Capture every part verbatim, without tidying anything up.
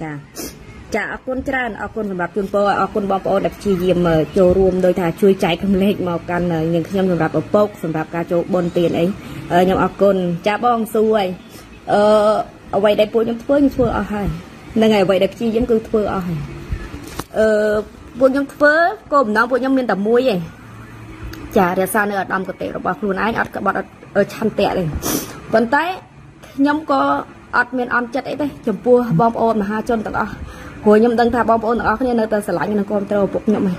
Chà Chà ở con tràn ở con và bạc po ở con bọc ở đập chi diêm ở châu ruộng đôi thà chui cháy cầm lên màu canh những khi nhom bạc ở bốc phần bạc cá châu bồn tiền ấy nhom ở con cha bong xuôi ở vậy đại bộ nhom phơi nhom phơi ở hai nên ngày vậy đập chi diêm cứ phơi ở hai ở bộ nhom phơi cồm nó bộ nhom miền tầm muối vậy chả để sao nữa đâm cái tệ rồi bạc luôn ái ở các bạn ở chăn tệ này còn tay nhom có ở miền âm chất ấy đấy chấm pua bom ôn mà hai chân tận đó hồi nhom đang thả bom ôn ở cái nơi ta sờ lại như là con trâu bục nhom này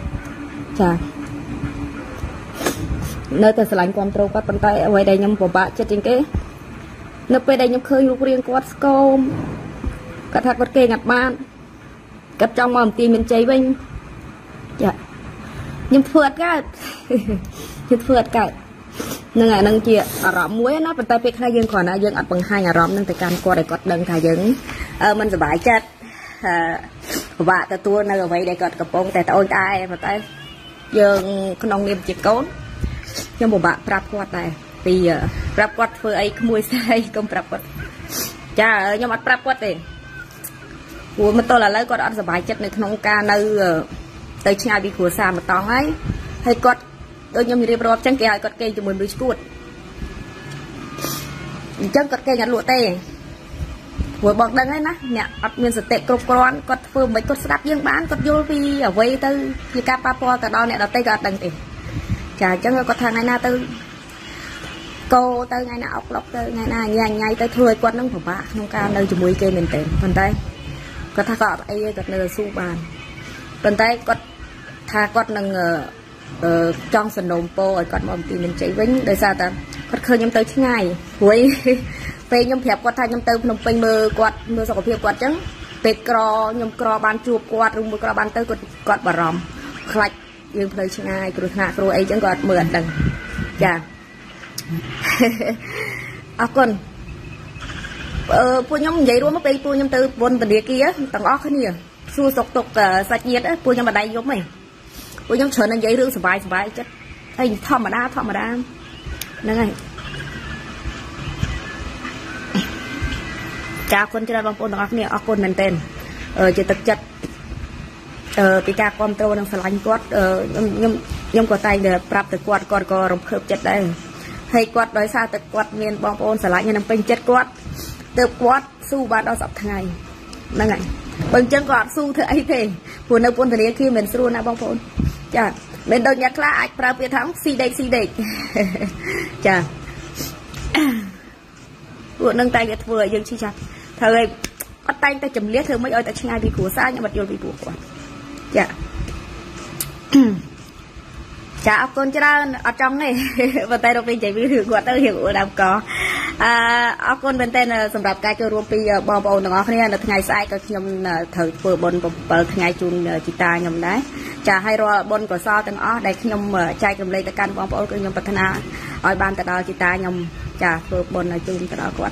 chà nơi ta sờ lại con trâu quát bàn tay quay đây nhom của bạn chết trên cái nơi quay đây nhom khơi lục riêng quát scom cắt hạt quát kê ngặt ban cắt trong mầm tìm miền cháy bên chà nhom phượt cái nhom phượt cái nên là nâng chia ở rộng muối nó bên tay phía khai dương còn ở dương ở bằng hai nhà rộng nâng tay can qua để cọt đơn thả dương ở mình phải chết và ta tua nơi vậy để cọt cặp bông tại ta ôn tay mà tay dương con ông niêm chỉ cốn cho một bạn rap quạt này vì rap quạt phơi ấy mùi say không rap quạt cha nhưng mà rap quạt này của mình tôi là lấy con ăn sờ bài chết này không ca nơi tới nhà bị của xa mà to ấy hay cọt đôi nhom đi bơm chẳng kể ai cắt cây cho mình đôi chút, chẳng cắt cây nhặt lụa tê, vừa bọc đằng ấy nè, nè, cắt miếng sợi tê cột con, cắt phơm mấy cột sáp riêng bán, cắt vô vì ở quê tư, vì cá pa po cả đo nè, đào tê cả đằng tê, chả chẳng người cắt thằng này na tư, cô tư ngày na ốc lóc tư ngày na nhàng nhảy tư thôi quất nông thổ bạ, nông ca nơi cho muối cây mình tê, còn đây, cắt thằng cọt ấy cắt nơi su bàn, còn đây cắt thà cắt nâng trong sân đồng po rồi còn mầm tìm mình chạy vĩnh đời sao ta quạt khơi nhom tới chứ ngày cuối về nhom hẹp quạt thay nhom tới nhom phơi mưa quạt mưa sọc phơi quạt trắng về cò nhom cò bàn chuột quạt rung mưa cò bàn tới quạt quạt bà ròm khạch nhưng tới chứ ngày rồi ngã rồi ấy chẳng quạt mượn đằng chà à con po nhom vậy luôn mất đây po nhom tới buồn tình địa kia tầng óc cái nè xua sọc tục sạch nhiệt á po nhom ở đây giống mày cô nhóm chở nên giấy rương sờ bài sờ bài chết anh thom mà đa thom mà đa nên này cha con chơi bằng con đó nè con mình tên chơi tập chặt bị cha con tôi đang phải lanh quát nhưng nhưng có tay để prab từ quát còn có rồng khớp chặt đây hay quát đối xa từ quát miền bom ôn sờ lại như nằm bên chết quát từ quát su ba đó sập thằng này nên này bằng chân quát su thế ấy thế của nơi quân thì khi mình su na bom ôn chà bên đầu nhà lá ạch prao việt thắng xì đậy xì đậy chà vừa nâng tay việt vừa dừng chi chặt thời bắt tay ta chấm liếc thôi mấy ơi ta chinh ai bị của xa nhưng mà điều bị của quả chà chà con chưa ra ở trong này và tay đầu bên chạy bị thử quạt tao hiểu ở đâu có à con bên tên là sầm đạp cai chơi ruộng pi bom bầu nó không nên là ngày sai các nhom thời vừa bồn bờ ngày chun chị ta nhom đấy chả hay rồi bồn của so tên ó đây nhom trai cầm lấy tay can bom bầu nhom bật thân á ở ban tại đó chị ta nhom chả vừa bồn là chun tại đó quạt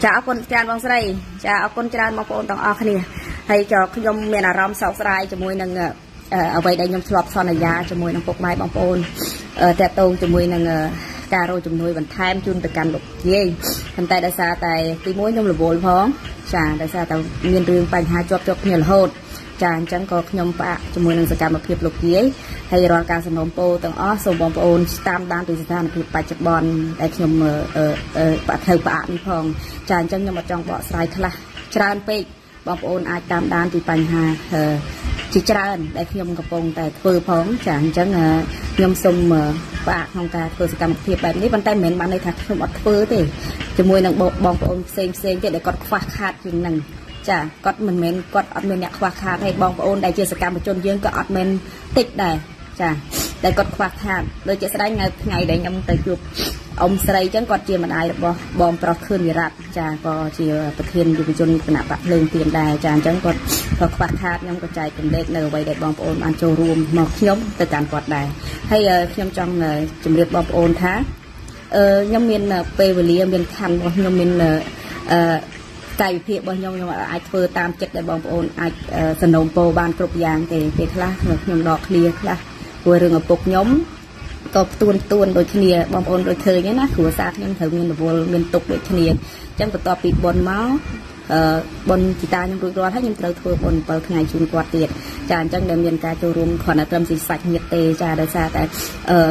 chả con tràn bông sậy chả con tràn bông bồn tòng ó không nè hay cho nhom miền Nam sáu sậy cho môi nâng ở vậy đây nhom sọp son là già cho môi nâng cục mai bông bồn trẻ tôn cho môi nâng cà rô chùm nuôi bằng tham chun từ cành lục dây thành tay đã xa tay tí muối nhom là bồi phóng chả đã xa tàu miên riêng bành hai chọc chọc nhiều hồn chả chẳng có nhom bạc chùm nuôi năng cà một hiệp lục dây hay rồi cà sầm po tầng ó sầm bom po tam đan từ sàn từ bạch chập bòn đại nhom ở ở bạc thầu bạc đi phòng chả chẳng nhom ở trong bọ sài khla tràn pe bom po ai tam đan từ bành hà chỉ tràn đại nhom cặp bông tại vừa phóng chả chẳng nhom sầm bạn không cả cơ sự một thiệp bạn bàn tay mến bạn đây thật không bắt phơi thì cho môi năng bộ bong ôm xem xem để con khoa khát chừng nằng chả con mình mến con ăn mình nhạc khoa khát hay bong ôn đại chưa sự cam một chôn dương có ăn mình tịch này chả để con khoa khát đôi chị sẽ đánh ngày ngày để nhầm tới chụp ông xây chẳng còn chia mà ai được bom pro khơi rạp chả có chia thực hiện được chôn nạp bạn lên tiền đài chả chẳng còn có khoa khát nhưng có chạy cùng đẹp nở vậy để bom ôn ăn trâu ruộng mọc nhóm từ cản quạt đài hay nhom trong chuẩn bị bom ôn thá nhom miền về với lia miền thành nhom miền cài phịa bao nhom nhưng mà ai phơi tam chết để bom ôn ai sân đồng po ban cột vàng thì thì khác nhom đỏ lia khác vừa rồi ngập bột nhóm có tuôn tuôn đôi khi nia bom ôn đôi thời nhé nát của sạc nhom thời miền bồ miền tục đôi khi nia chẳng có to bị bồn máu bồn chỉ ta nhưng rồi đó thấy những từ thôi bồn bờ ngày chung quạt tiệt tràn trong đời miền ca châu rùm còn là tâm dịch sạch nhiệt tê trà đời xa tại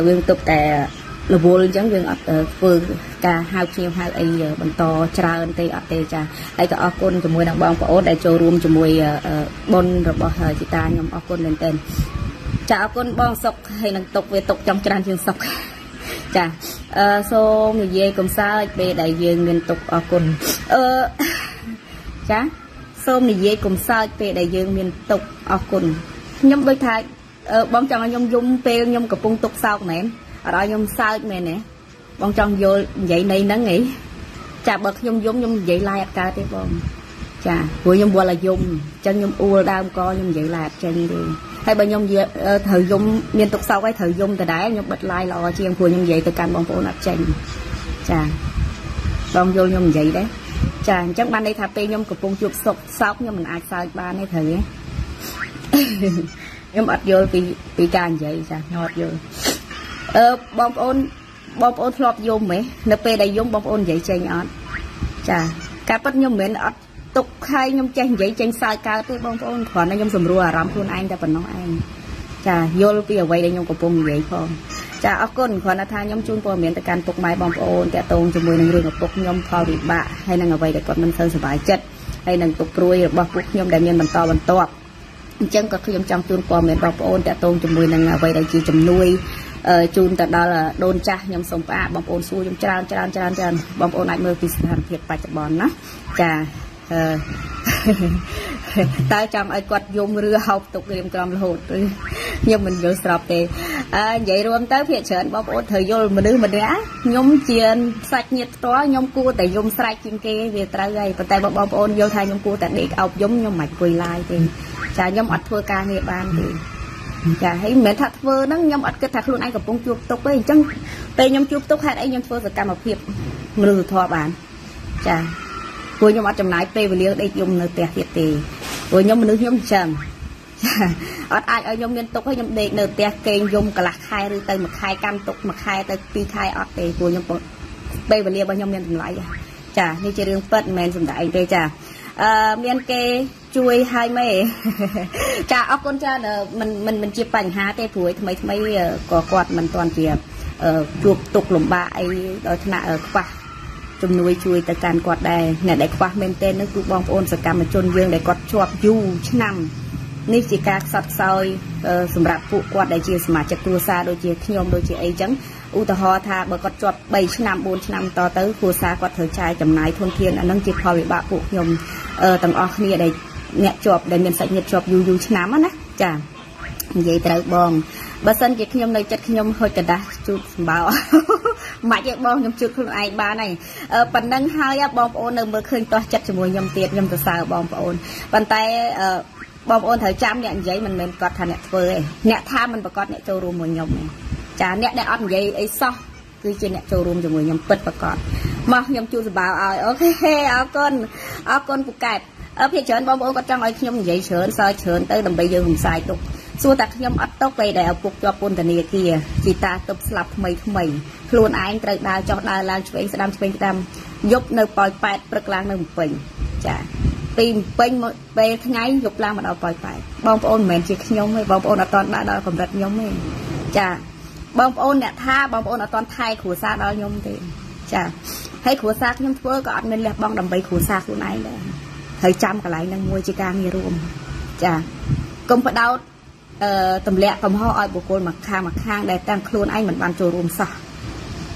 vương tục tại là vô lên chẳng vương ở vương ca hai chiều hai ấy bồn to trà ơn tê ở tê trà đây có con cho mùi đồng bông có để châu rùm cho mùi bồn rồi bỏ hơi chỉ ta nhom con lên tên chào con bông sọc hay năng tục về tục trong tràn trường sọc chà số người dê cùng sao về đại dương liên tục ở cùng chá số người dê cùng sao về đại dương liên tục ở cùng nhóm với thái bóng trong nhóm dung peo nhóm cặp bông tục sau mẹ ở đó nhóm sao mẹ nè bóng trong vô vậy này nó nghĩ chà bật nhóm dung nhóm vậy lại cả tiếp bông chà của nhóm bùa là dùng chân nhóm u đam co nhóm vậy là chân đi hay bây nhom thử dùng liên tục sau cái thử dùng từ đáy nhom bật like lò chiên của nhom vậy từ can bông phố nạp chanh chà bông vô nhom vậy đấy chà chắc ban đây thà pe nhom cục bông chuột sọc sóc nhom mình ai sai ban đây thử nhom bật vô vì vì can vậy chà nhom vô ờ bông ôn bông ôn lọp vô mấy nạp pe đây dùng bông ôn vậy chanh ăn chà cá bắt nhom miếng ăn tục hay nhom chanh vậy chanh sai cao tới bông con còn nó nhom sầm rùa rắm luôn anh ta phần nó anh chà vô bây giờ quay đây nhom cục bông vậy con chà ốc con còn là tha nhom chun bò miệng ta can tục máy bông con kẻ tôn cho mười năng riêng cục nhom thao bị bạ hay năng ở vậy để con mình sơn sờ bài chất hay năng tục ruồi bọc cục nhom đại miên mình to mình to chân có khi nhom trong chun bò miệng bông con kẻ tôn cho mười năng ở vậy để chỉ chầm nuôi chun ta đó là đôn cha nhom sông ba bông con xuôi nhom tràn tràn tràn tràn bông con lại mưa vì sản thiệt bạch bòn đó chà ta chăm ai quật dùng rửa học tục game cầm hột nhưng mình vô sập thì vậy luôn tới phía trên bóc ốt thời vô mình đứa mình đã nhúng chiên sạch nhiệt trói nhúng cua tại dùng sạch chiên kia về tới đây và tay bóc ôn vô thay nhúng cua tại để học giống nhúng mạch quỳ lại thì chả nhúng ọt thua ca nghiệp ban thì chả thấy mẹ thật vơ nó nhúng ọt cái thật luôn ai gặp bông chuột tục ấy chẳng về nhúng chuột tục hay ấy nhúng vơ rồi cầm một hiệp rửa thọ bàn chả cô nhóm ở trong lái pe về liếng đây dùng nơi tẹt tiệt tì, cô nhóm mình nước nhóm trầm, ở ai ở nhóm liên tục hay nhóm đệ nơi tẹt keng dùng cả lạc hai rồi tới một hai cam tục một hai tới pi hai ở tề cô nhóm pe về liếng bao nhóm liên từng lái, chả như chơi đường phật men dùng đại đây chả, miền kê chui hai mấy, chả ở con cha là mình mình mình chia bành há tê phối mấy mấy cò quạt mình toàn việc chuột tục lồng bạ ấy đó là ở quạt chôm nuôi chui ta can quạt đây nè để quạt maintain nó cứ bong ôn sạc cam mà chôn dương để quạt chuột du năm ní chỉ cá sọt soi sủng rạp phụ quạt để chia mà chặt cua xa đôi chia nhom đôi chia ấy trắng u ta ho tha bởi quạt chuột bảy năm bốn năm to tới cua xa quạt thời trai chấm nái thôn thiên anh đang chỉ phơi bạ phụ nhom tầng o kia để nhẹ chuột để miền sạch nhẹ chuột du du năm á nè chả vậy tới bong bà sân chị nhom nơi chất nhom hơi cả đá chút bảo mà chị bom nhom chưa không ai ba này phần đăng hai bom ôn nằm bờ khơi to chất cho mùi nhom tiệt nhom từ sao bom ôn bàn tay bom ôn thời trăm nhện giấy mình mình cọt thằng nhện phơi nhện tham mình và cọt nhện trâu rùm mùi nhom chả nhện đại ăn giấy ấy xong cứ trên nhện trâu rùm cho mùi nhom bật và cọt mà nhom chưa bảo ai ok áo con áo con phục cạp ở phía trên bom ôn có trong ấy nhom giấy sớn soi sớn tới đầm bây giờ không sai tục xua tạc nhom ắt tóc về để phục cho quân thần kia chị ta tập lập mấy mấy luôn anh trời đào cho đào lan chuyện đam chuyện đam giúp nơi bòi bẹt bực lang nơi mình chả tìm mình một về ngay giúp lang mà đào bòi bẹt bom ôn mền chị nhom hay bom ôn ở toàn đã đào cầm đặt nhom mình chả bom ôn nè tha bom ôn ở toàn thay khổ xa đào nhom thì chả thấy khổ xa nhom thưa còn mình là bom đầm bầy khổ xa của này đấy thấy chăm cả lại đang mua chị ca nghe luôn chả công phải đau tầm lẹ tầm ho oi bộ côn mặc khang mặc khang để tăng khuôn anh mình ban trù rùm sọ,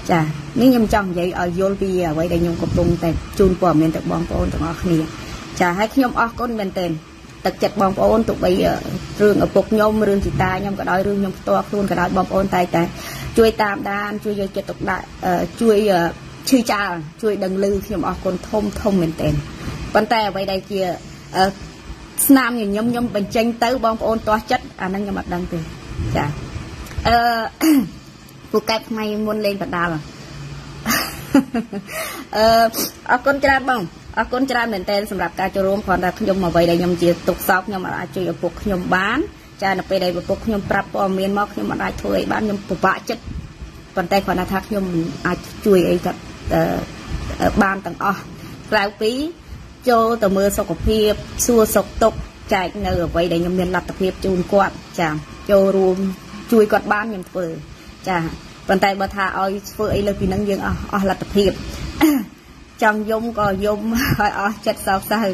chả nếu nhung chồng vậy ở Yolpi vậy để nhung cột tung để chun quả miền tây bong ôn tụi ngọc này, chả hay khi nhung ở côn miền tây, tật chật bong ôn tụi bây giờ rương ở bộc nhung rương chị ta nhung cả đói rương nhung to khuôn cả đói bong ôn tay tay, chui tam đan chui dây chật tục đại, chui chui cha chui đằng lư khi nhung ở côn thông thông miền tây, ban tay vậy đây kia nam nhìn nhom nhom bình tranh tới bom ôn to chất à năng nhom mặt đăng từ chả cuộc cách may muốn lên bật đào à con trai bông con trai mình tên sầm rạp ca cho rôm còn là nhom mà vậy đây nhom chỉ tục sóc nhom mà ai chơi ở cuộc nhom bán cha là về đây ở cuộc nhom prap ở miền mọc nhom mà ai chơi bán nhom phục bạ chất còn tay còn là thác nhom ai chơi ấy thật bán tầng o rau phí cho tờ mưa sọc phiệp xua sọc tục chạy nở vậy để nhầm miền lặt tập hiệp chun quạt chả cho ruộng chui quạt ban nhầm phở chả vận tải bờ thả oi phở ấy là vì năng dương ở ở lặt tập hiệp trong dung có dung ở chặt sao sao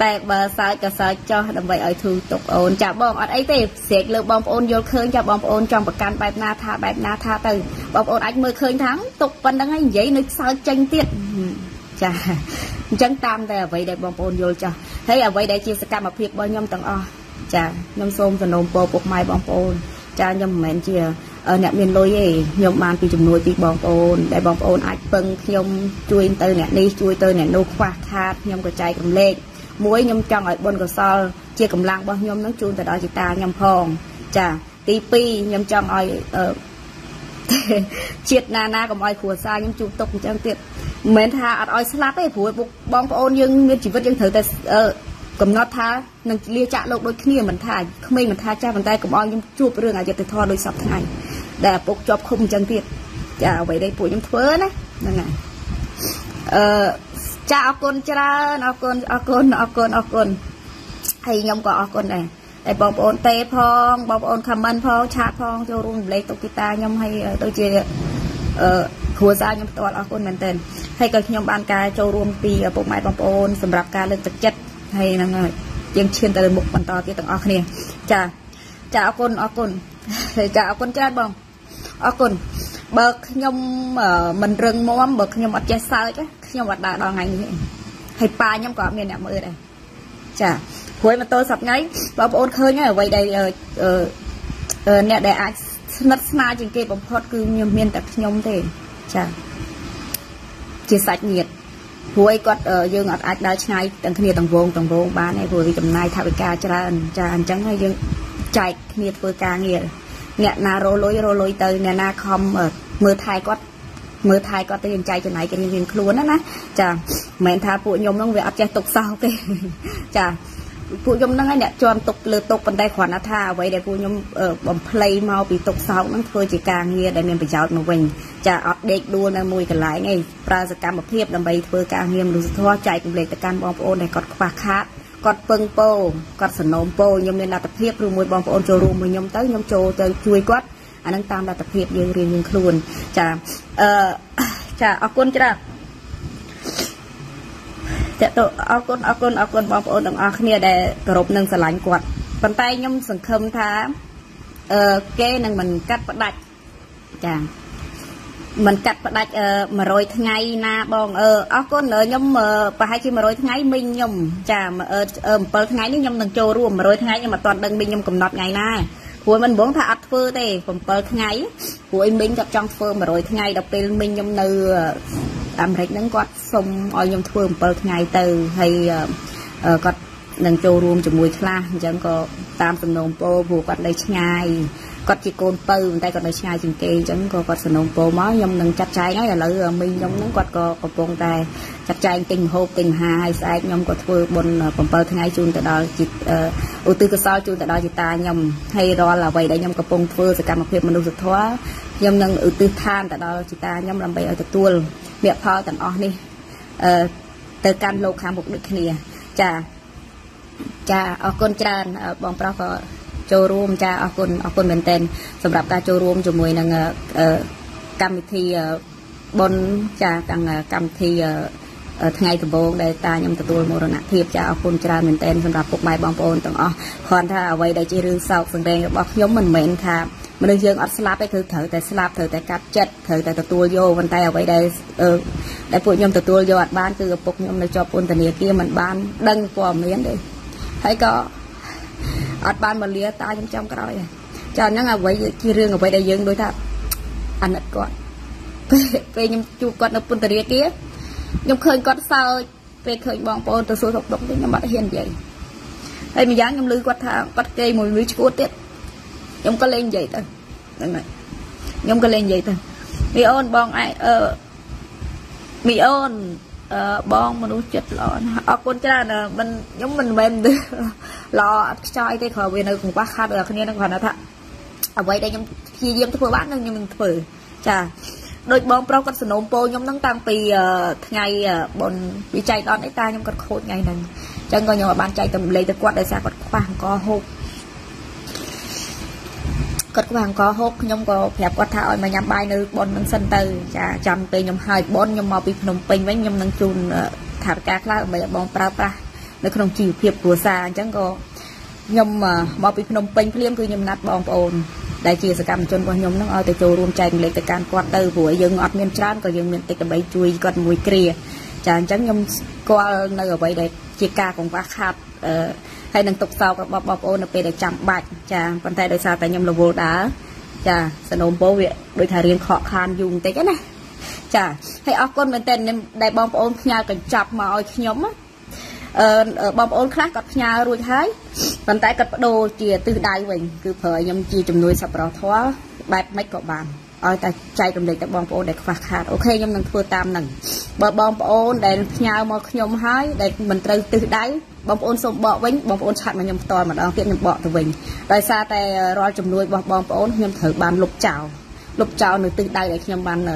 แต่ bờ sợi cả sợi cho đồng vậy ở thường tục ổn chả bom ở ấy thì sẽ lừa bom ổn vô khơi chả bom ổn trong bậc can bẹp na tha bẹp na tha từ bom ổn anh mới khơi thắng tục vẫn đang hay vậy nó sao tranh tiết chả tranh tam đây vậy để bom ổn vô chả thấy ở vậy để chia sẻ mà việc bao nhiêu tầng o chả nhom xôm và nôm bò bột mai bom ổn chả nhom mền chia ở nẹt miền lôi gì nhom bàn thì chụp nuôi thì bom ổn để bom ổn anh bưng nhom chui từ nẹt đi chui từ nẹt nô khoa tha nhom cái trái cầm lên muối nhom trong ở bồn cầu sò chia cầm lang bao nhom nó chun từ đó chị ta nhom phong chả tivi nhom trong ở chiết na na cầm oi khua xa nhom chun tục trong tiệt mến tha ở oi slap ấy phù bục bong ôn nhưng miên chỉ vứt những thứ ở cầm nót tha nâng lia chạ lộc đôi kia mình tha không may mình tha cha mình tay cầm oi nhom chụp cái đường ở giờ từ thò đôi sập thay để bục chọc không trong tiệt chả vậy đây phù nhom phớ đấy nè nè cha ở con cha nó con ở con ở con ở con hay nhom có ở con này để bom ôn tê phong bom ôn comment phong cha phong cho rung lấy tụi ta nhom hay tôi chơi khua ra nhom toàn ở con mình tên hay các nhom ban ca cho rung pi ở bộ máy bom ôn sầm rạp ca lên thực chất hay là người riêng chuyên từ mục bàn to kia từng ở kia cha cha ở con ở con thì cha ở con cha bom ở con bậc nhom mình rừng móm bậc nhom ở trái sợi chứ nhom ở đà đòn ngành hay pa nhom có miền nào mới đây chả cuối mà tôi sập ngay bảo ôn khơi nhá ở vậy đây nè để ai nứt na trên kia bấm hot cứ nhom miền tập nhom thế chả chia sạch nhiệt cuối quạt dương ở ai đào chai tầng kia tầng vuông tầng vuông ba này vừa đi cầm nai tháo ca cho ra chả anh trắng hay dương chạy nhiệt vừa ca nhiệt nè na rô lối rô lối từ nè na không ở mưa thay có mưa thay có tiền chạy trên này cái riêng luôn đó nè chà mẹ tha phụ nhom nó về áp chặt tục sau kì chà phụ nhom nó ngay nè cho tục lừa tục còn đây khoản tha vậy để phụ nhom ở bấm play mau bị tục sau nó thôi chỉ càng nghe để mình phải chào một mình chà ọt đẻ đua là mùi cái lái ngay ra sự cam bậc hiệp làm bầy thôi càng nghe mình thua chạy cùng lệ tất cả bom ôn này còn quá khác còn bưng po còn sần nôm po nhom nên là tập hiệp rồi mùi bom ôn cho rồi mùi nhom tới nhom trồ tới chui quát anh đang tam là tập hiệp riêng riêng luôn chà chà ở con chưa chà tụi ở con ở con ở con bom ôn đồng ở kia để gộp nâng sờ lạnh quạt bàn tay nhom sừng khom thá kê nâng mình cắt bắt đạch chà mình cắt bắt đạch mà rồi ngày na bong ở con ở nhom và hai chi mà rồi ngày mình nhom chà mà ở một ngày nữa nhom nâng trâu ruộng mà rồi ngày nhưng mà toàn đơn mình nhom cầm nọt ngày na cuối mình muốn thả ăn phơ thì còn bớt ngay cuối mình gặp trong phơ mà rồi ngay đọc tên mình nhom nư làm thấy nắng quạt xong oi nhom phơ bớt ngay từ hay quạt nâng trâu ruộng chụp mùi la chẳng có tam phần nồng po vụ quạt lấy ngay quạt chỉ côn từ tay còn lấy ngay chừng kề chẳng có quạt phần nồng po máu nhom nâng chặt trái ngay là lỡ mình nhom nắng quạt có có bông tai chặt trái tình hộp tình hai sai nhom quạt phơ bồn còn bớt ngay chun từ đó chỉ ưu tư cơ sao chun từ đó chỉ ta nhom hay đó là vậy để nhom có bông phơ sẽ cầm một việc mình được thoa nhom nâng ưu tư than từ đó chỉ ta nhom làm vậy ở từ tuôn miệng phao tận o đi từ can lô khám một đứt kia chà cha ở con cha bong pro có châu ruộng cha ở con ở con mình tên sầm đạp ca châu ruộng chùm mùi năng cam thì bon cha đang cam thì ngày từ bong đây ta nhom từ tuổi mồ rộn thiệp cha ở con cha mình tên sầm đạp cục mai bong bồn tầng o còn tha ở vậy đây chỉ riêng sau phần đen bọc nhóm mình mệnh tha mình đương dương ở slap ấy thử thử tại slap thử tại cắt chết thử tại từ tuổi vô vân tay ở vậy đây đại phụ nhom từ tuổi vô ở ban từ bọc nhom này cho quân tần địa kia mình ban đăng qua miếng đi thấy có ở ban mình lia ta trong trong cái rồi cho nó là vậy chi riêng ở vậy đại dương đối ta anh đặt con về nhung chụp con ở bên tây kia nhung khơi con sao về khơi bong bồn từ số thập động đến nhung bắt hiền vậy đây mình dán nhung lưới quạt thang quạt cây mùi lưới chua tiết nhung có lên vậy thôi này nhung có lên vậy thôi mi ôn bong ai ờ mi ôn bong mà nó chật lọ ở con cha là mình giống mình mềm được lọ choi cái khỏi về nơi cũng quá khá được nên nó còn là thà ở đây đây nhóm khi diêm tôi bán nhưng mình thử chà đôi bom pro cắt sầu po nhóm nắng tăng vì ngày bọn bị chạy đón đấy ta nhóm cắt khôi ngày này chẳng coi nhóm bạn chạy tầm lấy từ quạt để xa cắt vàng co hộp cắt vàng co hộp nhóm có đẹp quạt thảo mà nhắm bay nơi bọn nắng sân từ chả chăm về nhóm hai bọn nhóm màu bị nồng pin với nhóm nắng chun thả cá lá mà bọn pro pro nó không chịu hiệp của xa chẳng có nhóm màu bị nồng pin phim cứ nhóm nát bọn ồn đại chia sẻ cảm chân của nhóm nó ở tại chỗ luôn chạy lấy tại can quan tư của dân ở miền Trung có dân miền Tây cái bẫy chui còn mùi kia chẳng chẳng nhóm qua nơi ở vậy để chia ca cũng quá khát hay đang tục sau các bọc bọc ôn về để chạm bạch chẳng còn thay đổi sao tại nhóm là vô đá chả sân ôm bố viện đôi thà riêng khó khăn dùng tới cái này chả hay ở con bên tên nên đại bọc ôn nhà cần chọc mà ở nhóm bọc ôn khác gặp nhà rồi thấy bàn tay cật đồ chia từ đại mình cứ phơi nhâm chi chùm nuôi sập rò thoa bẹp mấy cọ bàn ôi ta chạy cầm lấy ta bom bồn để phạt hạt ok nhâm đang thua tam nằng bờ bom bồn để nhau mà nhom hái để mình từ từ đáy bom bồn sôm bọ vĩnh bom bồn chặt mà nhâm to mà đó kia nhâm bọ từ mình rồi xa tay roi chùm nuôi bom bom bồn nhâm thử bàn lục chảo lục chảo nửa từ đáy để nhâm bàn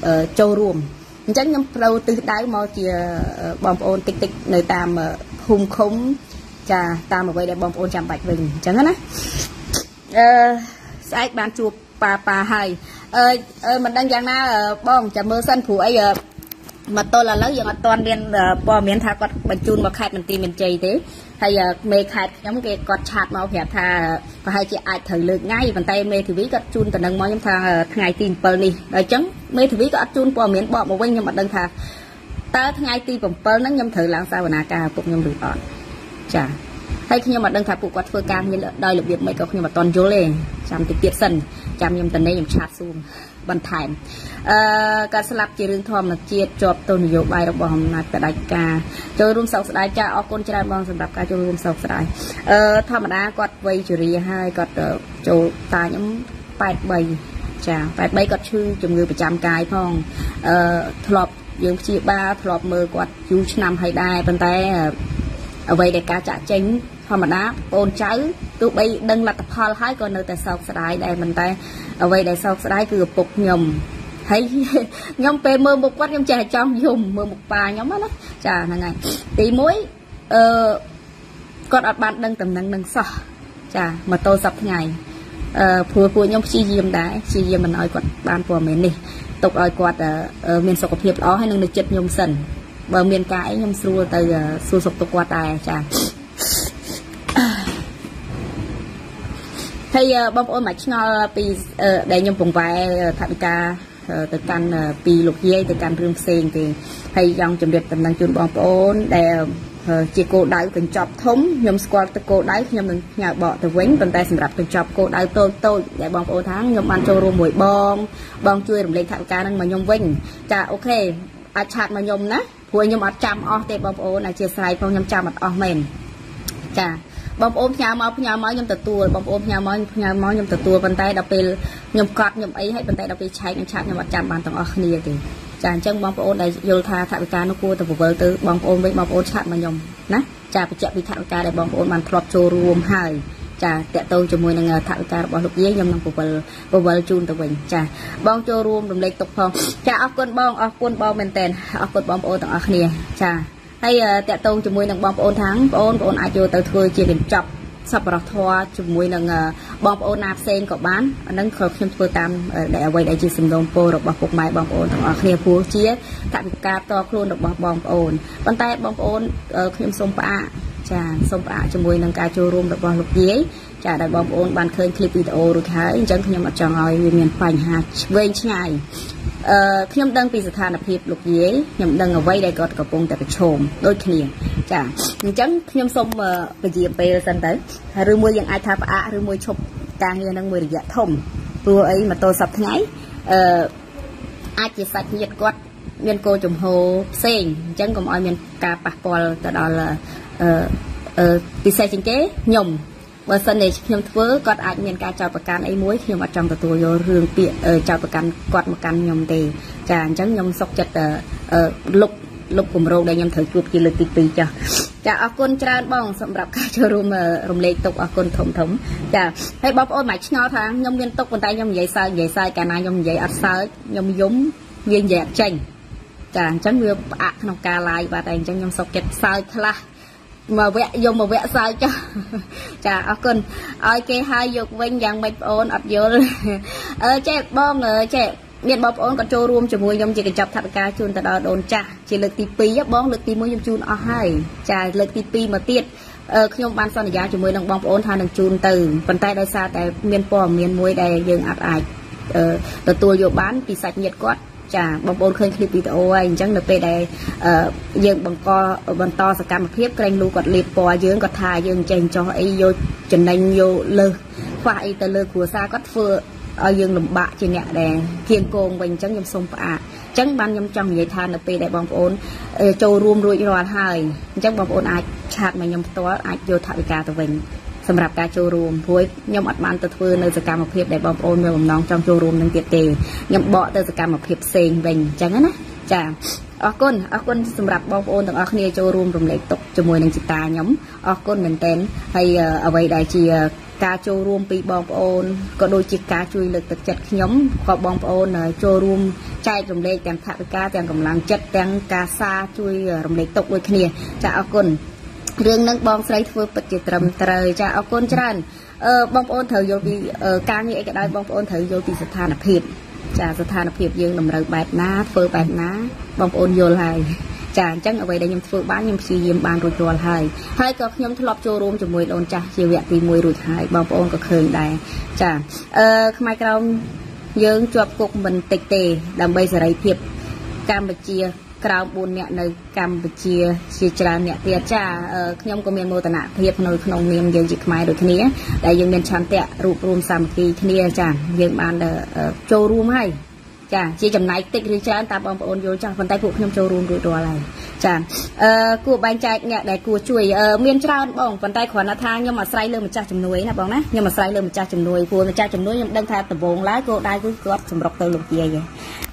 ở châu ruộng chắc nhâm đầu từ đáy mà chia bom bồn tích tích nơi tam hùng khống chà ta mà vậy để bom ôn chạm bạch mình chẳng hết á sai bàn chụp pa pa hay ơi mình đang giang na bom chạm mưa sân phủ ấy mà tôi là lấy giờ toàn điên bò miến thà quạt bạch chun mà khai mình tìm mình chì thế hay mê khai nhóm cái quạt chặt màu hẹp thà và hai chị ai thử lực ngay bàn tay mê thử ví quạt chun từ đằng môi nhóm thà ngày tìm pơ đi rồi chấm mê thử ví quạt chun bò miến bò một quanh nhưng mà đằng thà ta ngày tìm bầm pơ nó nhâm thử làm sao mà nà cà cũng nhâm được on chà hay khi mà đăng thả phụ quạt phơi cam như là đôi lập việc mấy cậu nhưng mà toàn vô lên chạm thì tiệt sần chạm nhầm tần đây nhầm chặt xuống bàn thèm cả slap chỉ riêng thòm là chia chọp tôi nhiều bài đọc bom là cả đại ca chơi room sáu đại cha ở con chơi bom sầm đập ca chơi room sáu đại thòm đá quạt vây chửi rìa hai quạt chỗ ta nhắm bảy bảy chà bảy bảy quạt chư chùm người bị chạm cài phong thọp dương chia ba thọp mờ quạt chú năm hay đai bàn tay ở đây để cá chả tránh hoặc mà đá ôn cháu tụi bây đừng là tập hoa hái còn nơi tại sao đại để mình tay ở đây để sau đại cứ phục nhầm thấy nhóm p mơ một quát nhóm chè trong dùng mơ một bà nhóm đó chả là ngày tí muối ờ, con ở bạn đang tầm nắng nắng sọ chả mà tô sập ngày ờ, phù của nhóm chi diêm đá chi diêm mình nói quạt ban của mình đi tục ơi quạt ở, ở miền sọc hiệp đó hay nâng được chất nhôm sần bờ miền cái nhâm xua từ xua sụp tục qua tài chà thấy bông ôn mạch nó pi để nhâm vùng vai thạnh ca từ căn pi lục dây từ căn rương sen thì hay dòng chuẩn bị tầm năng chuẩn bông ôn để chỉ cô đáy cần chọc thống nhâm squat từ cô đáy nhâm đừng nhà bỏ từ quấn bàn tay sầm rạp cần chọc cô đáy tôi tôi để bông ôn tháng nhâm ăn cho rô mùi bông bông chui đồng lên thạnh ca đang mà nhâm vinh chà ok à chặt mà nhâm nè hồi nhom ăn chăm ở đây bom ôn là chia sẻ phong nhom chăm mặt ở mình, cả bom ôn nhà máu nhà máu nhom từ tua bom ôn nhà máu nhà máu nhom từ tua bàn tay đập về nhom cọt nhom ấy hay bàn tay đập về cháy nhom chạm nhom mặt chạm bàn tầng ở kia thì chạm chân bom ôn này vô tha thạo cá nó cua từ vùng bờ từ bom ôn với bom ôn chạm mà nhom, nè chạm bị chạm bị thạo cá để bom ôn bàn thọp trôi ruộng hài chà tẹt tôi cho môi là thạo ca bỏ lục dế nhom nằm phục vật phục vật chun tụi mình chà bong cho ruộng đồng lấy tục phong chà ốc quân bong ốc quân bong men tèn ốc quân bong ôn tặng ốc nè chà hay tẹt tôi cho môi là bong ôn thắng ôn ôn ai vô tới thôi chỉ điểm chọc sập rọt thoa cho môi là bong ôn nạp sen có bán nâng khởi thêm tôi tam để quay đại chi sừng đông po được bọc cục máy bong ôn tặng ốc nè phú chia thạo ca to luôn được bọc bong ôn bàn tay bong ôn thêm sông pa chà xong ạ cho mùi nâng ca cho rùm đọc bóng lục dưới chà đọc bóng ôn bàn khơi clip video rồi khái chẳng khi mà chọn hỏi vì mình phành hạt vên chảy khi em đăng vì sự thà nạp hiệp lục dưới nhầm đăng ở vây đây gọt cỏ bông tại cái chồm đôi khỉ chà chẳng khi em xong bởi dịp về dân tới rồi mùi dân ai thạp ạ rồi mùi chụp càng nghe nâng mùi được dạ thông vừa ấy mà tôi sập thế ấy ai chia sạch nhiệt quát miền cô chùm hồ xên chẳng còn ai miền ca bạc bò đó là vì xe chính kế nhồng và sân này nhầm thưa con ảnh miền ca chào bà can ấy muối khi mà trong tụi vô rương tiện chào bà can quạt một căn nhồng thì chàng chẳng nhầm sọc chật lục lục cùng râu đây nhầm thử chuột kia lực tì tì cho Chà ở con tràn bong sầm rập cá cho rùm rùm lê tục ở con thủng thủng. Chà thấy bóp ôi mày ngó thang nhom viên tục con tay nhom vậy sao vậy sai cả na nhom vậy ở sao nhom giống viên dẹp chanh. Chà chẳng vừa ạ nó ca lại và đành chẳng nhom sọc kẹt sao thla mà vẽ dùng mà vẽ sao cho chà ở con ai kê hai dục vinh dạng mày ôn ở vô ơ chế bom ngờ chế biết bóp ôn có trôi rùm cho mùi nhom chỉ cần chập thạch ca chun ta đo đồn chà chỉ lực tí pi á bom lực tí mùi nhom chun ở hai chà lực tí pi mà tiệt ờ nhom ban son giá cho mùi đồng bom ôn tha đằng chun từ bàn tay đây xa tại miền pò miền mùi đây dừng ạt ải ờ từ tua vô bán thì sạch nhiệt quát chà bong bồn khơi clip video anh chẳng được về đây dừng bằng co bằng to sẽ cầm tiếp kênh luôn còn clip po dừng còn thà dừng chèn cho ấy vô chỉnh anh vô lơ khoai từ lơ của xa cắt phơ ở dừng lùm bạ trên nhẹ đè kiên cồn mình chẳng nhầm sông phạ chẳng ban nhầm chồng vậy than được về đây bong bồn châu ruom ruồi loạn hài chẳng bong bồn ai chặt mà nhầm to ai vô thợ cả tụi mình សម្រាប់ការចូលរួមព្រោះខ្ញុំអត់បានទៅធ្វើនៅសកម្មភាពដែលបងប្អូន រឿងនឹងបងស្រីធ្វើពិតជាត្រឹមត្រូវចាអរគុណច្រើនអឺបងប្អូនត្រូវយល់ពី ក្រៅបួនអ្នកនៅកម្ពុជាជាច្រើនអ្នកទៀតចាខ្ញុំក៏មានមោទនភាពនៅក្នុងនាមយើងជាខ្មែរដូចគ្នាដែលយើងមានឆន្ទៈរួបរวมសាមគ្គីគ្នាចាយើងបានចូលរួមហើយចា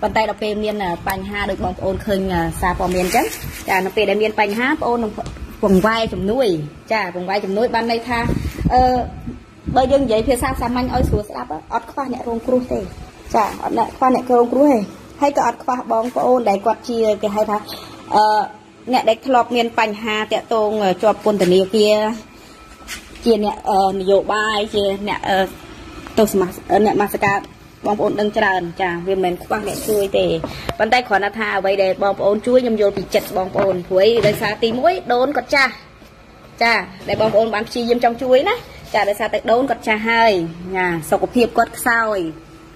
Bạn tay đọc bên miền bánh hà được bóng ôn khơi xa bóng miền chắc Chà nó phê đến miền bánh hà bóng vùng vai chùm núi Chà vùng vai chùm núi ban đây tha Bởi dân giấy phía xa xa manh ôi xuống xa bóng ớt khoa nhẹ rôn cửu thế Chà ớt khoa nhẹ rôn cửu thế Hay có ớt khoa bóng ôn đầy quạt chia kìa hay tha Nhẹ đầy lọc miền bánh hà tẹo tông cho bóng tình yêu kia Chia nhẹ dụ bài chia nhẹ tông mà xa cạp បងប្អូនដឹងច្រើនចាវាមិនខ្វះអ្នកជួយទេប៉ុន្តែគ្រាន់តែថាអ្វីដែលបងប្អូនជួយខ្ញុំយល់ពីចិត្តបងប្អូនព្រោះដោយសារទីមួយដូនគាត់ចាស់ចាដែលបងប្អូនបានព្យាយាមចង់ជួយណាចាដោយសារតែដូនគាត់ចាស់ហើយណាសុខភាពគាត់ខ្សោយ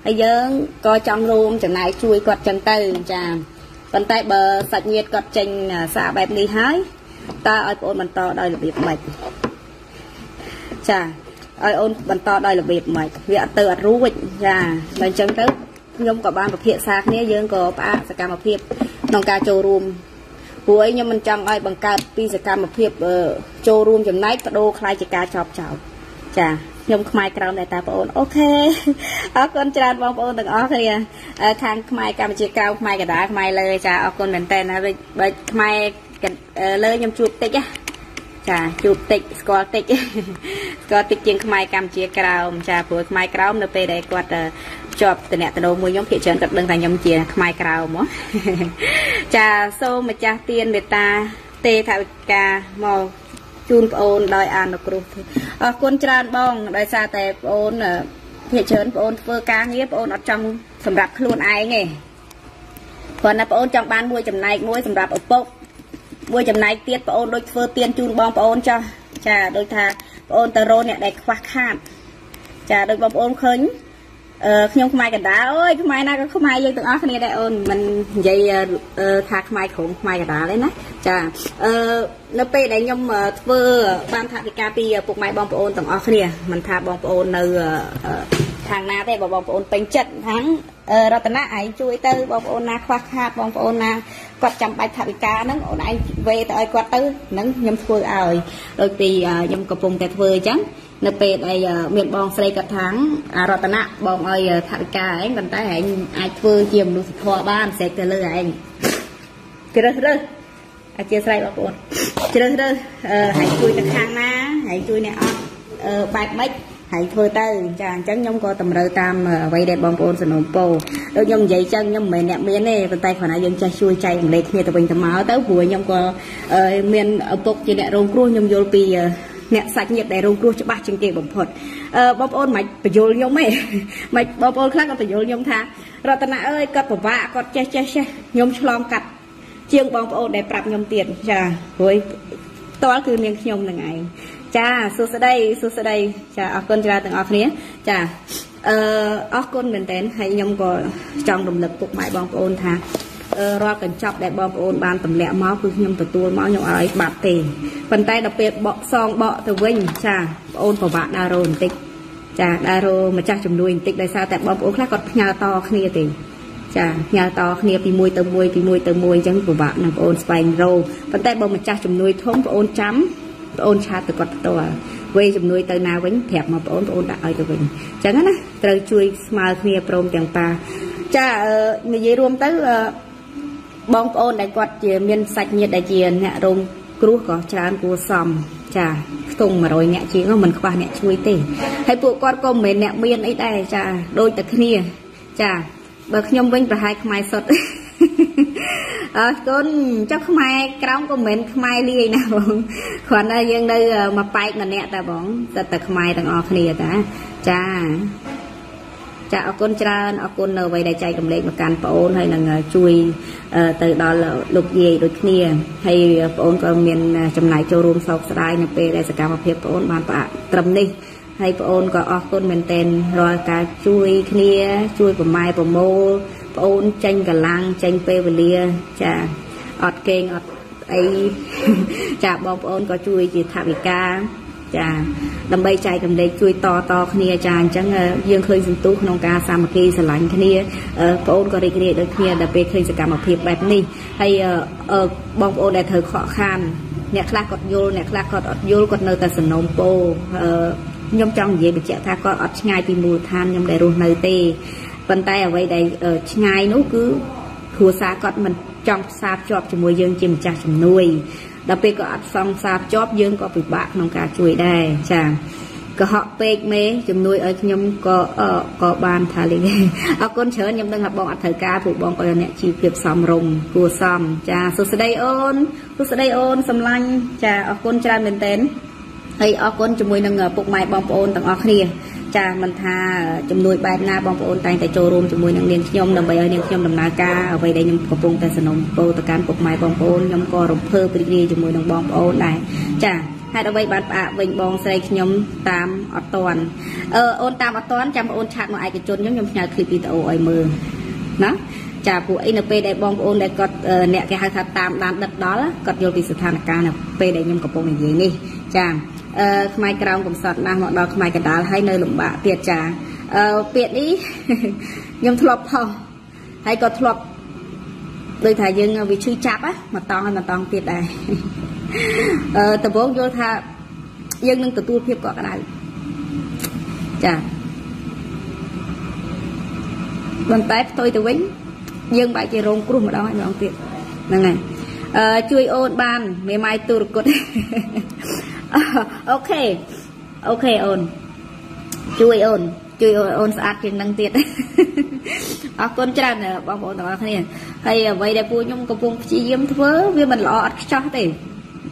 ហើយយើងក៏ចង់រួមចំណាយជួយគាត់ចឹងទៅចាប៉ុន្តែបើសាច់ញាតិគាត់ចេញសាកបែបនេះហើយតើឲ្យបងប្អូនបន្តដោយរបៀបម៉េចចា អរគុណច្រើនបងប្អូនទាំងអស់គ្នាខាងខ្មែរកម្ពុជាក្រៅខ្មែរលើចាអរគុណមែនតើហើយបើខ្មែរ Chà, chụp tịch, score tịch Score tịch trên khmai cam chia cao Chà, với khmai cao nó về đây quạt Chọp từ nẹ từ đầu mùi nhóm thị trường Cật đơn thành nhóm chia khmai cao Chà, sâu mà chá tiên Về ta, tê thảo ca Màu chun ôn đòi ăn nó cục Côn tràn bong Đòi xa tè ôn Thị trường ôn vơ ca nghiệp ôn ở trong Sầm rạp luôn ai nghe Còn nạp ôn trong ban mùi chầm này Mùi sầm rạp ở bốc មួយចំណែកទៀតបងអូនដូចធ្វើទៀនជូនបងប្អូនចាដោយថាបងអូនទៅរោអ្នកដែលខ្វះខាតចាដោយបងប្អូនឃើញខ្ញុំខ្មែរកណ្ដាលអើយខ្មែរណាក៏ខ្មែរយើងទាំងអស់គ្នាដែរអូនមិននិយាយថាខ្មែរក្រុមខ្មែរកណ្ដាលទេណាចាអឺនៅពេលដែលខ្ញុំធ្វើបានថវិកាពីពុកម៉ែបងប្អូនទាំងអស់គ្នាមិនថាបងប្អូននៅ រតនាឯងជួយទៅបងប្អូនណាខ្វះខាតបងប្អូនណាគាត់ចាំបាច់ថវិកាហ្នឹងអូនឯងវេទៅឲ្យគាត់ទៅនឹងខ្ញុំធ្វើឲ្យដូចពីខ្ញុំកំពុងតែធ្វើអញ្ចឹងនៅពេលដែលមានបងស្រីគាត់ថារតនាបងឲ្យថវិកាឯងប៉ុន្តែឯងអាចធ្វើជាមនុស្សធម៌បានសេចក្ដីលើឯងគ្រឹះរើស chia sẻ với bọn chơi chơi hãy chui cái khang na hãy chui này ăn bạch bách hãy thôi tay chàng trắng nhông co tầm rơi tam vay đẹp bọn bọn sờn bồ đôi nhông dậy chân nhông mềm nhẹ miên này tay phải này dân cha xuôi chay một lệch kia tụi mình tầm máu tới buổi nhông co miên bốc trên đại rồng cua nhông vô pì nè sạch nhiệt đại rồng cua cho ba chân kề bẩm phật bọn bọn mày phải vô nhông mày mày bọn bọn khác còn phải vô nhông tha rồi tana ơi cất bả vạ cất che che che nhông slom cắt chiêng bọn bọn để bạp nhông tiền chà rồi to cứ miên nhông là ngày chà số sẽ đây số sẽ đây chà ở con ra từng ở phía chà ở con mình tên hay nhông có trong động lực cuộc mãi bọn ôn thà ra cần chọc để bọn ôn ban tầm lẹ máu cứ nhông từ tuôn máu nhông ấy bạc tiền phần tay đặc biệt bọ song bọ từ vinh chà ôn của bạn đa rồn tích chà đa rô mà cha chùm đuôi tích đây sao tại bọn ôn khác còn nhà to kia tiền chà nhà to kia vì môi từ môi vì môi từ môi chẳng của bạn là ôn spine rô phần tay bọn mà cha chùm nuôi thốn của ôn chấm ôn cha từ con tòa quê chụp nuôi tới nào vẫn thẹp mà ôn ôn đã ở cho mình chẳng hạn á trời chui smile kia prom chẳng ta cha người dễ rôm tới bong ôn đại quạt chìa miên sạch nhiệt đại chìa nhẹ rôm cứu có tràn của sầm cha cùng mà rồi nhẹ chỉ có mình qua nhẹ chui tỉ hãy phụ con con mình nhẹ miên ấy đây cha đôi từ kia cha bậc nhom vinh và hai mai sọt con chắc mai trong của mình mai ly nào bọn còn đây dân đây mà bay mà nẹt ta bọn ta ta mai đang ở kia ta cha cha con cha con nở vậy đại chạy cầm lấy một can bồn hay là chui từ đó là lục gì đôi kia hay bồn còn miền trong này cho room sau đây là về đây sẽ cả một việc bồn bàn bạc trầm đi hay bồn có con mình tên rồi cả chui kia chui của mai của mô ôn tranh cả làng tranh pê và lia chà ọt kênh ọt ấy chà bọc ôn có chui chỉ thả bị ca chà đầm bay chạy cầm lấy chui to to kia chà chẳng riêng khơi dùng tú nông ca sao mà kia sờ lạnh kia ôn có đi kia được kia đập bê khơi sẽ cả một thiệp bẹp đi hay bọc ôn đại thời khó khăn nè khla cọt vô nè khla cọt vô cọt nơi ta sờ nông po nhom trong gì bị chẹt tha cọt ọt ngay bị mù than nhom đại ruột nơi tê vân tay ở đây đây ngay nó cứ thua xa con mình trong xa chóp cho mùi dương chìm chặt chìm nuôi đặc biệt có xong xa chóp dương có bị bạc nông cả chuối đây chà có họ bếch mê chìm nuôi ở nhóm có có ban thả lý ở con chớ nhóm đang hợp bọn ở thời ca phụ bọn coi nẹ chi việc xóm rồng thua xóm chà số sẽ đây ôn số sẽ đây ôn xâm lanh chà ở con trai mình tên hay ở con chùm mùi nâng ở bụng mày bọn ôn tặng ở kia chà mình tha chùm nuôi bài na bong bồn tay tại chỗ rôm chùm nuôi năng liên nhom đồng bày ở liên nhom đồng na ca ở vậy đây nhom có bông tay sơn nông bồ tơ can cục mai bong bồn nhom co rộp phơ bì đi chùm nuôi năng bong bồn này chà hai đồng bày bạt bạ vịnh bong say nhom tam ở toàn ôn tam ở toàn chăm ôn chặt mà ai cái chôn nhom nhom nhà clip đi tàu ai mờ đó chà phụ ấy là p đây bong bồn đây cọt nẹt cái hai tháp tam đan đất đó là cọt vô bị sự thang ca này p đây nhom có bông gì đi chà mai cào cũng sọt mang mọi đo mai cả đá hay nơi lủng bạ tiệt trà tiệt đi nhom thọp hò hay có thọp đôi thầy dương vì chui chạp á mà to hay mà to tiệt này tập vốn vô tha dương nâng tập tu phiêu cọ cả đá trà bàn tay tôi từ vĩnh dương bãi chơi rong cùm mà đó hay mà ông tiệt này chui ôn ban ngày mai tôi được cột ok ok ôn chui ôn chui ôn sát trên năng tiệt à con trai này bong bóng tao này hay vậy để phu nhung có phu chi yếm thưa với mình lọt cho thì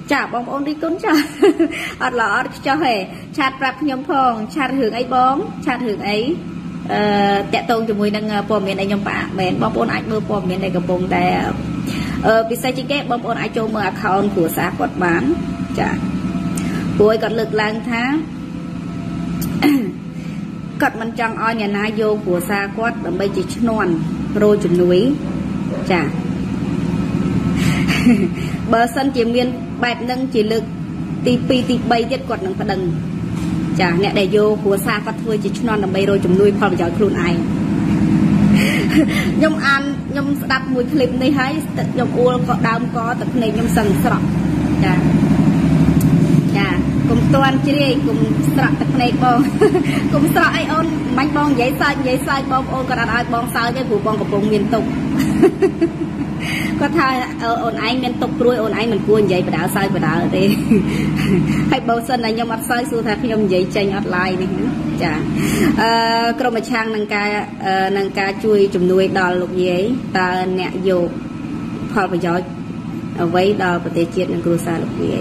chả bong ôn đi cún chả lọt lọt cho hề chặt rạp nhung phong chặt hưởng ấy bóng chặt hưởng ấy tẹt tôn từ mùi năng bò miền này nhung bả miền bong ôn anh mưa bò miền này cầm bông đầy vì sao chỉ cái bong ôn anh cho mưa account của xã quạt bán chả buổi cọt lực lang thang cọt mình trăng o nhà na vô của xa quát đầm bay chỉ non rồi chụp núi chả bờ sân chỉ miên bẹp nâng chỉ lực tì pi tì bay tiết cọt nâng ta đừng chả nhẹ để vô của xa quát thôi chỉ non đầm bay rồi chụp núi phong giỏi luôn ai nhom ăn nhom đập mùi clip này hay nhom uo có đam có tập này nhom sần sọt chả cùng toàn chơi cùng sọt tập này bong cùng sọt ai ôn bánh bong giấy sai giấy sai bong ôn còn ai bong sai cái vụ bong của bong miền tục Có thay ổn anh nên tục rồi ổn anh mình cuốn vậy và đảo sai và đảo đi hay bao sân này nhom mặt sai xu thật nhom vậy tranh online đi chả còn mà trang năng ca năng ca chui chùm nuôi đòn lục dế ta nẹt vô phò vào gió ở với đòn và tê chiết năng cua xa lục dế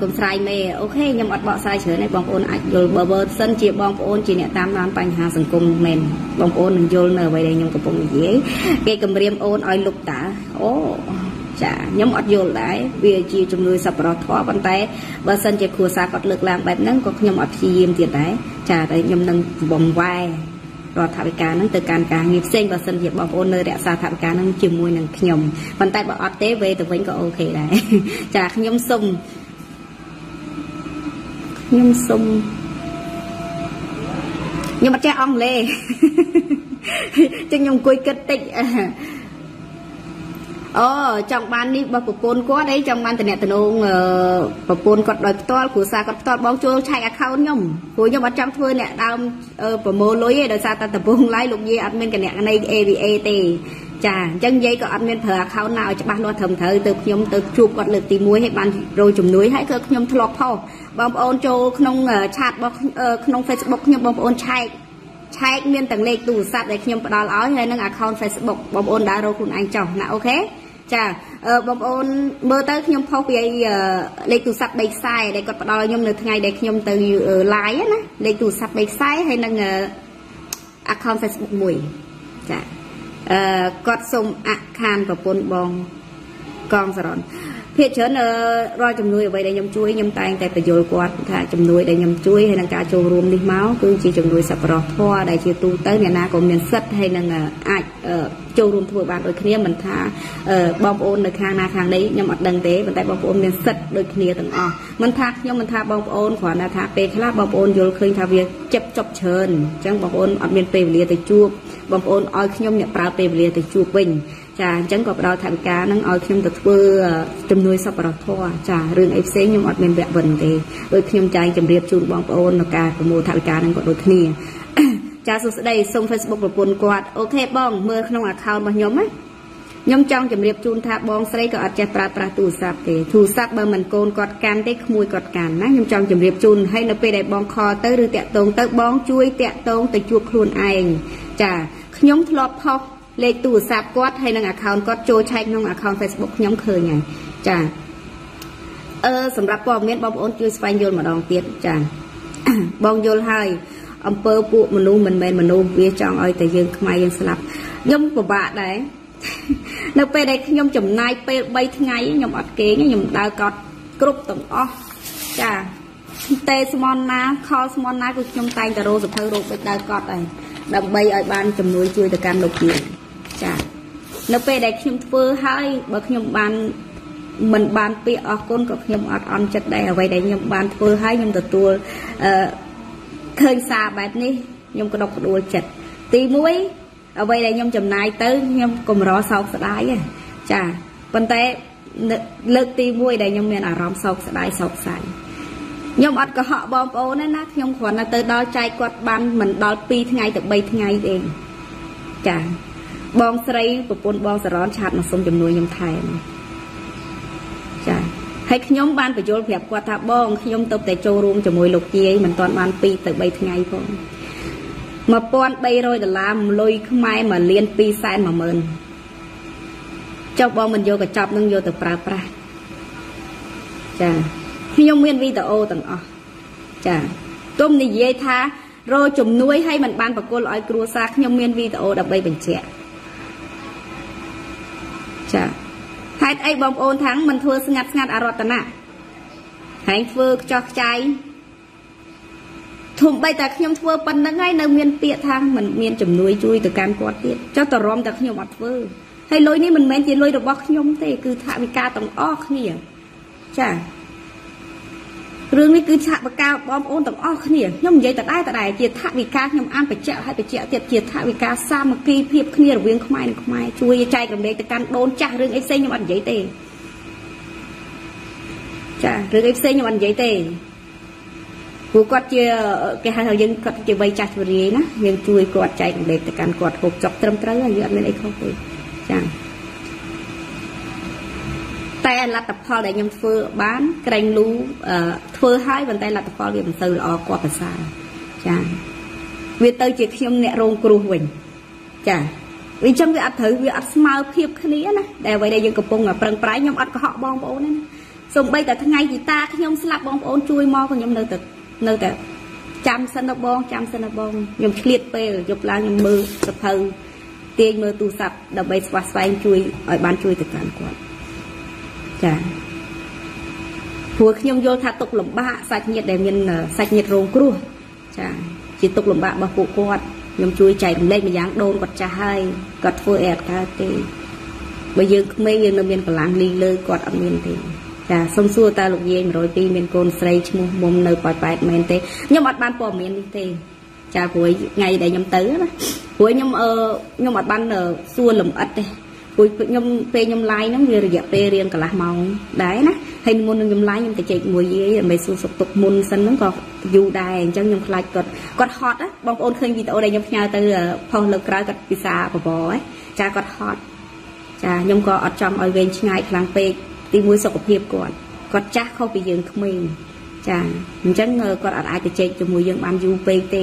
cùng sai mê ok nhom mặt bọ sai chửi này bong ổn anh rồi bờ bờ sân chỉ bong ổn chỉ nẹt tam tam bành hà sừng cùng mềm bong ổn mình vô nở vậy đây nhom cục bông dế cây cầm riêng ổn ỏi lục tả ô chả nhóm ọt vô lại vì chỉ trong người sập rò thọ bàn tay và sân chơi khua xa cọt lực làm bẹp nắng có nhóm ọt chi yếm tiền đấy chả đấy nhóm nâng vòng vai rò thảo cá nâng từ càng càng nghiệp sinh và sân hiệp bảo ôn nơi đẹp xa thảo cá nâng chiều môi nâng nhom bàn tay bảo ọt tế về từ vẫn có ok đấy chả nhóm sung nhóm sung nhưng mà cha ông lê cho nhóm cuối kết tích ờ trong ban đi bà cục côn có đấy trong ban từ nè từ nông bà côn cọt đòi to của xa cọt to bao chua chạy account nhom của nhom bắt trăm thôi nè đau bà mồ lối đòi xa ta tập bung lái lục gì admin cái nè này avt chà chân dây có admin thờ account nào cho ban lo thầm thờ từ nhom từ chụp cọt lực tìm muối hay ban rồi chùm núi hãy cơ nhom thọ phò bom ôn châu không chat bom không facebook nhom bom ôn chạy chạy miền tầng lệ tủ sạp để nhom đòi ói hay nâng account facebook bom ôn đã rồi anh chồng là ok chà bom ôn mơ tới nhom khâu về lấy tủ sập bạch sai để còn đòi nhom được ngày để nhom từ lái á lấy tủ sập bạch sai hay năng account facebook mùi chà cọt sông account và bồn bong con rồi phía trên rồi chồng nuôi vậy để nhom chuối nhom tay tay phải dồi quạt thà chồng nuôi để nhom chuối hay năng cá trâu rôm đi máu cứ chỉ chồng nuôi sập rọ thoa để chỉ tu tới ngày na còn miền sắt hay năng ai châu rùm thua bạn đôi kia mình tha bom ôn được hàng na hàng đấy nhưng mà đằng tế mình tại bom ôn miền sật đôi kia từng o mình tha nhưng mình tha bom ôn khoảng là tha pe khá bom ôn vô khơi tha việc chập chập chờn chẳng bom ôn ở miền tây về từ chua bom ôn ở khi nhom nhập vào tây về từ chua bình chả chẳng có đào thằng cá nắng ở khi nhom từ vừa chấm nuôi sập vào thua chả rừng fc nhưng ở miền vẹn vần thì đôi khi nhom trai chấm riệp chun bom ôn là cả của mùa thằng cá nắng còn đôi kia chào số đây xong facebook của quân quạt ok bong mơ không account mà nhóm ấy nhóm trong chấm điệp chun tha bong xây có chặt pra pra tủ sạp thì thu sạp bơ mình côn quạt can tết mùi quạt cản nát nhóm trong chấm điệp chun hay nó về để bong kho tới đưa tẹt tông tới bong chui tẹt tông tới chuột luôn anh chả nhóm lọt học lệ tủ sạp quạt hay năng account quạt trôi chạy năng account facebook nhóm khơi nhảy chả ờ sầm rạp bom miết bom ôn chui spam vô mà đòn tiệt chả bong vô hai ông pơ buộc mình luôn mình men mình luôn bia tròn ơi tại dương mai dương sập nhom của bạn đấy nó về đây nhom chấm nai pe bay ngay nhom ọt kế nhom đào cọt cướp tổng o chà tê small na kho small na của nhom tay cà rô sập hơi rô bị đào cọt này đầm bay ở ban chấm núi chui từ cam lục địa chà nó về đây nhom phơ hơi bậc nhom ban mình ban pe ở côn của nhom ọt on chật đây ở vậy đấy nhom ban phơ hơi nhom từ tua khơi xa bát ní nhom có đọc đuôi chật tí muối ở đây là nhom chầm nai tới nhom cùng rõ sọc sẽ đái chà vấn đề lực tí muối đây nhom miền ở róm sọc sẽ đái sọc sạch nhom ọt của họ bom ô nên nát nhom khoản là tới đó chai quạt ban mình đo pi ngày từ bay ngày đêm chà bong sấy của bồn bong sẽ rón chặt mà xong chầm nuôi nhom thay chà hay nhóm ban phải vô phép qua tháp bong nhóm tập tại châu ruộng cho mỗi lục kia mình toàn ban pi từ bảy ngày phong mà pon bay rồi là làm lôi mai mà liên pi sai mà mờn cho bong mình vô cả chọc nâng vô từ pra pra chà nhóm nguyên video tầng o chà tôm này dễ tha rồi chùm nuôi hay mình ban và cô lõi cua xa nhóm nguyên video đập bay bình trẻ chà hai ai bom ôn thắng mình thua ngặt ngặt ở rót nè hãy thua cho cháy thùng bay ta khi nhom thua bắn nó ngay nơi miền pịa thang mình miền chấm núi chui từ cam quạt tiệt cho tờ rom ta khi nhom bật vơ hay lối ní mình men chỉ lối được bóc nhom thế cứ thả bị ca tòng o khỉ chả rương ní cứ thả bị ca bom ôn tòng o khỉ nhom vậy ta đai ta đài chỉ thả bị ca nhom ăn phải chẹo hay phải chẹo tiệt chỉ thả bị ca xa mà kỳ phiệp khỉ riêng không ai không ai chui chạy cầm đế từ cam đốn chả rương ấy xây nhom ăn giấy tề chả rương ấy xây nhom ăn giấy tề Cô quát chưa cái hai thằng dân quát chưa bay chặt vừa đấy nè, nhưng chui quát chạy để tất cả quát hộp chọc trầm trắng là dựa lên ấy không thôi, chẳng. Tay là tập phơi để nhầm phơi bán cành lú phơi hai bàn tay là tập phơi để mình từ lo quạt bả xa, chẳng. Vì từ chỉ không nhẹ rong cừu huỳnh, chẳng. Vì trong việc ăn thử việc ăn mau khiếp cái này nè, để vậy đây dân cặp bông ở phần trái nhom ăn có họ bong bổ nè, xong bây giờ thằng ngày thì ta cái nhom slap bong bổ chui mò còn nhom nơi từ nơi từ chăm sân đập bong chăm sân đập bong nhom liệt pe nhom lá nhom mưa sập thừ tiền mưa tu sập đập bay sập xoay chui ở ban chui từ cản quạt, chả vừa nhom vô thà tục lồng bạ sạch nhiệt để miền sạch nhiệt rồng cua, chả chỉ tục lồng bạ mà phụ quạt nhom chui chạy lên mà dán đôn quạt trà hay quạt vui ẹt ta thì bây giờ mấy người nông dân còn làm lì lơi quạt ở miền thì ta xong xuôi ta lục nhiên rồi đi miền cồn xây mua mồm nơi bỏi bỏi miền tây nhom ăn ban bỏ miền thì trà cuối ngày để nhom tới đó cuối nhom ờ nhom ăn ban ở xuôi lồng ất đây cuối nhom pe nhom lái nó người dẹp pe riêng cả lá mỏng đấy nè hay môn nhom lái nhom tự chạy mùi gì mấy xuôi sụp tục môn sân nó còn dù đài cho nhom lái cột cột hot á bông ôn khơi gì tao đây nhom nhà từ phòng lục ra cột pizza bò bò ấy trà cột hot trà nhom có ở trong ở bên ngày lang pe thì mối sọc hiệp còn còn chắc không bị dừng mình chả chắc ngờ còn ai thì chạy cho mùi dừng ăn du pt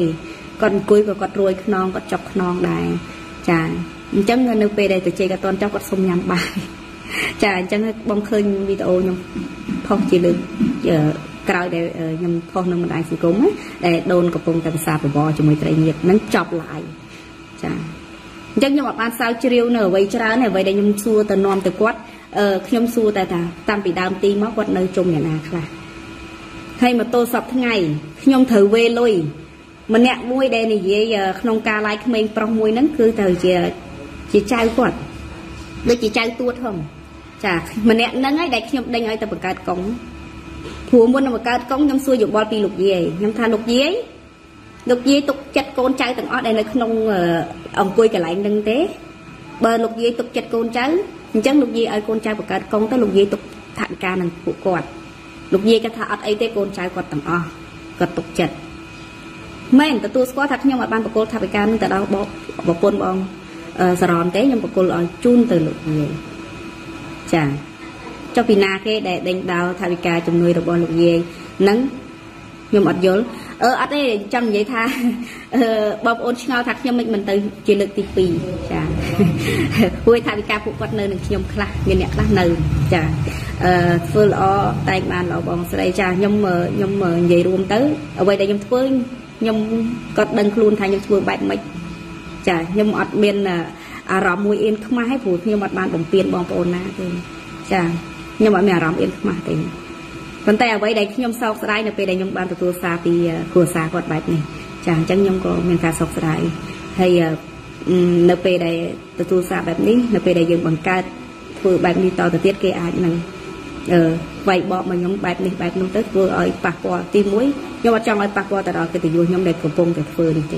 còn cuối và còn rồi non còn chọc non đài chả chắc ngờ nước về đây từ chạy cả toàn trong còn sông nhắm bài chả chắc bông khơi video nhung không chỉ được giờ cào để nhung không nên mình ai chỉ cúng để đồn cặp bông tam sa phải bò cho mùi trai nhiệt nắng chọc lại chả chắc nhung bạn sao chiều nở vậy chả này vậy đây nhung xua từ non từ quát khiêm xua tại ta tam bị đam ti máu quật nơi chung nhà nà là hay mà tô sập ngày khiêm thử về lui mình nhẹ môi đây này gì không ca lại mình trong môi nắng cứ từ chị chị trai quật đây chị trai tuột không chả mình nhẹ nắng ấy đây khiêm đây ngay tập một cái cống thua muốn là một cái cống nhâm xua dụng bò pi lục gì nhâm tha lục gì ấy lục gì tục chặt con trai từng ở đây là không ông quay cái lại nâng tế bờ lục gì tục chặt con cháu chẳng lục gì ai con trai của các con tới lục gì tục thản ca nằng phụ quạt lục gì cái thà ấy tới con trai quạt tầm o quạt tục chật mấy người tôi có thật nhưng mà ban của cô thà ca mình từ đâu bỏ bỏ quân bom sờn té nhưng mà cô lại chun từ lục gì chả cho vì na cái để đánh đào thà ca chồng người được bỏ lục gì nắng nhưng mà dốt ở ở đây trong vậy tha bom ôn ngao thật nhưng mình mình từ chỉ lực tì pì chả vui thay vì ca phụ quát nơi được nhom khla miền nhạc khla nơi chả phơi lo tay bàn lo bòn sợi chả nhom mờ nhom mờ vậy luôn tới ở đây đây nhom phơi nhom cọt đần luôn thay nhom phơi bạch mạch chả nhom ọt miền à ròm mùi yên không ai hay phù nhom ọt bàn bồng tiền bồng ôn na thì chả nhom ọt mẹ ròm yên không ai thì còn tại ở đây đây nhom sọc sợi này về đây nhom bàn từ xa thì cửa xa cọt bạch này chả chẳng nhom có miền ca sọc sợi hay nợ về đây từ tu sạ bẹp ní nợ về đây dừng bằng ca vừa bẹp đi to từ tiết kia ai này vậy bọn mà nhóm bẹp này bẹp luôn tới vừa ở bạc bò tim muối nhưng mà trong ở bạc bò từ đó cái từ vui nhóm đẹp của phong từ phơi thì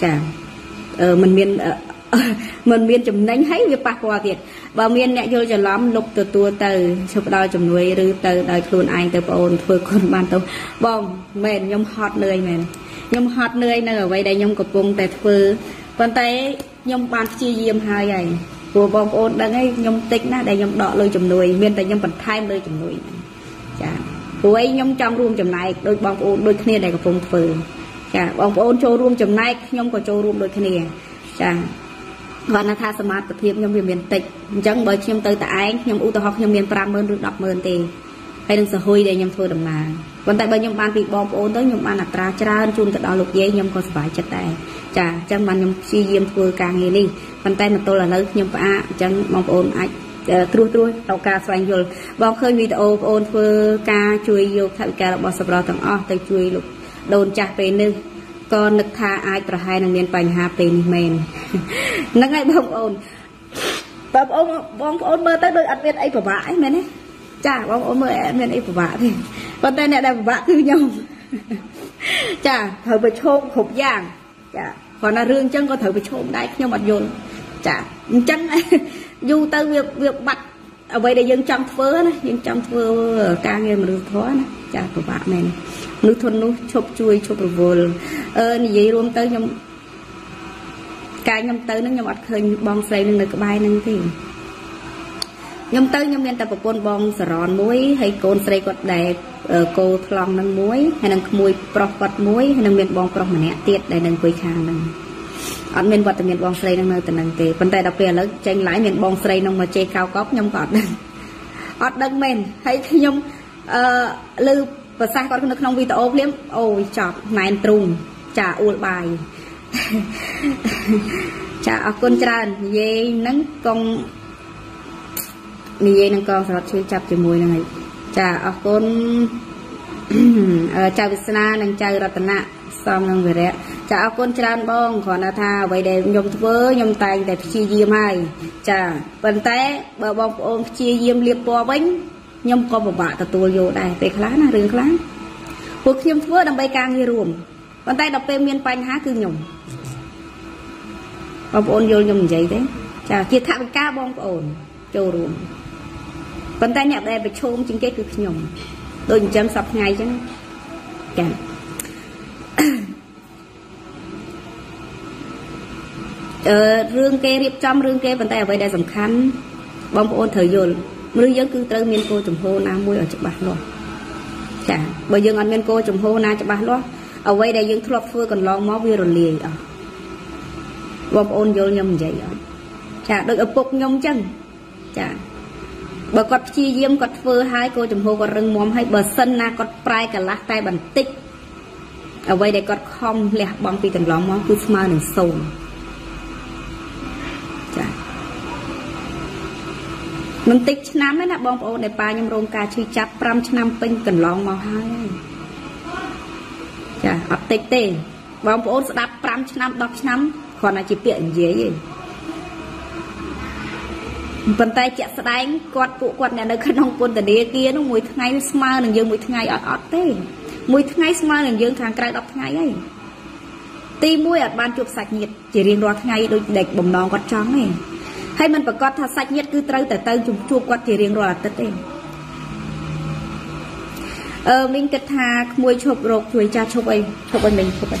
chả mình miên mình miên chấm đánh thấy việc bạc bò thiệt và miên lại vô cho lắm lục từ tua từ chụp đôi chấm nuôi rư từ đời luôn ai từ ôn phơi con ban tàu bom mền nhóm hot nơi mền nhóm hot nơi nơi ở vậy đây nhóm của phong từ phơi còn tay nhom bàn chia diêm hai ngày của bom ôn đang ấy nhom tịnh na để nhom đọ lôi chầm nuôi miền tây nhom bẩn thai lôi chầm nuôi chả của ấy nhom trong ruộng chầm này đôi bom ôn đôi kia này có phồng phừ chả bom ôn châu ruộng chầm này nhom có châu ruộng đôi kia chả còn là tha smart tập thiệp nhom miền tây chẳng bởi nhom tới tại nhom u tàu học nhom miền pram mơn được đọc mơn thì hay đừng sở hôi để nhom thôi đầm mà còn tại bởi nhom bàn bị bom ôn tới nhom bàn là tra tra chun tận đọ lục dây nhom còn phải chặt tay chả chẳng mà nhom suy diêm vừa càng nghe đi bàn tay mà tôi là lớn nhom a chẳng mong ôn ai trôi trôi tàu cá xoay rồi bao khơi video ôn vừa ca chui vô thằng cá là bao sập rò thằng o tay chui lục đồn chặt về nư còn nực tha ai tờ hai nàng miền bành hà tiền mền nó ngay bông ôn bông ôn bông ôn mơ tới đôi ăn biết ấy của vãi mền ấy chả bông ôn mơ mền ấy của vãi thì bàn tay này là vãi cứ nhom chả thời bữa chôn khục giang chả còn là riêng chân có thể bị chôn đấy nhưng mà dồn chả chân dù tới việc việc bạch ở đây để dân trong phớ này dân trong phớ ca nghe mà được thóa này chả của bạn này nuôi thôn nuôi chụp chui chụp vô vậy luôn tới nhom cái nhom tới nó nhom ăn khơi bom xây nên được bay nên thì nhom tới nhom bên tập con bom sờn muối hay con xây quật đẹp cô thòng nâng muối hay nâng mùi pro quật muối hay nâng bên bom pro mà nẹt tiệt để nâng quây khang nâng ăn bên quật bên bom xây nâng nơi từ nâng thì vấn đề đặc biệt là tranh lãi bên bom xây nâng mà chơi cao cốc nhom quật ăn đằng men hay nhom lư và sai con nó không video clip ôi chọc màn trùng trả u bài trả con tràn dây nắng con mì dây nắng con rồi chơi chập chơi mùi này trả con chào Visna đang chơi Ratana xong đang về đấy trả con tràn bong còn là tha vậy để nhom vớ nhom tay để chia diêm ai trả bàn tay bờ bong ôm chia diêm liệp bò bánh nhom có một bạn tụi vô đây về khá là rừng khá cuộc khiêm phước đầm bay càng như ruộng bàn tay đập bên miền panh há cứ nhổm bom ôn vô nhom giấy đấy chả kia thằng ca bom ổn châu ruộng bàn tay nhặt đây bị chôm chính cái cứ nhổm đôi chấm sập ngay chứ chả rương kê điệp trăm rương kê bàn tay ở đây là tầm khăn bom ôn thời vô mưa dân cứ trơ miền cô trồng hô na muối ở chợ bán luôn, chả bây giờ ở miền cô trồng hô na chợ bán luôn, ở đây đây dân thu lộc phơi còn lon máu bia rồi liền ở, bom ôn vô nhom vậy ở, chả được ở cục nhom chân, chả, bờ cọt chi diêm cọt phơi hai cô trồng hô cọt rừng móm hay bờ sân na cọt prai cả lá tay bàn tích, ở đây đây cọt không lẹ bom pi còn lon máu cứ smile đừng sồn. Mình tích năm ấy là bông bông để ba nhầm rôn ca chui chắp trăm năm pinh cần lòng màu hai chả ập tích tê bông bông sẽ đắp trăm năm đọc năm còn là chỉ tiện dễ gì vần tay chạy sẽ đánh quạt phụ quạt này nó khăn hông quân từ đế kia nó mùi tháng ngày smile đừng dương mùi tháng ngày ọt ọt tê mùi tháng ngày smile đừng dương tháng cái đọc tháng ngày ấy ti mùi ọt ban chụp sạch nhiệt chỉ riêng đoạt ngày đôi đẹp bồng non quạt trắng này hay mình phải có thật sạch nhất cứ trâu tại tao chúng chua quạt thì riêng rồi tất em ờ mình kết thà môi chụp rột chuối cha chụp ấy chụp bên mình chụp ấy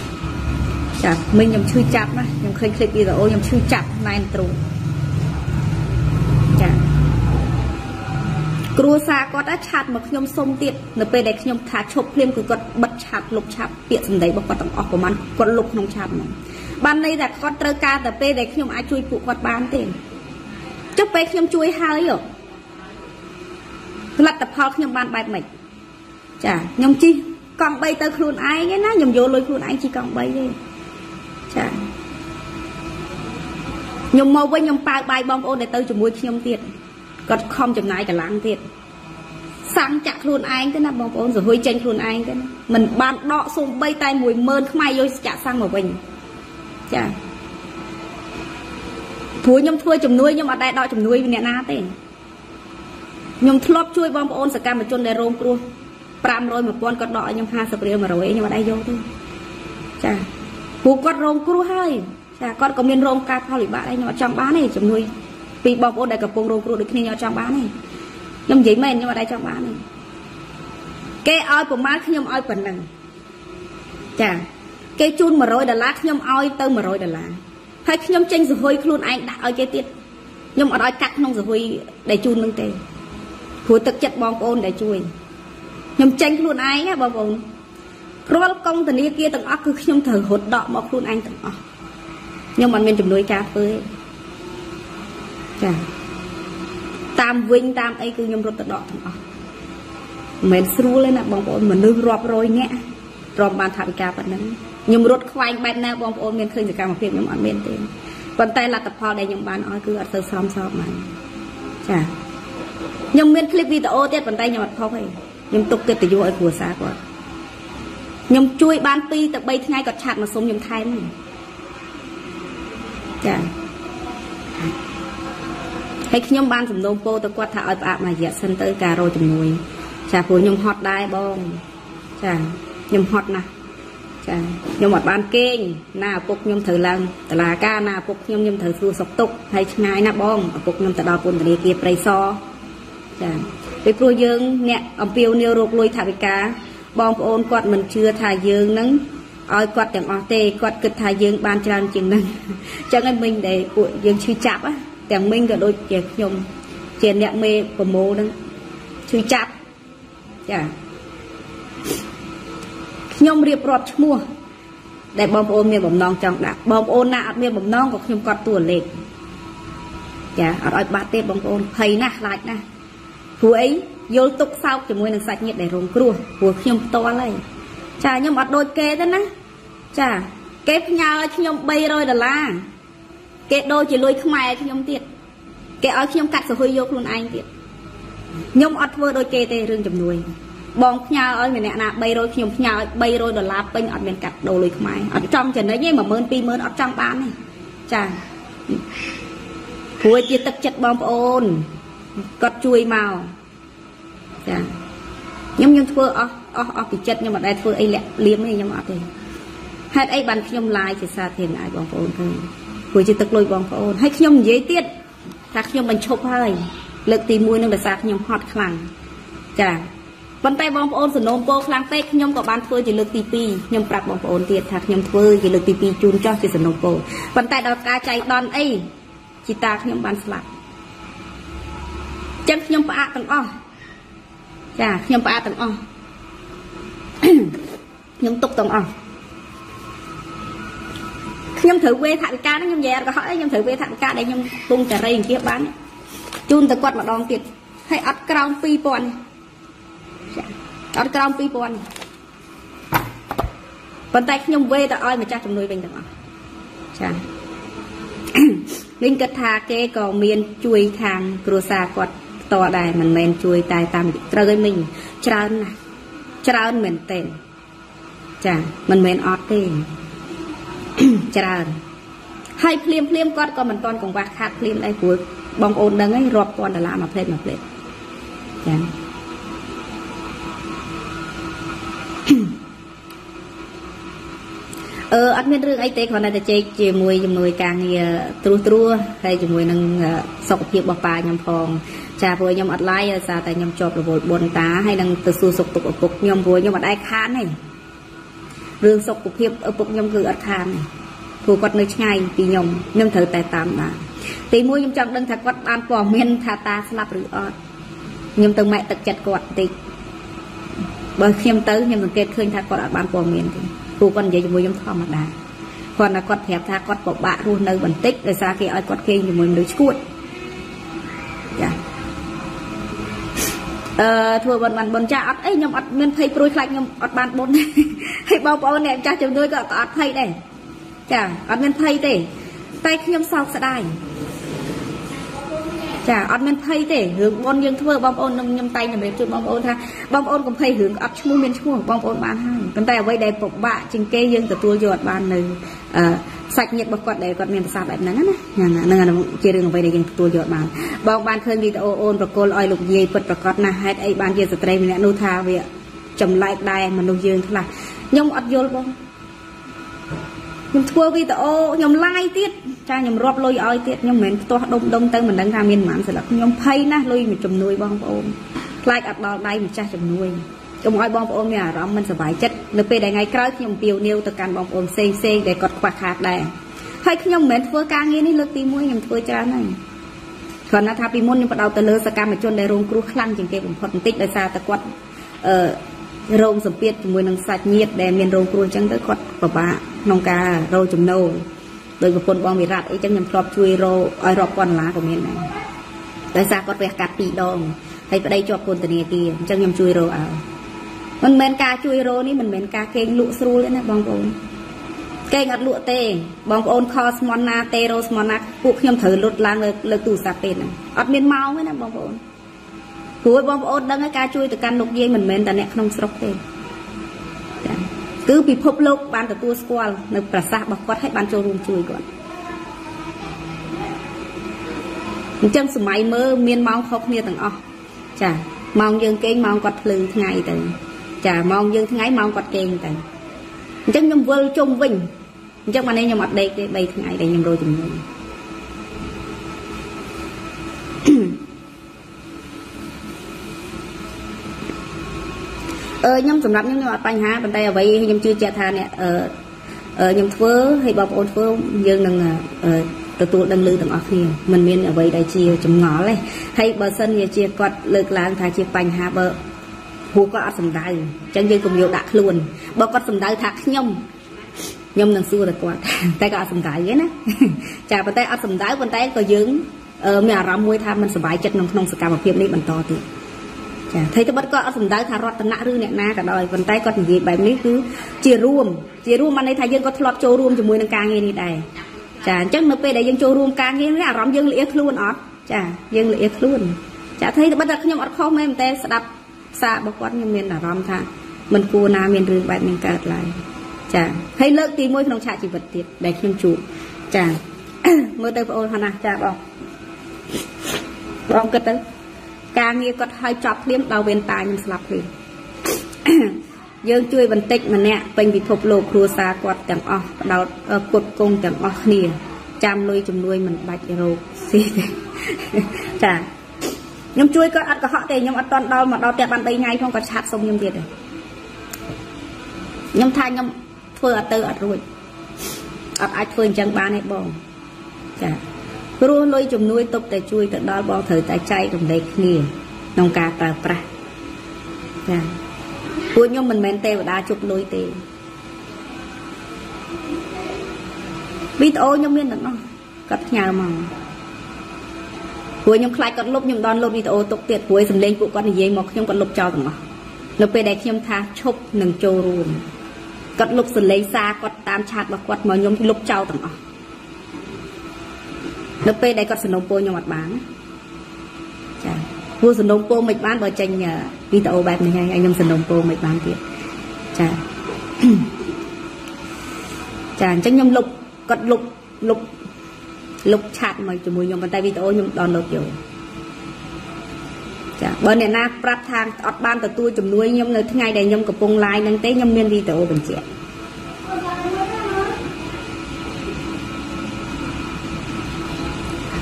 chả mình nhầm chui chạp mà nhầm khơi clip đi rồi ôi nhầm chui chạp này em trù chả cua xa có đã chặt mà nhầm sông tiệt nửa bên đấy nhầm thả chụp thêm cứ còn bật chặt lục chặt tiện xong đấy bọc quạt tầm ọt của mình còn lục nông chặt mà ban đây là con trơ ca tập pe để nhầm ai chui phụ quạt bán tiền chúc bé nhom chui hơi rồi lật tập học nhom ban bài mình chả nhom chi còn bay tới khuôn ai cái nó nhom vô lôi khuôn ai chỉ còn bay vậy chả nhom màu với nhom bài bài bom ôn để tới chụp mũi nhom tiền còn không chụp nai cả láng tiền sang chặt khuôn ai cái nào bom ôn rồi hơi chênh khuôn ai cái mình ban đọ xuống bay tay mùi mơn may vô chả sang một mình chả thôi nhom thui chùm nuôi nhưng mà đại đo chùm nuôi nè na thế nhom thọp chui bom ôn sờ cam mà chôn để rôm cua pram rồi mà con con đọ nhom ha sờ riêu mà rồi nhưng mà đại vô thôi chả buộc con rôm cua hơi chả con có miên rôm ca thao lụi bạn đây nhưng mà trong bán này chùm nuôi vì bom ôn đại cả con rôm cua được khi nhau trong bán này nhom dễ mền nhưng mà đại trong bán này cái oi của má khi nhom oi phần này chả cái chun mà rồi đà lá khi nhom oi tơ mà rồi đà lá hay nhom tranh rồi hôi luôn anh đã ở cái tiết nhom ở đói cắt nông rồi hôi để chun nâng tề hối thực chất bom ôn để chui nhom tranh luôn anh á bom ôn rồi công từ kia từng óc cứ nhom thở hột đọ mà luôn anh từng óc nhom ăn bên chụp nuôi cá phơi tam vinh tam ấy cứ nhom rốt tự đọ từng óc mệt sưu lên nè bom ôn mà nương rọp rồi nhẹ rọp bàn thảm cá bạn nắng nhom rốt khoai bánh na bom ôn miền khơi từ cam mà phim nhom ăn miền tây còn tay là tập phò đây nhom bán oi cứ ở từ xóm xóm mà chả nhom miền clip video tiết còn tay nhom phò vậy nhom tục cái từ vô ở của xa quá nhom chui ban pi tập bay ngay cọt chặt mà sống nhom thay mình chả hay nhom ban sủng nôm po tập quạt thả oi bạ mà dẹt sân tới cà rô chùm nuôi chả phù nhom hot đai bom chả nhom hot nè nhưng mà ban kinh na cục nhom thử lần là ca na cục nhom nhom thử xua sọc tục hay ngay na bom cục nhom từ đào cồn từ đây kia prey so, cái cua dương nè ẩm piêu nêu ruột lôi thả bị cá bong ôn quạt mình chưa thả dương nắng oi quạt chẳng ó tê quạt cực thả dương ban tràn chừng nắng cho nên mình để của dương chưa chạp á chẳng mình cả đôi chè nhung chè nhẹ mê của mô nắng chưa chạp chả nhung riệp rọt mua để bong ôn miệng bầm non trong đã bong ôn nạ miệng bầm non của nhung quạt tuổi lệch chả oi ba tê bong ôn thầy nè lại nè thú ấy vô tục sau thì môi nâng sạch nhiệt để rồng cua của nhung to lên chả nhung bắt đôi kê thế nè chả kép nhau nhung bay rồi là la kê đôi chỉ lui không mày nhung tiệt kê ở nhung cắt rồi hơi vô luôn anh tiệt nhung ở vừa đôi kê tê rương chầm nuôi bong nhau ơi mình nè nà bay rồi nhung nhau bay rồi là la bên ở bên cắt đồ lui không mày ở trong chừng đấy nhưng mà mơn pi mơn ở trong bán này chả thú ấy chỉ tập chặt bom ôn cọt chui màu chả nhung nhung thưa ó ó ó bị chật nhưng mà đây thưa ấy lẹ liếm này nhưng mà thì hết ấy bàn nhung lại chỉ xa thiền ai bong phồn thôi buổi chiều tật lôi bong phồn hết nhung dễ tiết thạc nhung mình chụp hơi lực tìm mui nên là sạc nhung hot khẳng chả bàn tay bong phồn sườn ôm cô khang tết nhung có bàn thưa chỉ lực tì pi nhung bạc bong phồn tiệt thạc nhung thưa chỉ lực tì pi chun cho chỉ sườn ôm cô bàn tay đào cá chạy đòn ấy chỉ ta nhung bàn sạc chắc nhung phá tầng o chả nhung phá tầng o nhung tục tầng o nhung thử quê thạnh ca nó nhung về có hỏi nhung thử quê thạnh ca để nhung tung cà ri kia bán chun từ quạt mà đòn tiệt hay ắt còng phi pòn ắt còng phi pòn bàn tay nhung quê ta oi mà cha chồng nuôi mình tầng o chả mình cất thà kê còn miên chui thang cua xa quạt to đài mình men chui tai tam trời mình trơn này trơn mình tên chả mình men ót tên trơn hai phim phim quạt còn mình toàn cùng vạc hạt phim đây của bong ôn đằng ấy rọp còn là làm mà phết mà phết chả ờ ăn miếng rương ấy té còn là để chơi chơi mùi chơi mùi càng thì trua trua hay chơi mùi nâng sọc hiệp bò pa nhom phong trà bồi nhom ăn lái ra tại nhom chọp là bồi bồn tá hay nâng từ su sọc tục ở cục nhom bồi nhom ăn ai khán này rương sọc cục hiệp ở cục nhom cứ ăn khán thua quật nơi ngay thì nhom nhom thử tài tam mà tí mùi nhom chọn đừng thà quật ban cỏ miên thà ta slap rửa nhom từng mẹ tật chặt quật tí bởi khi nhom tới nhom từng kết khơi thà quật ban cỏ miên con vậy mùi giống thò mà đá còn là con thẹp tha con bọc bạ luôn nơi bẩn tích rồi xa kia ơi con kia nhiều mùi đối cuộn thua bẩn bẩn bẩn cha ắt ấy nhom ắt miên thầy prui khạch nhom ắt ban bốn thầy bao bao nè cha chồng nuôi gọi ắt thầy đây chả ắt miên thầy để tay nhom sau sẽ đài chả ắt miên thầy để hướng bon dương thua bom ôn nhom tay nhà mình chơi bom ôn tha bom ôn cũng thầy hướng ắt mua miên mua bom ôn bán hai con tay ở đây đẹp bọc bạ chừng kê dương từ tua giọt ban này sạch nhiệt bọc quạt để quạt miên sạch lại nắng á nè nè nè chơi đường về đây dương tua giọt ban bom ban khơi bị ô ôn và cô loi lục dây bật và quạt na hết ấy ban kia từ đây mình đã nuôi tha về chầm lại đài mà nuôi dương thế là nhom ắt vô bom nhom thua vì tao ô nhom lai tiết cha nhom rót lôi oi tiết nhom mến to đông đông tới mình đang ra miên mãn rồi là nhom phay na lôi mình chồng nuôi bom ôn lại ắt đo đây mình cha chồng nuôi chồng oi bom ôm nhà rõ mình sợ bãi chất nơi pe đại ngày cỡ nhom piêu nêu từ căn bom ôm xây xây để cọt quạt hạt đè hay nhom mến thua ca nghe ní lượt ti muối nhom thua cha này còn là thà pi muôn nhom bắt đầu từ lơ sa cam mà chôn để rong cua khăn chừng kia cũng phật tích để xa ta quạt rong sầm piết chồng nuôi năng sạch nhiệt để miên rong cua chẳng tới quạt bà bạ nông ca rô chùm nâu đôi một con bong bị rạt ấy chẳng nhầm cọp chui rô oi rọp con lá của mình này tại sao con về cắt tì đòn hay vào đây cho con từ này kia chẳng nhầm chui rô ảo mình men ca chui rô ní mình men ca kênh lụa sru lên này bong ôn kênh ngặt lụa tê bong ôn kho smona tê rô smona buộc nhầm thử lột lang lực lực tủ sạp tên này ọt miên mau ấy nè bong ôn cuối bong ôn đăng cái ca chui từ căn lục dây mình men ta nẹt không sọc tên cứ bị phốp lốc ban từ tua squall nơi bờ xa bọc quất hết ban trôi rung chui còn chân súng máy mơ miên mong khóc miên tầng o chả mong dương keng mong quật lư ngày tầng chả mong dương ngày mong quật keng tầng chân nhom vơi trung vinh chân mà này nhom mặt đẹp đây ngày đây nhom đôi chừng ờ nhâm sủng lập nhâm là bánh há bên đây ở vậy nhâm chưa che than nè ờ ờ nhâm phớ hay bảo ôn phớ dương đang ờ tự tuột đang lư từng ở kia mình miên ở vậy đại chiều chấm ngõ này hay bờ sân nhà chia quạt lực làng thà chia bánh há bờ hú có áp sủng đai chẳng như cùng nhiều đã luôn bờ quạt sủng đai thạc nhâm nhâm đang xua được quạt tay có áp sủng đai vậy nè chả bên tay áp sủng đai bên tay có dướng ờ mẹ ra muối tham mình sủng đai chất nông nông sự cam ở kia này mình to thì thấy tôi bất có sủng đái thà rót tận nã rư nẹn na cả đời vần tay con gì bài mấy cứ chia ruộng chia ruộng ban đây thay dân có lọt châu ruộng cho mùi nâng ca nghe đi đài chả chắc nó về đây dân châu ruộng ca nghe nó là rắm dân lịa luôn ót chả dân lịa luôn chả thấy tôi bất đặc nhưng ót không em tay đập xa bọc quát nhưng miền là rắm thà mình cua na miền rừng bài mình cạt lại chả thấy lợn tí môi không chả chỉ vật tiệt để khiêm chủ chả mơ tới ôi hả na chả bọc bọc cất tới ca nghe có hơi chọc liếm đau bên tai nhưng sập liền dương chui vận tích mà nè bình bị thục lồ khua xa quạt chẳng o đau cột cung chẳng o nìa chăm nuôi chùm nuôi mình bạch rồi xì chả nhưng chui có ăn có họ thì nhưng ăn toàn đau mà đau tẹt bàn tay ngay không có sát xong nhưng việt rồi nhưng thay nhưng phơi ở tư ở rồi ở ai phơi chẳng ba này bồng chả luôn lôi chùm nuôi tục để chui tận đó bao thời tài chay đồng đấy nghề nông ca tàu pra, cuối nhóm mình men tê và đa chụp lôi tê, biết ô nhóm miên tận đó, cất nhà mà, cuối nhóm khai cất lốp nhóm đòn lốp đi ô tục tiệt cuối sầm lên cụ con gì mà nhóm cất lốp cho tận đó, lốp về đây nhóm tha chụp nâng châu ruồn, cất lốp sầm lấy xa cất tam chát và cất mà nhóm lốp cho tận đó. Lớp P đây có sân nông pô nhau mặt bán, vua sân nông pô mịch bán vào tranh video bài mình hay anh em sân nông pô mịch bán kia, chả, chả tranh nhom lục, cật lục lục lục chặt mà chụp mùi nhom bàn tay video nhom đòn lục kiểu, chả bên này na prab thang ọt ban từ tôi chụp nuôi nhom nơi ngày này nhom cặp bông lai nâng té nhom miên video bình chuyện.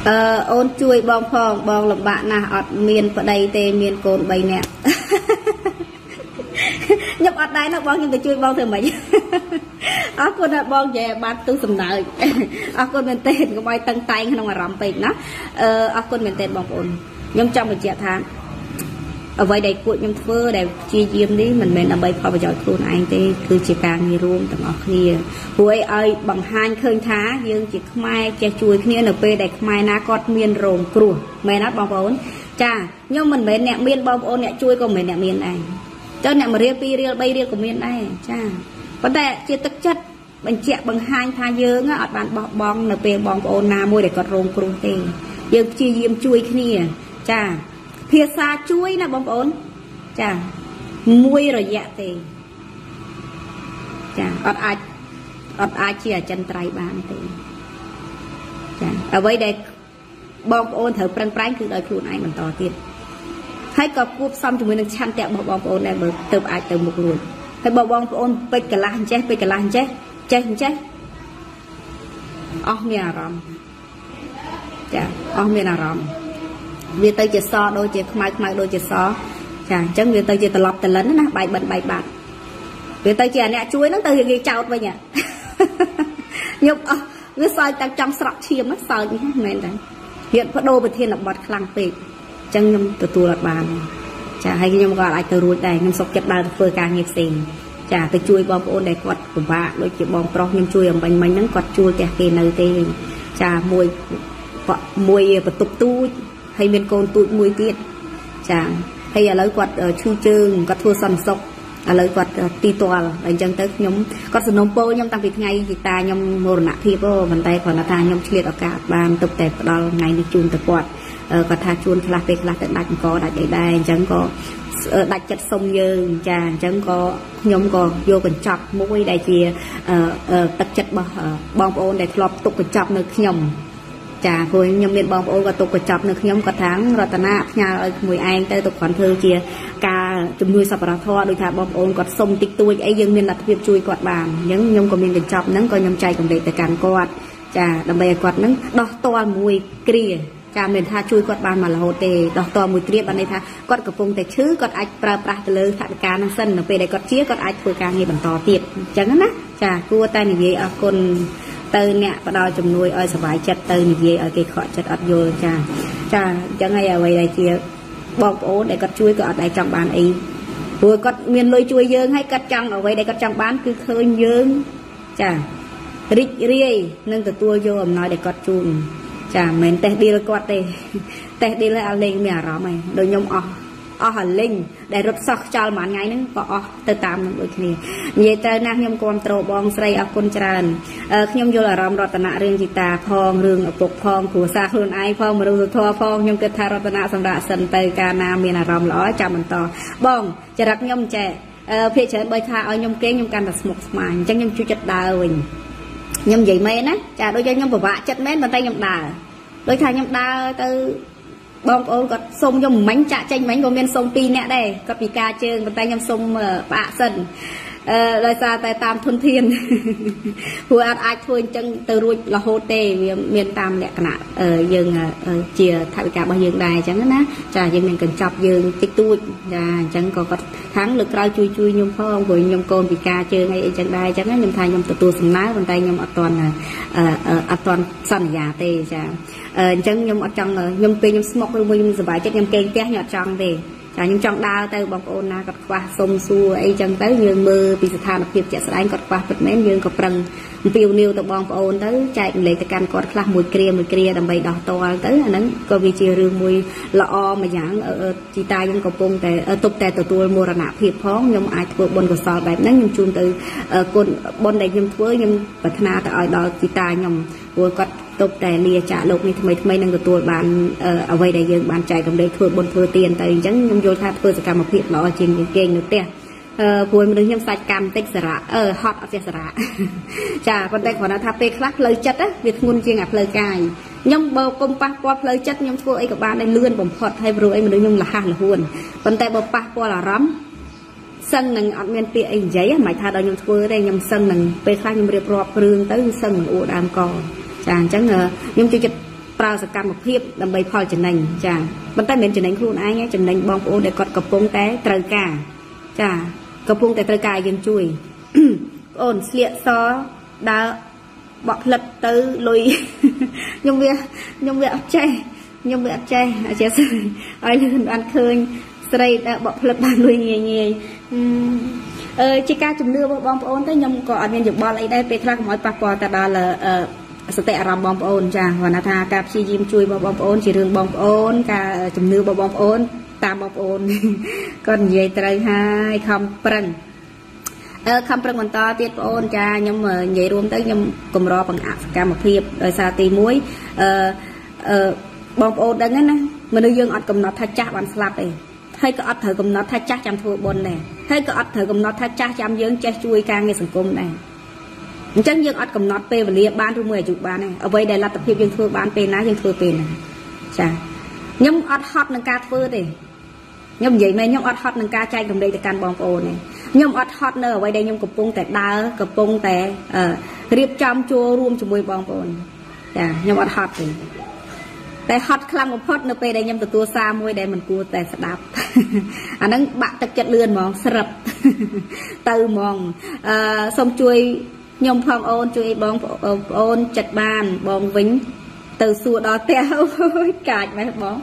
Ờ, ôn chui bong phong bong lộc bạn nà ọt miền ở đây tê miền cồn bay nè nhập ọt đây nó bong nhưng tôi chui bong thì mấy ọt con là bong về ban tư sầm nợ ọt con miền tây có bay tăng tay không mà rắm bịch nó ọt con miền tây bong ôn nhưng trong một triệu tháng ở vậy đây cuộn nhưng phơ để chi diêm đi mình mình làm bay pha vào giỏi luôn anh tê cứ chỉ càng như luôn tầm ọt kia huế ơi bằng hai khơi thá dương chỉ mai che chuối kia nở pe đẹp mai na cọt miên rồng cua mày nát bao vốn cha nhưng mình mấy nẹt miên bao vốn nẹt chuối còn mấy nẹt miên này cho nẹt mà riêu pi riêu bay riêu của miên này cha có thể chia tất chất bằng chẹt bằng hai tha dương á ở bàn bọc bong nở pe bong vốn na môi để cọt rồng cua tê dương chi diêm chuối kia cha phía xa chuối là bao vốn cha môi rồi dạ tê cha cọt ai ọt ai chia chân trai bàn thì, ở đây đây bong ôn thở prang prang cứ đòi khuôn ai mình to tiền, hay có cúp xong chúng mình đang chăn tẹo bong bong ôn này mới từ ai từ một luôn, hay bong bong ôn bây cả lan chết bây cả lan chết chết chết, ông miền rồng, chả ông miền rồng, miền tây chỉ so đôi chỉ mai mai đôi chỉ so, chả chẳng miền tây chỉ tập tập lớn nữa bài bận bài bạc, miền tây chỉ nè chuối nó từ hiện đi chào vậy nhỉ. Nhưng người soi ta trong sọt chiêm nó soi như thế này đấy hiện phát đô về thiên là bọt khlang tịt chân nhung từ tu lật bàn chả hay nhung gọi lại từ ruồi đầy nhung sọc chặt đào phơi càng nghiệp xình chả từ chui bom ôn đầy quật của bạn đôi chuyện bom pro nhung chui ở bánh bánh nắng quật chui kẹt kề nơi tê chả môi môi vật tục tu hay miền cồn tụi môi tiệt chả hay là lấy quật chui trương quật thua sầm sọc à lời quạt ti toa là chân tới nhóm con sừng nông pô nhóm tăng việc ngay thì ta nhóm mồ nạ thi vô bàn tay còn là ta nhóm chia ở cả bàn tập tẹp đó ngày đi chun tập quạt còn tha chun là việc là tận đặt có đặt để đây chẳng có đặt chặt sông dơ chàng chẳng có nhóm còn vô còn chọc mũi đại chia tập chặt bom ôn để lọp tục còn chọc được nhóm chà hồi nhóm miền bom ôn còn tục còn chọc được nhóm còn tháng rồi ta nạ nhà ở mùi anh tới tục còn thơ chia ca chùm nuôi sập ra thoa đôi thà bom ôn quạt sông tít tuôi ấy dương miền là việc chui quạt bàn những nhông của miền được chọc những coi nhông chay còn để tài càng quạt chà đầm bè quạt những đo to mùi kia Chà mình tha chui quạt bàn mà là hồ tề đỏ to mùi tiệp bàn này tha quạt cặp bông tề chứ quạt ạch pra pra từ lớn thản cá năng sân nó về đây quạt chia quạt ạch phơi cá nghe bàn to tiệp chẳng nữa chà cua tay như vậy ở con từ nè bắt đầu chồng nuôi ở sờ chặt từ như vậy ở cái khỏi chặt ở vô chà chà chẳng ai ở vậy đây kia bọc ố để quạt chui quạt đại trong bàn ấy vừa quạt miền lôi chui dơ hay quạt trong ở vậy đây quạt trong bán cứ khơi dơ chà rít rìa nâng từ tua vô nói để quạt chuồng chà mình tè đi rồi quạt tè tè đi rồi lên mẹ rõ mày đôi nhom o o hẳn lên để rút sọc cho mà ngay nữa có o từ tạm nó bụi vậy từ na nhom quan trộn bong say ở con tràn nhom vô là rầm rọt tận rừng chỉ ta phong rừng ở bục phong của xa hơn ai phong mà rừng thua phong nhom kết tha rọt tận sầm rạ sần tây ca nam miền là rầm lõi chà mình to bong chà đặt nhom trẻ phía trên bơi tha ở nhom kế nhom can đặt một mảnh chẳng nhom chui chật đào mình nhom vậy men á, chả đôi chân nhom bả vạ chặt men bàn tay nhom đà, đôi thay nhom đà từ bong ôn có sông nhom mánh chạ tranh mánh của men sông pi nè đây, có pi ca chơi bàn tay nhom sông vạ sần, rồi xa tay tam thôn thiên, vừa ăn ai thôi chân từ ruột là hô tê miền tam lẹ cả nã, dừng chìa thay cả bao dừng đài chẳng á, chả dừng mình cần chọc dừng tích tui, chả chẳng có thắng lực rau chui chui nhom phong với nhom côn vì ca chơi ngay chẳng đai chẳng á nhom thay nhom tự tu sầm nái bàn tay nhom ở toàn là ở toàn sần già tê chả chẳng nhom ở trong là nhom pe nhom smoke luôn nhom sờ bài chắc nhom keng té nhọt trong về chả nhom trong đau tê bọc ôn na cật qua sông xua ấy chẳng tới nhường mơ vì sự tham việc chạy sải cật qua bật mén nhường cật rừng piêu niêu tụi bong ôn tới chạy lấy tụi can cọt khla mùi kia mùi kia đầm bầy đỏ to tới anh ấy coi vì chiều rương mùi lọ mà giảng ở chi tai những cột bông tại tục tại tụi tôi mua ra nạp hiệp phóng nhom ai thuộc bồn của sò bẹp nấy nhom chun từ cột bồn này nhom thưa nhom bật na tại đó chi tai nhom vừa cọt tục tại lìa trả lộc này mấy mấy năng của tôi bàn ở vậy đại dương bàn chạy đồng đây thưa bồn thưa tiền tại chẳng nhom vô tha thưa sẽ cầm một hiệp lọ trên những kênh được tiền cuối mình nhom sạch cam tết sả ờ hot ở tết sả chả còn đây còn là tháp pe khắc lời chất á việt ngôn chuyên ngập lời cài nhom bầu công pa qua lời chất nhom thua ấy các bạn đây lươn bổng hot hay vừa ấy mình nhom là hàng là huồn còn tại bầu pa qua là rắm sân nằng ăn men pe anh giấy mày tha đời nhom thua đây nhom sân nằng pe khắc nhom đẹp rọp rương tới sân u đam cò chả chẳng ngờ nhom chưa chật prao sạch cam một hiệp làm bầy phơi chừng nành chả còn tại mình chừng nành luôn ai nhé chừng nành bong ô để cọt cặp bông té trời cả chả cặp bông tại tơi cài dần chui ổn sẹo xó đá bọt lật tới lùi nhung việt nhung việt chay nhung việt chay chay ai lên ăn khơi sợi đã bọt lật bàn lùi nhè nhè ơi chị ca chụm đưa bom ôn tới nhung có anh em chụp bom lại đây về thang mọi bà bò tại bà là sự tệ làm bom ôn chả và na tha cặp chi chim chui bom ôn chỉ đường bom ôn cả chụm đưa bom ôn tam bom ôn còn về tới hai không phần không phần còn to tiết ôn cha nhưng mà về luôn tới nhưng cùng ro bằng áp cả một hiệp rồi xa tì muối bom ôn đắng á mình đưa dương ọt cùng nó thay chát bằng slap này hay có ọt thử cùng nó thay chát chăm thua bồn này hay có ọt thử cùng nó thay chát chăm dương che chui ca nghe sừng cung này chẳng dương ọt cùng nó p và lia ban thứ mười chục ban này ở đây đây là tập hiệp dương thua ban p ná dương thua p này chà nhưng ọt hot nâng ca thua thì nhom vậy mà nhom ọt hot nâng ca chay cùng đây tại can bom ôn này nhom ọt hot nữa ở đây nhom cặp bông tại đá cặp bông tại riệp chăm chua rôm chùm môi bom ôn chà nhom ọt hot thìแต่ hot ខ្លាំងបំផុតនៅពេលដែលខ្ញុំទទួលសារមួយដែលមិនគួរតែស្ដាប់អាហ្នឹងបាក់ទឹកចិត្តលឿនហ្មងស្រិបទៅហ្មងសុំជួយខ្ញុំផងអូនជួយបងអូនចិត្តបានបងវិញទៅសួរដល់ផ្ទះអូយកាចម៉េះបង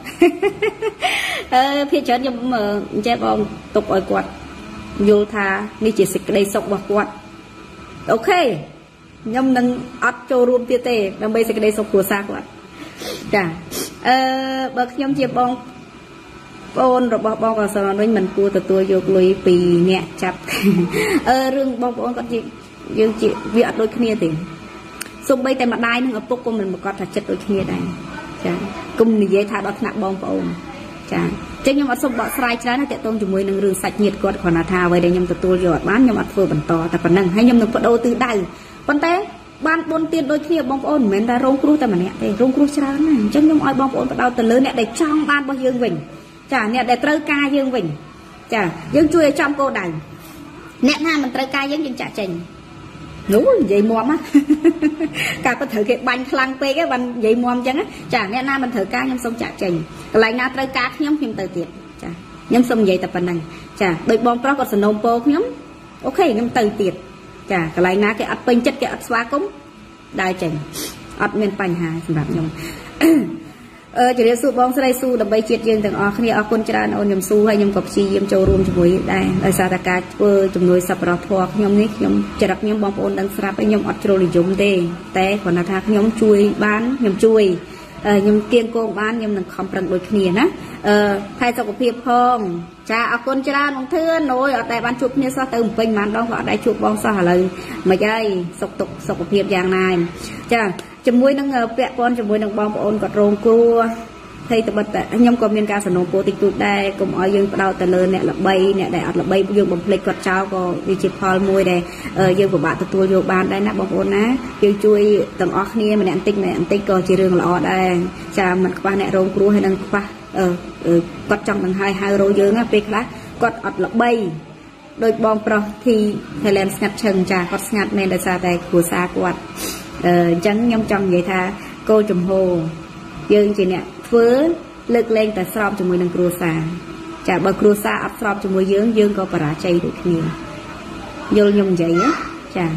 chà ờ bậc nhóm chia bong bong rồi bong bong sau đó mình cua từ tua vô lùi pì nhẹ chặt ờ rừng bong bong con chị dương chị việc đôi kia thì xung bay tại mặt đai nó ngập của mình một con thật chất đôi kia đây chà cùng mình dễ thả bắt nặng bong bong chà chứ nhưng mà xung bọ sai trái nó tệ tôm chùm mùi nâng rừng sạch nhiệt con còn là thà vậy đây nhưng từ tua giọt bán nhưng mà vừa bẩn to tập bản năng hay nhưng được phật ô từ đây con té ban bốn tiền đôi khi bong ôn mình ta rong cru ta mà nè đây rong cru chả này chẳng nhom oi bong ôn bắt đầu từ lớn nè để trong ban bao dương vĩnh chả nè để trơ ca dương vĩnh chả dương chui trong cô đành nè na mình trơ ca dương chả chành ngủ vậy mồm á. Cả có thử cái bánh khăn pe cái bánh vậy mồm chẳng á. Chả nghe na mình thử ca nhưng xong chả chỉnh. Lại na tới ca nhóm thêm từ tiệt. Chả nhóm xong vậy tập phần này. Chả đôi bom pro có sờ nôm po nhóm. Ok nhóm từ tiệt. Chả lại na cái ấp bên chất cái ấp xóa cúng. Đại chỉnh ấp miền bành hà sầm nhóm. Ờ chỉ để su bong sẽ đây su đập bay chết riêng từng ở khi ở quân tràn ôn nhầm su hay nhầm cọp chi nhầm châu rùm chuối đây đây sao ta cá vơi chủng nuôi sập rọt thua nhầm nít nhầm chặt đặc nhầm bong ôn đang sập ấy nhầm ở châu lì giống tê té còn là thà nhầm chui bán nhầm chui nhầm kiêng cô bán nhầm đừng không cần đôi kia nhá thay cho cọp hiệp phong cha ở quân tràn ông thưa nồi ở tại ban chụp như sao từ bình màn đong họ đại chụp bong sao hả lời mà chơi sọc tục sọc cọp hiệp dạng này cha chấm muối nâng vẽ con chấm muối nâng bom ôn cọt rong cua thầy tập bật nhom còn miền ca sản nông cô tịch tụt đây cùng ở dương đào tờ lơ nè là bay nè đại là bay dương bấm plei cọt cháo có đi chip hall muối đây dương của bạn tụt tua vô bàn đây nè bom ôn nè dương chui tầng ở kia mình ăn tinh này ăn tinh cờ chỉ riêng là ở đây cha mình qua nè rong cua hay nâng qua cọt trong tầng hai hai rô dương á plei lá cọt ở là bay đôi bom pro thì thầy lên snap chừng cha cọt snap men đại sa đây của sa quạt chẳng nhom trong vậy tha cô trùm hồ dương chị nè phớ lực lên tại sọp cho mùi nâng cua xa chả bà cua xa ấp sọp cho mùi dương dương có bà ra chay được nhiều vô nhung vậy á chả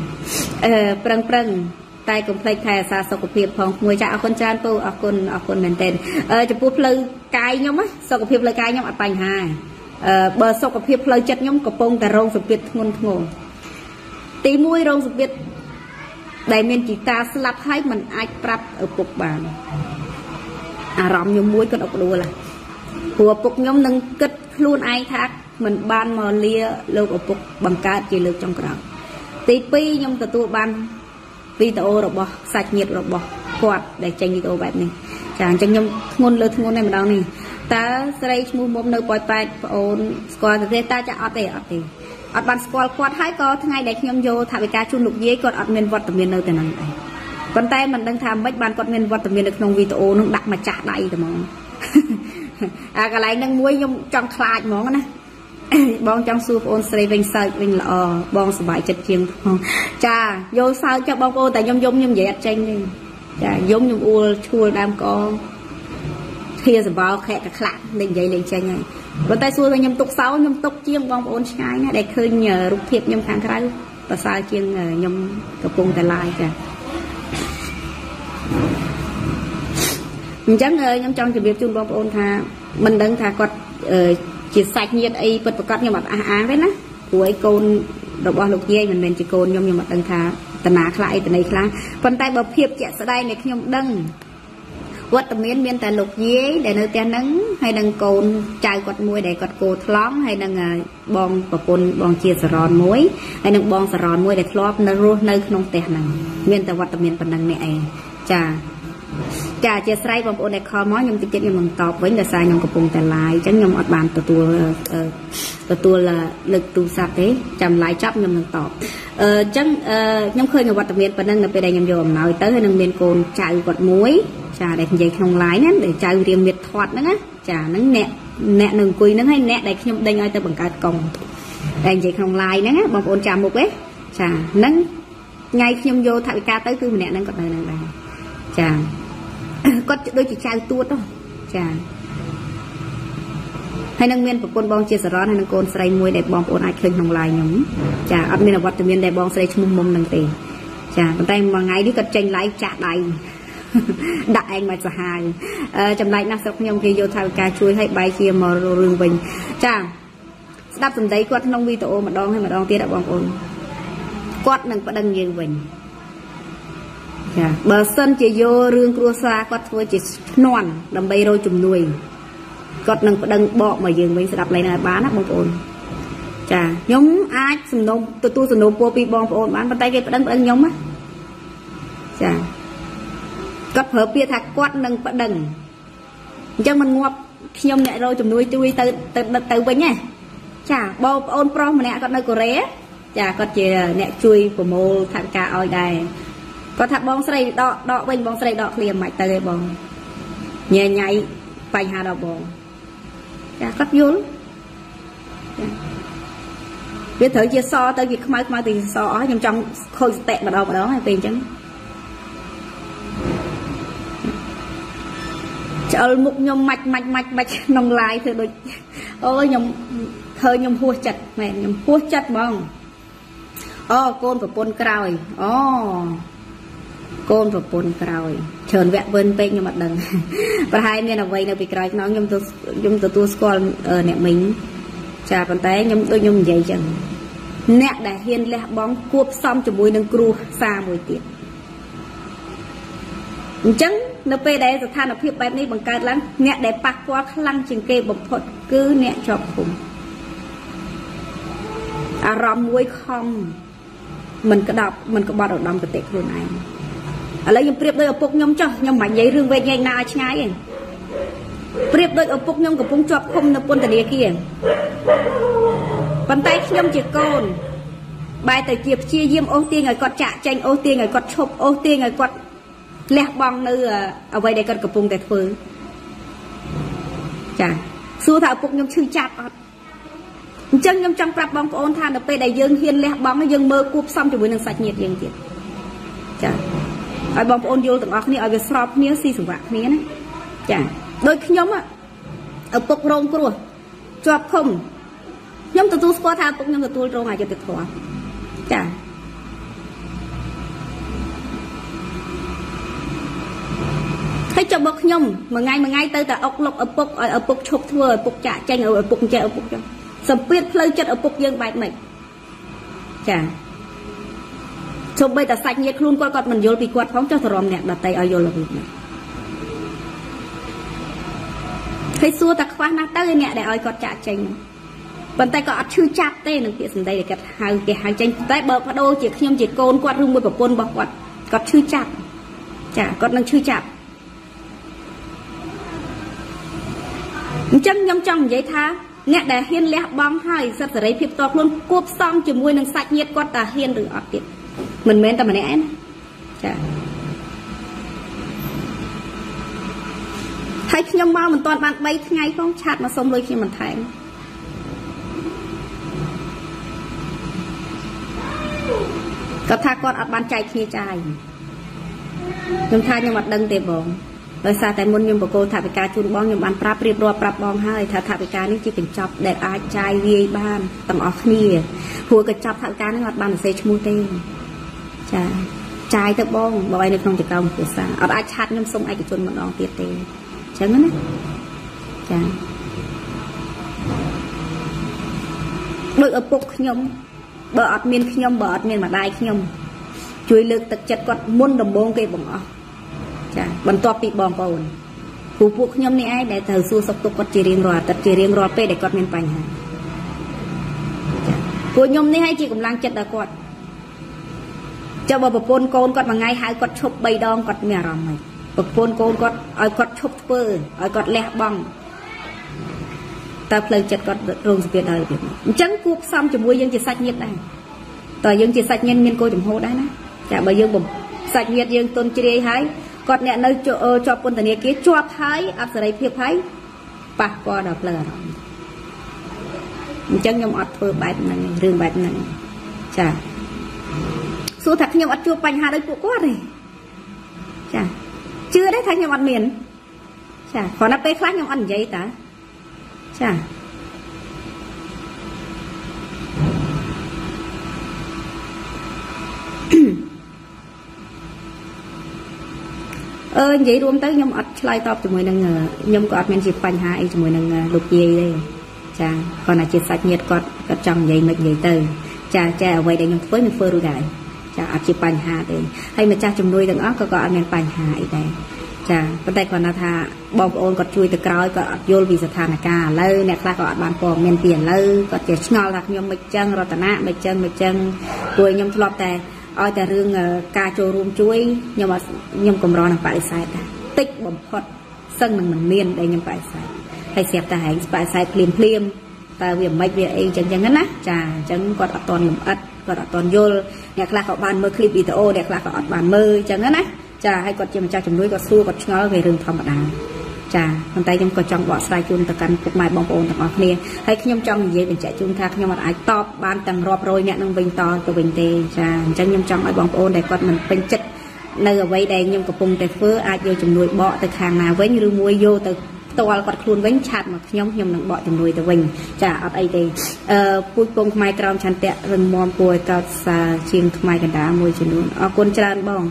prăng prăng tay cũng phải thay xa sau cục hiệp phòng người cha ở con trai tôi ở con ở con mình tên chụp bút lưng cài nhom á sau cục hiệp lưng cài nhom ở bành hà bờ sau cục hiệp lưng chặt nhom cục bông tại rong sụp việt ngôn ngôn tí mũi rong sụp việt đại miền chỉ ta slap hay mình ai prap ở bục bàn à rầm nhung muối con ốc đua là của bục nhóm nâng kết luôn ai thác mình ban mò lia lâu ở bục bằng cá chỉ lược trong cạn tí pi nhung từ tua ban pi tàu rồi bỏ sạch nhiệt rồi bỏ quạt để tranh đi tàu bẹp này chẳng chẳng nhung ngôn lơ ngôn này mà đâu này ta xây mua mồm nơi bòi bạch ôn qua thế ta chả ở tề ở bàn school quạt hai có ngày đẹp nhom vô thà bị cá chun lục dế còn ở miền vật ở miền nơi tây này còn tay mình đang tham mấy bàn còn miền vật ở miền được nông video nông đặt mà chặt đầy thì mong à cái này đang muối nhom trong khai mong này bong trong suy ôn xây vinh xây vinh lò bong sờ bài chật chiêng cha vô sao cho bong cô tại nhom nhom nhom dễ tranh đi cha nhom nhom uol chua đam co kia sờ bao khẹt cả khạc lên dây lên tranh này còn tay xuôi nhầm tục sáu nhầm tục chiêng bom ôn trái nè để khơi nhờ rục thiệp nhầm kháng kháng và sao chiêng nhầm cặp bông tài lai kìa mình chắc ơi nhầm trong trường việc chung bom ôn thà mình đang thà cọt chỉ sạch nhiệt ấy bật bật cọt nhầm mặt á á đấy nè của ấy côn đọc bò lục dây mình mình chỉ côn nhầm nhầm mặt đang thà tần á lại tần ấy kháng còn tay bập thiệp chạy ra đây này nhầm đăng quật miên miên tại lục dế để nơi tia nắng hay đang cồn chai quật muối để quật cô thóng hay đang bong và cồn bong chia sờn muối hay đang bong sờn muối để thóp nơi ruột nơi nông tẻ này miên tại quật miên phần năng này trà trà chia sẻ bong ôn để kho mói nhung tiết nhung bằng tọp với người sai nhung cặp bông tại lái tránh nhung ở bàn tụt tua tụt tua là lực tu sa thế chầm lái chắp nhung bằng tọp tránh nhung khơi người quật miên phần năng là về đây nhung dòm nói tới hay đang miên cồn chai quật muối chà để dây không lái nè để chai riêng miệt thoát nữa á chà nắng nẹt nẹt nừng quỳ nắng hay nẹt để khi đây ngay tới bằng cái còng để dây không lái nữa á bằng ôn chà một đấy chà nắng ngay khi nhom vô thải ca tới cứ nẹt nắng còn đây này chà có đôi chỉ chai tuốt thôi chà hay nâng miên của con bong chia sẻ rõ hay nâng con say muối để bong ôn ai khơi không lái nhúng chà ấp miên là vật miên để bong say chung mồm nâng tì chà còn tay mà ngay đi cật tranh lái chà đầy đại anh mà sợ hãi chậm lại năng sốc nhom khi vô thao ca chui hay bay kia mà rừng bình chàng đáp từng đấy quát nông vi tổ mà đong hay mà đong tia đã bong ôn quát nâng quát đăng như bình bờ sân chỉ vô rừng cua xa quát thôi chỉ non đầm bay rồi chùm nuôi quát nâng quát đăng bọ mà dừng bình sẽ đập lại là bán á bong ôn chà nhóm ai sừng nôm tôi tôi sừng nôm po pi bong ôn bán bàn tay kia quát đăng quát đăng nhóm á chà cất hở bia thạc quát nâng bắt đằng chẳng mình ngọc khi ông nhẹ rồi chùm nuôi chui từ từ từ bên nhé chả bầu ôn pro mà nè con nơi Korea chả con chỉ nè chui của mô thạc cả oi đài có thạc bóng sợi đọ đọ bên bóng sợi đọ liền mạch tới bóng nhẹ nhảy bành hà đọ bóng chả cất vô Vì thử chia so tới việc máy máy thì so ở nhưng trong khôi tệ vào đâu vào đó hay tiền chẳng. Chờ mục nhom mạch mạch mạch mạch nòng lại thì được. Ôi nhom thơ nhom hua chặt này nhom hua chặt bông. Ô con của con cào ô con của con cào chờn vẹn vươn bên nhưng mà đừng. Và hai nên là vậy là bị cào nó nhom tôi nhom tôi tôi con ở nè mình. Chà bàn tay nhom tôi nhom vậy chẳng. Nè đã hiền lẹ bóng cuộp xong cho mùi nâng cru xa mùi tiệt. Chẳng nó về đây rồi than nó phiền bẹp này bằng cái lăng nhẹ để bạc qua lăng chừng kê bộc phật cứ nhẹ cho cùng à rầm muối không mình có đọc mình có bao đầu đâm cái tệ luôn này à lấy nhom priệp đôi ở bục nhom cho nhom mảnh giấy rương về nhảy na chái priệp đôi ở bục nhom của bung chọc không nó buôn từ địa kia bàn tay nhom chỉ côn bài từ chia chia diêm ô tiên người cọt chạ tranh ô tiên người cọt chụp ô tiên người cọt lẽ bong nữa ở đây đây con cặp bông đẹp phơi, chả, xưa thảo bông nhung chư chặt, chân nhung trong cặp bông của ôn than ở đây đây dương hiên lẽ bong dương mơ cúp xong cho buổi nương sạch nhiệt dương tiệt, chả, ở bông ôn vô từng óc này ở việc shop miếng xì sủng vạc miếng này, chả, đôi khi nhóm á, ở bông rong cua, chọc không, nhóm từ tu qua than bông nhóm từ tu rong à cho tuyệt thọ, chả. Cho bọc nhung mà ngay mà ngay tới cả ốc lộc ở bọc ở bọc chụp thua ở bọc chạ tranh ở bọc chạ ở bọc cho sầm biết phơi chất ở bọc dương bài mình chả chụp bây ta sạch nhiệt luôn coi còn mình vô bị quạt phóng cho thòm nẹt đặt tay ở vô là việc này thấy xua ta khoan nát tới nẹt để ở quạt chạ tranh bàn tay có chư chặt tay nương kia sầm đây để cắt hàng cái hàng tranh tay bọc và đôi chỉ nhung chỉ côn quạt rung môi của côn bọc quạt có chư chặt chả còn đang chư chặt chân nhom trong vậy tha nè để hiên lẽ bong hai sắp tới phép to luôn cúp xong chỉ muối nâng sạch nhiệt quạt ta hiên được ọt tiệt mình mến ta mà nè thấy nhom mau mình toàn bạn bay ngay không chặt mà xong đôi khi mình thấy có tha con ọt bàn chạy kia chạy nhom tha nhưng mặt đằng tề bồn đời xa tại môn nhung của cô thả bị cá chun bong nhung ăn práp riệp rùa práp bong hơi thả thả bị cá này chỉ cần chọc để ai trai vi ban tầm óc nè hùa cái chọc thả cá này ngọt ban sẽ chua tê chả trai thợ bong bòi được không chỉ công của sang ở ai chát nhung sông ai cái chun một đòn tiệt tê chẳng nữa chả đôi ở bục nhung bờ miên nhung bờ miên mà đai nhung chuối lực tật chật quật môn đồng bông cây bồng óc chả bận to bị bom bầu, phụ phụ nhóm này ai để thở xua sọc tục quật chỉ riêng rồi, tật chỉ riêng rồi, pe để quật miền Bắc hả? Phụ nhóm này hay chỉ cũng lang chật đã quật, cho bà bập bôn con quật mà ngay hai quật chụp bay đong quật mè rầm này, bập bôn con quật, ai quật chụp phơi, ai quật lẹ bong, ta phơi chật quật rung sụp đời được, trắng cuốc xong chỉ mua dương chỉ sạch nhiệt này, tỏi dương chỉ sạch nhân miền cô chủng hô đấy nè, chả bà dương bùng sạch nhiệt dương tôn chỉ riêng hái còn nè nơi cho cho quân tần kia cho thấy áp sợi phép thấy bạc qua đập lờ chân nhom ọt phơi bạch này rừng bạch này chả số thật nhom ọt chưa bành hà đây cụ quá này chả chưa đấy thấy nhom ọt miền chả còn nắp bê khác nhom ọt vậy ta chả ơ vậy luôn tới nhom ọt slide top cho mọi năng nhom có ọt men chỉ phanh hai cho mọi năng lục dây đây chà còn là chỉ sạch nhiệt còn còn trong dây mình dây từ chà chà ở đây đây nhom với mình phơi rồi đại chà ọt chỉ phanh hai đây hay mà chà chồng nuôi đằng óc có có men phanh hai đây chà còn đây còn là thà bom ôn còn chui từ còi còn vô vì sát thàn cả lơ nẹt ra còn bàn bom men tiền lơ còn chỉ ngò lạc nhom mịch chân rồi tận á mịch chân mịch chân tôi nhom lọt tay ôi ta riêng ca cho rùm chuối nhưng mà nhưng còn rõ là phải sai ta tích bấm phật sân mình mình miên đây nhưng phải sai phải xếp ta hãy phải sai liềm liềm ta việc mấy việc ấy chẳng chẳng á chả chẳng còn ở toàn ngầm ất còn ở toàn vô nhạc là có bàn mơ clip video đẹp là có bàn mơ chẳng á chả hay còn chim cha chồng nuôi có xua có ngó về rừng thầm bạc đá Chà, còn tay trong cột trong bỏ sai chun từ căn cục mai bong bồn từ ngọc nia. Hay khi nhung trong gì mình chạy chun thạc nhưng mà ai to ban tầng rọp rồi nhẹ nâng bình to từ bình tề. Chà, chẳng nhung trong ai bong bồn để con mình bình chất. Nơi ở vậy đây nhung cột bùng để phứ ai vô chừng nuôi bọ từ hàng nào với như mua vô từ toa quạt khuôn vén chặt mà nhung nhung nặng bọ từ nuôi từ bình. Chà, ở đây đây pui bông mai cam chăn tẹt rừng mòn cùi tao xà chiên mai cả đá môi chừng luôn. Ở côn tràn bong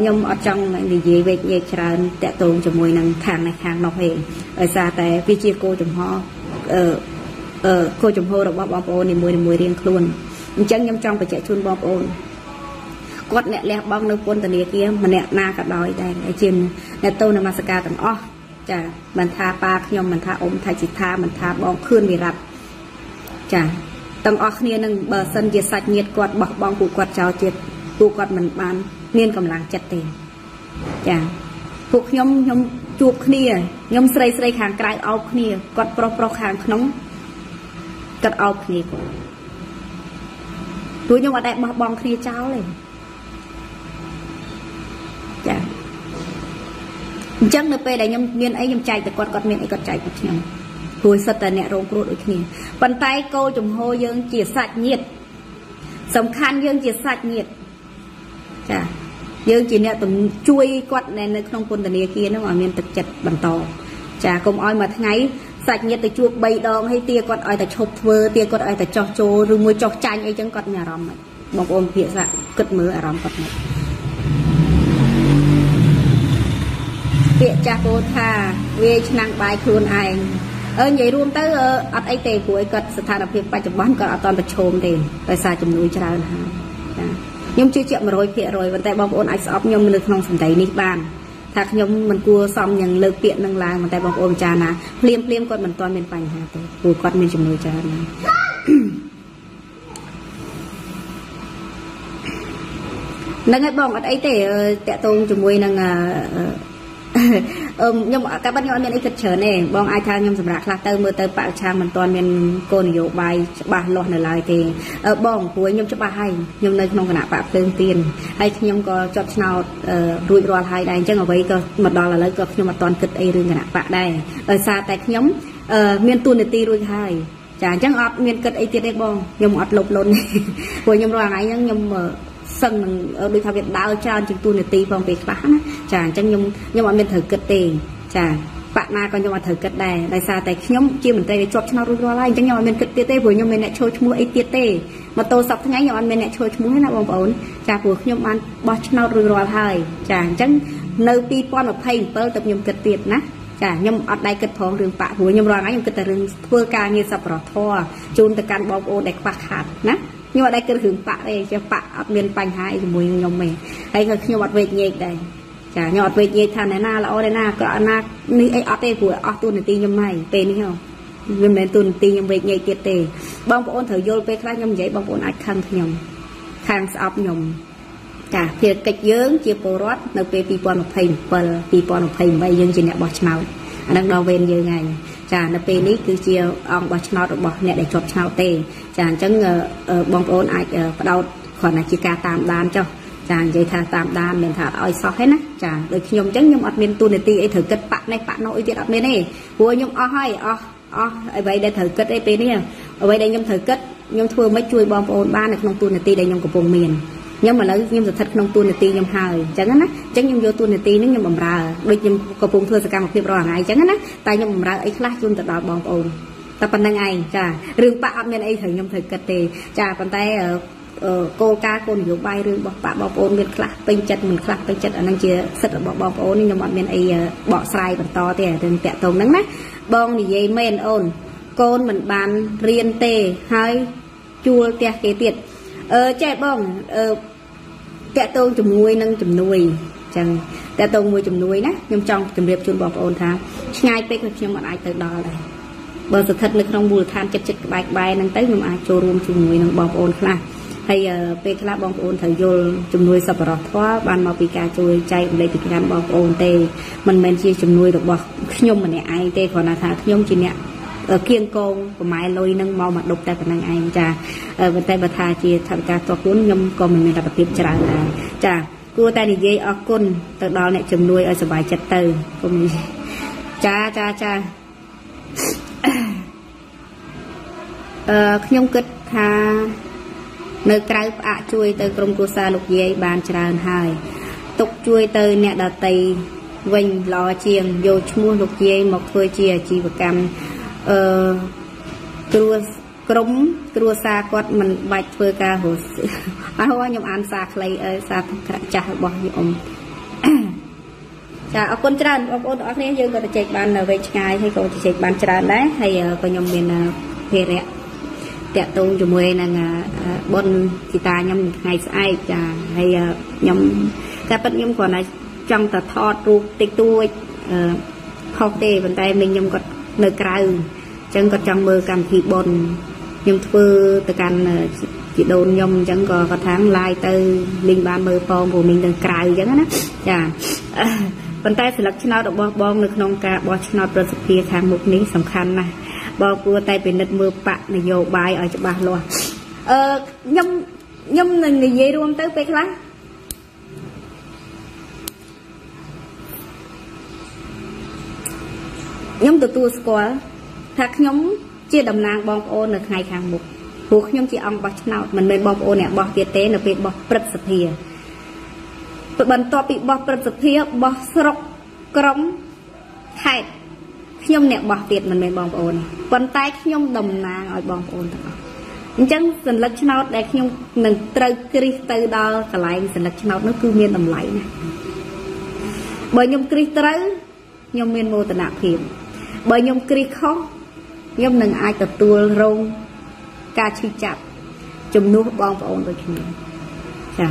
nhung ở trong này gì về về tràn tẹt tồn chừng môi nặng hàng này hàng nọc hề ở xa tại vi chia cô chừng ho cô chừng ho được bọ bọ bọ này môi này môi riêng luôn. Chẳng nhung trong phải chạy chun bọ bọ quạt nẹt lẹ bong nước côn từ này kia mà nẹt na cả đói đây ở trên nẹt tô nằm mascara tầm o. Chà, mình tha ba khi mình tha ôm thay chỉ tha mình tha bong khươn vì rập. Chà, tầm ở kia nâng bờ sân dệt sạch nhiệt quạt bọc bong cụ quạt cháo chết cụ quạt mình bán nên cầm làng chặt tiền. Chà, phụ nhóm nhóm chuột kia nhóm sấy sấy hàng cài áo kia quạt pro pro hàng nóng cắt áo kia. Túi nhóm ở đây bọc bong kia cháo này. Chà. Chẳng nơi đây nhóm miền ấy nhóm chạy từ quạt quạt miền ấy quạt chạy của nhau, hồi sập tại nẹt rong cột đôi khi, bàn tay cô chùm hôi dương chỉ sạch nhiệt, sầm khăn dương chỉ sạch nhiệt, cả dương chỉ nẹt từng chui quạt này nơi trong quân tây kia nó ở miền tật chật bàn to, cả công oi mà thấy sạch nhiệt từ chuột bay đòn hay tia quạt oi từ chộp vơ tia quạt oi từ chọc trô rồi môi chọc chanh ấy chẳng quạt nhà rầm, bọc ôm phía dạ cất mớ ở rầm quạt này. Việc cha cô tha về năng bài khuôn anh ơi vậy luôn tới ở ấy tề của ấy cật sự thà đặc biệt bài chấm bắn còn ở toàn bật chồm thì phải xa chấm núi cho ra nhưng chưa chịu mà rồi việc rồi vẫn tại bom ôn anh sọp nhưng lực nông sủng đầy nít bàn thạc nhưng mình cua xong nhưng lực tiện năng làng vẫn tại bom ôn cha nà liêm liêm con mình toàn bên bành hà tề của con mình chấm núi cho ra nâng cái bom ở ấy tề tẹo tôn chấm núi nâng nhưng mà các bạn nhỏ miền ấy thật chớ nè, bong ai thang nhưng mà là tơ mưa tơ bạo trang mình toàn miền cồn nhiều bài bà lọt này lại thì bong cuối nhưng cho bà hay nhưng nơi không có nạp bạc tương tiền hay nhưng có chót nào rủi ro hay đây chứ ở vậy cơ mà đó là lấy cược nhưng mà toàn cực ấy rừng nạp bạc đây ở xa tại nhóm miền tuần để ti rủi hay chả chẳng ọt miền cực ấy tiền đấy bong nhưng ọt lộp lộn cuối nhưng loài ấy nhưng mà sân đối thao việc đào tràn chúng tôi là tì vòng về bán chả chẳng nhung nhưng mà mình thử cất tiền chả bạn na còn nhưng mà thử cất đài đại xa tại nhóm chia mình tay để chọc cho nó run lai chẳng nhưng mà mình cất tê tê vừa nhưng mình lại chơi mua ấy tê tê mà tô sọc thế ngay nhưng mà mình lại chơi mua thế nào bằng ổn chả vừa nhưng mà bó cho nó run lai hơi chả chẳng nơi pi pon ở phay bơ tập nhung cất tiền nè chả nhung ở đây cất phong đường bạc vừa nhung loài ấy nhung cất đường vừa ca như sập rọ thò chôn từ căn bom ô đẹp bạc hạt nè nhưng mà đây cứ hưởng bạ đây cho bạ miền bành hai mùi nhom mày hay người khi nhọt về nhẹ đây chả nhọt về nhẹ thằng này na là o đây na cỡ na ní ấy ắt đây của ắt tuần này ti nhom mày về ní không về mấy tuần ti nhom về nhẹ tiệt tề bong bồn thử vô về khai nhom giấy bong bồn ai khang nhom khang sập nhom cả việc kịch dưỡng chia porat nấu về pi pon một thầy bờ pi pon một thầy bây giờ chỉ nẹt bọt màu đang đào về như ngày chả nấu về ní cứ chia ông bọt màu rồi bọt nẹt để chọc màu tề chàng chẳng bong ôn ai đau khỏi là chỉ ca tam đan cho chàng dây tha tam đan mình thả oi so hết á chàng được nhung chẳng nhung ở miền tu này ti ấy thử cất bạn này bạn nội tiện ở miền này vừa nhung o hay o o vậy đây thử cất ấy bên này vậy đây nhung thử cất nhung thua mới chui bong ôn ba này không tu này ti đây nhung của vùng miền nhưng mà lấy nhung thật thật không tu này ti nhung hài chẳng á chẳng nhung vô tu này ti nó nhung bầm ra đôi nhung của vùng thưa sẽ càng một phiên rồi ngày chẳng á tại nhung bầm ra ấy khác chung từ đó bong ôn tập bằng ngày chả rừng bạ miền ấy thấy nhom thấy cật tề chả còn tay cô ca cô nhiều bay rừng bọ bạ bọ ôn miền khác bên chân mình khác bên chân ở năng chia sất ở bọ bọ ôn nhưng mà miền ấy bọ sai còn to thì rừng tẹt tông nắng nát bông thì dây men ôn côn mình bàn riên tề hai chua tẹt kế tiệt chạy bông tẹt tông chùm nuôi nâng chùm nuôi chẳng tẹt tông nuôi chùm nuôi nát nhom trong chùm đẹp chun bọ ôn thang ngay bên cái nhom bọn ai tới đó này bởi sự thật là trong buổi tham chật chật bài bài năng tới nhưng mà cho luôn chung người năng bom ôn là hay về là bom ôn thời vô chung nuôi sập rọt thoa ban mau pika chơi chạy đây thì làm bom ôn tê mình men chia chung nuôi được bọc nhung mình này ai tê còn là thà nhung chỉ nè ở kiêng con của máy lôi năng mau mà đục tay của năng ai cha bên tay bờ thà chia thằng ca to cuốn nhung con mình mình đặt tiếp trả là cha cua tay thì dây ở côn từ đó lại chung nuôi ở sập bài chật từ cha cha cha ờ khuynh kít tha nơi cài phạ chui tới krom cua sa lục dây bàn tràn hai tục chui tới nè đà tây vinh lò chiềng vô mua lục dây một thôi chia chi vật cam ờ cua krom cua sa quạt mình bạch phơi ca hồ áo nhom ăn sạc lấy ở sạc chả bỏ nhom chào con tràn ông ôn ở đây dương có thể chạy bàn là về ngày hay còn chạy bàn tràn đấy hay còn nhom miền về đấy tẹt tôn cho mày là bon chị ta nhom ngày sai chả hay nhom các bạn nhom còn là trong tập thọ ruột tịch tuôi học đề vận tay mình nhom còn nơi cài chẳng còn trong mơ cảm thị bon nhom thưa từ can chị đồn nhom chẳng còn có tháng lai từ mình ba mơ phong của mình đang cài chẳng đó chả vận tay sự lật chân áo bong bong được nông ca bong chân áo recipe hàng mục ní sầm khăn này bong cua tay bị nứt mưa bạc này vô bài ở chỗ bà luôn ờ nhom nhom là người dễ luôn tới bẹt lắm nhom từ tua score thạc nhom chia đồng nàng bong ô được hai hàng mục buộc nhom chỉ ông bong chân áo mình mới bong ô nè bong kia té là việc bong recipe bạn to bị bọc bật thịa bọc sọc còng hại nhom nẹt bọc tiệt mình mình bọc ồn bàn tay nhom đồng nàng ở bọc ồn chẳng dần lật chân áo đấy nhom mình từ kri từ đó cả lại dần lật chân áo nó cứ miên tầm lại này bởi nhom kri từ nhom miên mô tận nạp hiểm bởi nhom kri khó nhom đừng ai tập tua rong ca chi chặt chùm nuốt bọc ồn rồi chùm chả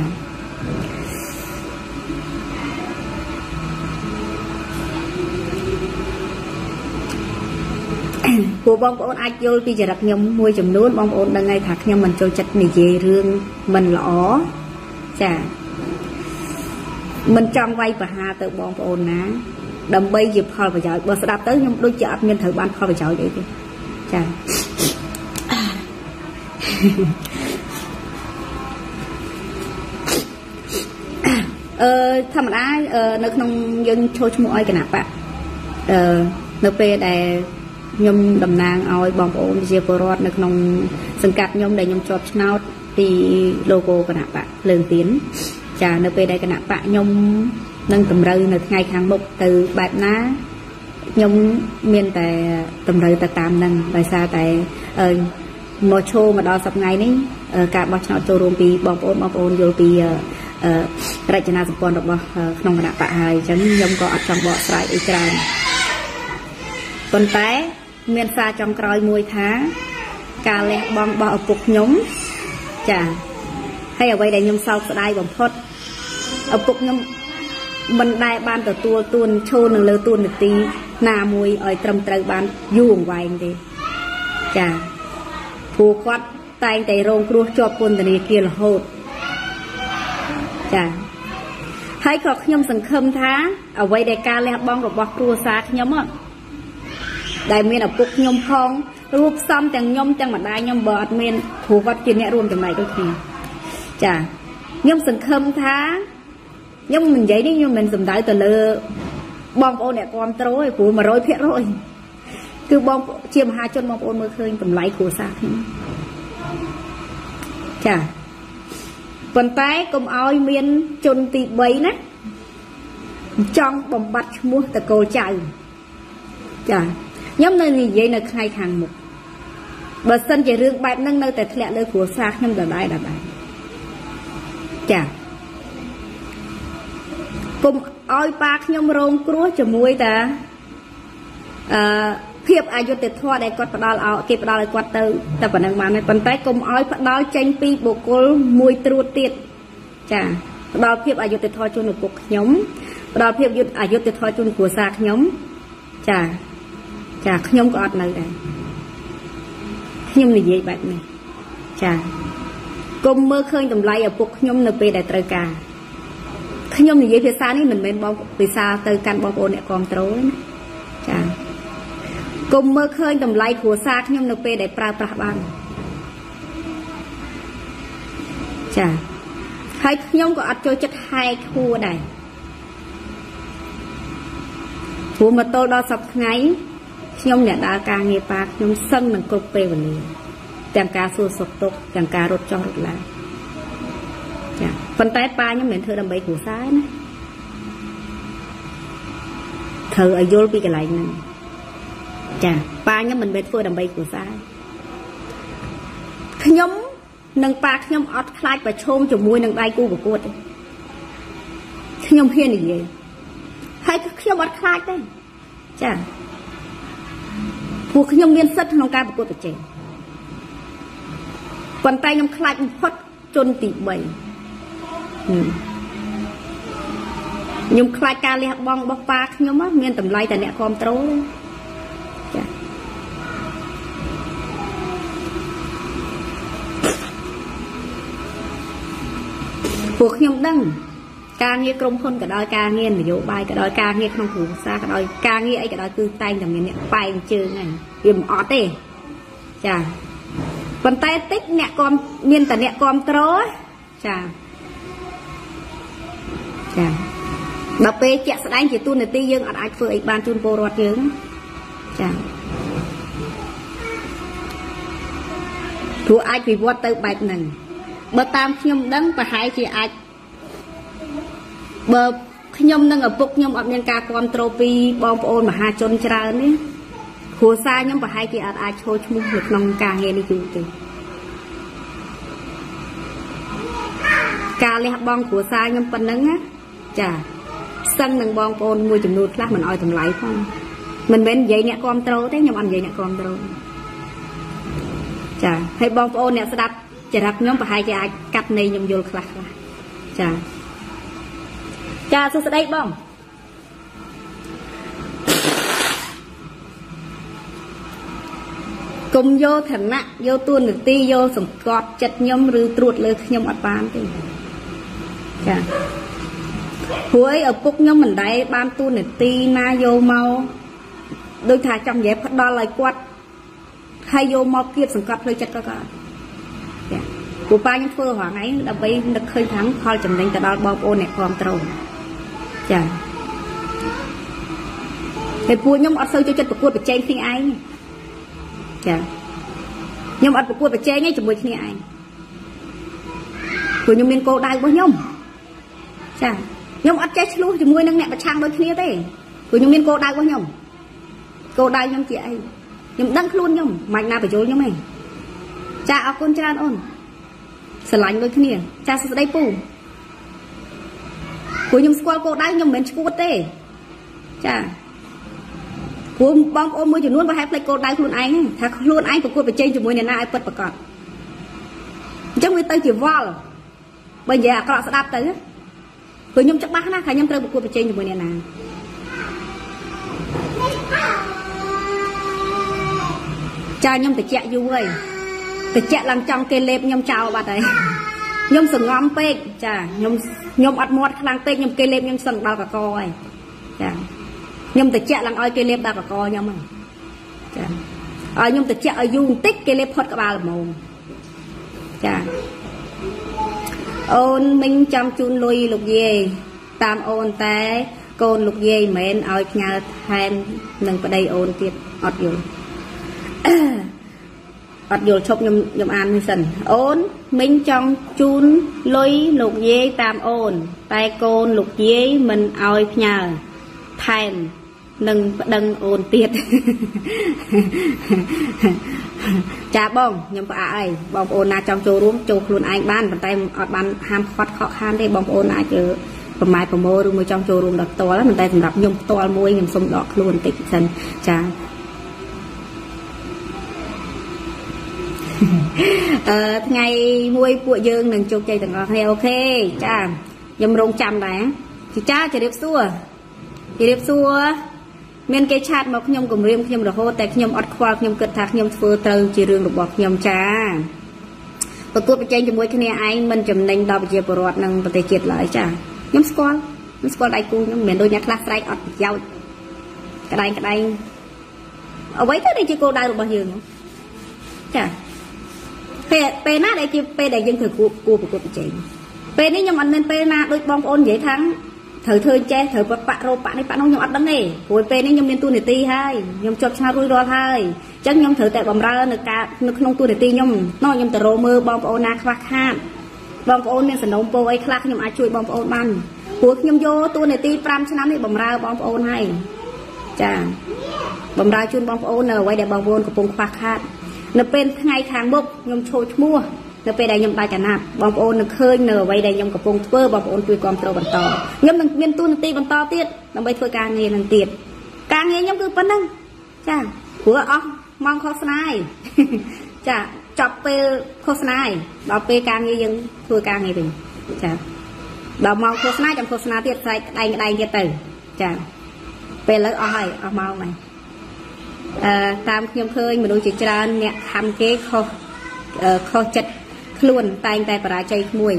của bong bóng ai vô bây giờ đặt nhom mua chấm nốt bong bóng đang ngay thạc nhom mình cho chặt này về riêng mình lỏ chả mình trong vay và hà tự bong bóng ná đầm bay dịp họ và giỏi bờ sẽ đạp tới nhưng đôi chợ nhân thử ban họ và giỏi vậy chả ờ thầm ai ờ nó không dân cho chúng mọi cái nạp ạ ờ nó về để nhom đầm nàng ao bong bóng dây bơrot được nòng sừng cạp nhom để nhom chọt snout thì logo cái nạp bạ lớn tiếng chả nợ về đây cái nạp bạ nhom nâng tầm rơi được ngày hàng mục từ bạt ná nhom miền tại tầm rơi tại tam nâng bài xa tại mò show mà đó sập ngày đấy cả bọc snout cho rôm pi bong bóng bong bóng vô pi rạch chân sập con được bọc nòng cái nạp bạ hai chấn nhom có ở trong bọ sải ikran còn té miền xa trong còi mùi thá cà lẹ bong bọ cục nhúng chả hay ở đây để nhung sau đây bỏng phốt ở cục nhung mình đại ban từ tua tuôn trôn nương lơ tuôn được tí nà mùi ở trầm trời ban vuông vài anh đi chả phù quát tay anh tay rong cua cho quân từ kia là hột chả hay còn nhung sừng khâm thá ở đây để cà lẹ bong rồi bọc cua sạc nhúng ạ đại miền ở cục nhom phong ruột xong chẳng nhom chẳng mà đại nhom bọt miền thủ vật kia nè ruộng chẳng này đôi khi chả nhom sừng khâm thá nhom mình giấy đi nhom mình dùng đại từ lơ bong ô nè con trối của mà rối phết rồi cứ bong chia mà hai chân bong ô mới khơi cầm lấy của sạc chả còn tay cầm ao miền chôn tị bấy nè trong bồng bạch mua từ cầu chạy chả nhóm nơi gì vậy là khai hàng mục bờ sân chỉ riêng bạch nâng nơi tại lẹ nơi của xa nhưng đợt đại đợt đại chả cùng oi bạc nhóm rong cua cho muối ta khiếp ai vô tiệt thoa đây quạt đào áo kịp đào lại quạt từ tập vận động mà này còn tay cùng oi đào tranh pi bộ cô muối trua tiệt chả đào khiếp ai vô tiệt thoa cho một cục nhóm đào khiếp vô ai vô tiệt thoa cho của xa nhóm chả chà nhom có ọt nơi đây nhom là gì bạn này chà cùng mơ khơi tầm lại ở buộc nhom là về đại trời cả nhom là gì phía xa này mình bên bong phía xa từ căn bong ôn lại còn trối chà cùng mơ khơi tầm lại của xa nhom là về đại pra pra ban chà hai nhom có ọt cho chất hai khu này Bố mà tôi đo sọc ngay nhóm nhà đã ca nghe bạc nhóm sân nâng cốc bê vào nè tàng ca xua sọc tốt tàng ca rốt cho rốt lại phần tay ba nhóm mẹ thơ đâm bấy củ sái nè thơ ở vô bị cái lạnh nè chà ba nhóm mình mẹ thơ đâm bấy củ sái nhóm nâng bạc nhóm ọt khai và chôm cho mùi nâng đai cu của cô đấy nhóm hiên gì vậy hay nhóm ọt khai đấy chà cuộc nhóm miên sất không ca của cô trẻ còn tay nhóm khai khuất chôn tỉ bầy nhóm khai ca lê bong bóc bạc nhóm á miên tầm lây tại nẹ con trấu chà cuộc nhóm đăng ca nghe công khôn cả đôi ca nghe mà dụ bài cả đôi ca nghe không phù sa cả đôi ca nghe ấy cả đôi cứ tay làm nhẹ bài chơi này điểm ót đi, chà, còn tay tích nhẹ con miên tận nhẹ con trớ, chà, chà, đập pe chẹt sẵn anh chỉ tuôn để ti dương ở đại phơi ban tuôn bồ rót dương, chà, thua ai bị vót tới bạch nằng, bờ tam khiêm đắng và hai chị ai bờ nhom đang ở bục nhom ở miền ca quan tropi bom ôn mà hai chôn trà nữa hồ sa nhom và hai chị ở ai chơi chung một nòng ca nghe đi chịu từ ca lê bom hồ sa nhom phần nắng á chả sân đang bom ôn mua chừng nút lát mình oi tầm lại không mình bên vậy nè quan trâu thế nhom ăn vậy nè quan trâu chả hay bom ôn nè sẽ đập chả đập nhom và hai chị ai cắt này nhom vô lát chả cha sẽ đây bông cùng vô thần nặng vô tuôn được ti vô sủng cọt chật nhom rư truột lơ nhom ọt bán thì cha cuối ở cúc nhom mình đấy ban tuôn được ti na vô mau đôi thà trong dép phát đo lời quát hay vô mau kia sủng cọt hơi chật coi coi của ba những phơ hoàng ấy đã bị được khơi thắng coi chừng đánh từ đó bao ôn này còn trâu chà thì vua nhóm ọt sâu cho chân của cua và chen khi ai chà nhóm ọt của cua và chen ấy chỉ mới khi ai của nhóm miền cô đai của nhóm chà nhóm ọt chen luôn chỉ mới nâng nhẹ và trang đôi khi thế của nhóm miền cô đai của nhóm cô đai nhóm chị ấy nhóm đăng luôn nhóm mạnh na phải chối nhóm này chà ở con trai ôn sờ lạnh đôi khi nè cha sẽ đây pù của nhung squat cô đây nhung mến squat tê cha của bom ôm môi chỉ luôn và hai play cô đây luôn anh thà luôn anh của cô phải chơi chỉ môi này na ai bật bật cọt trong người tây chỉ vol bây giờ các bạn sẽ đáp tới của nhung chắc bác na khả nhung tây của cô phải chơi chỉ môi này na cha nhung phải chạy du ơi thì chạy làm trong cây lép nhom chào bà đấy nhom sừng ngóm pek chả nhom nhom ăn mót đang pek nhom cây lép nhom sừng đào cả coi chả nhom thì chạy làm oi cây lép đào cả coi nhom chả oi nhom thì chạy oi dung tích cây lép phật cả ba là mồm chả ôn minh chăm chun lui lục dê tam ôn té côn lục dê mến oi nhà thèm nâng vào đây ôn tiệt ọt dùng bắt vô chụp nhom nhom an như sần ôn minh trong chun lôi lục dê tam ôn tay côn lục dê mình oi nhờ thèm nâng đừng ôn tiệt cha bông nhom bà ơi bông ôn na trong chỗ rúm chụp luôn anh ban bàn tay ọt ban ham khoát khó khăn đây bông ôn ai chứ còn mai còn môi rồi trong chỗ rúm đập to lắm bàn tay mình đập nhom to môi nhom sông đọt luôn tịnh sần cha ờ, ngày muối của dương đừng chụp chơi từng con hay ok cha nhầm rong chăm đấy chị cha chị đẹp xua chị đẹp xua men cây chát mà nhom cùng riêng nhom được hô tại nhom ọt khoa nhom cật thạc nhom phơ từ chị riêng được bọc nhom cha và cô bị chơi cho muối cái này anh mình chấm đánh đào bị chơi bột năng bột tê chết lại cha nhom squat nhom squat đại cu nhom miền đôi nhát lắc trái ọt dao cái đây cái đây ở quấy tới đây chị cô đang được bao nhiêu chà pê nát đây chứ pê đại dân thử cua cua của cua bị chèn pê đấy nhưng mà nên pê na đôi bom ôn dễ thắng thử thơi che thử bật bạ rô bạ này bạ nông nhom ăn đắng này, hồi pe này nhom liên tu này ti hay, nhom chọc xa rui ro hay, chắc nhom thử tại bầm ra được cả nước nông tu này ti nhom, nói nhom từ rô mơ bom ôn na khạc ha, bom ôn miền sầm nông po ấy khạc nhom ai chui bom ôn ban, cuối nhom vô tu này ti pram cho năm này bầm ra bom ôn hay, chà, bầm ra chun bom ôn nở quay để bom ôn của vùng khạc ha, nở pe ngày tháng bốc nhom trôi mua. Nó về đây nhom ta trả nạp, bom ôn nó khơi nở vậy đây nhom cả vùng phơ bom ôn tùy con trâu bẩn to, nhom đừng miên tu đừng ti bẩn to tiết, đừng bây thôi càng nghe đừng tiệt, càng nghe nhom cứ vấn năng, cha, của ông mong khó sai, cha, chọc pe khó sai, bảo pe càng nghe dưng thôi càng nghe bình, cha, bảo mong khó sai trong khó sai tiết sai đây đây nghe từ, cha, pe lấy oi oi mong này, à, tam nhom khơi mình đôi chỉ cha nhẹ ham kế khó, khó chật luôn tay tay bà chạy mùi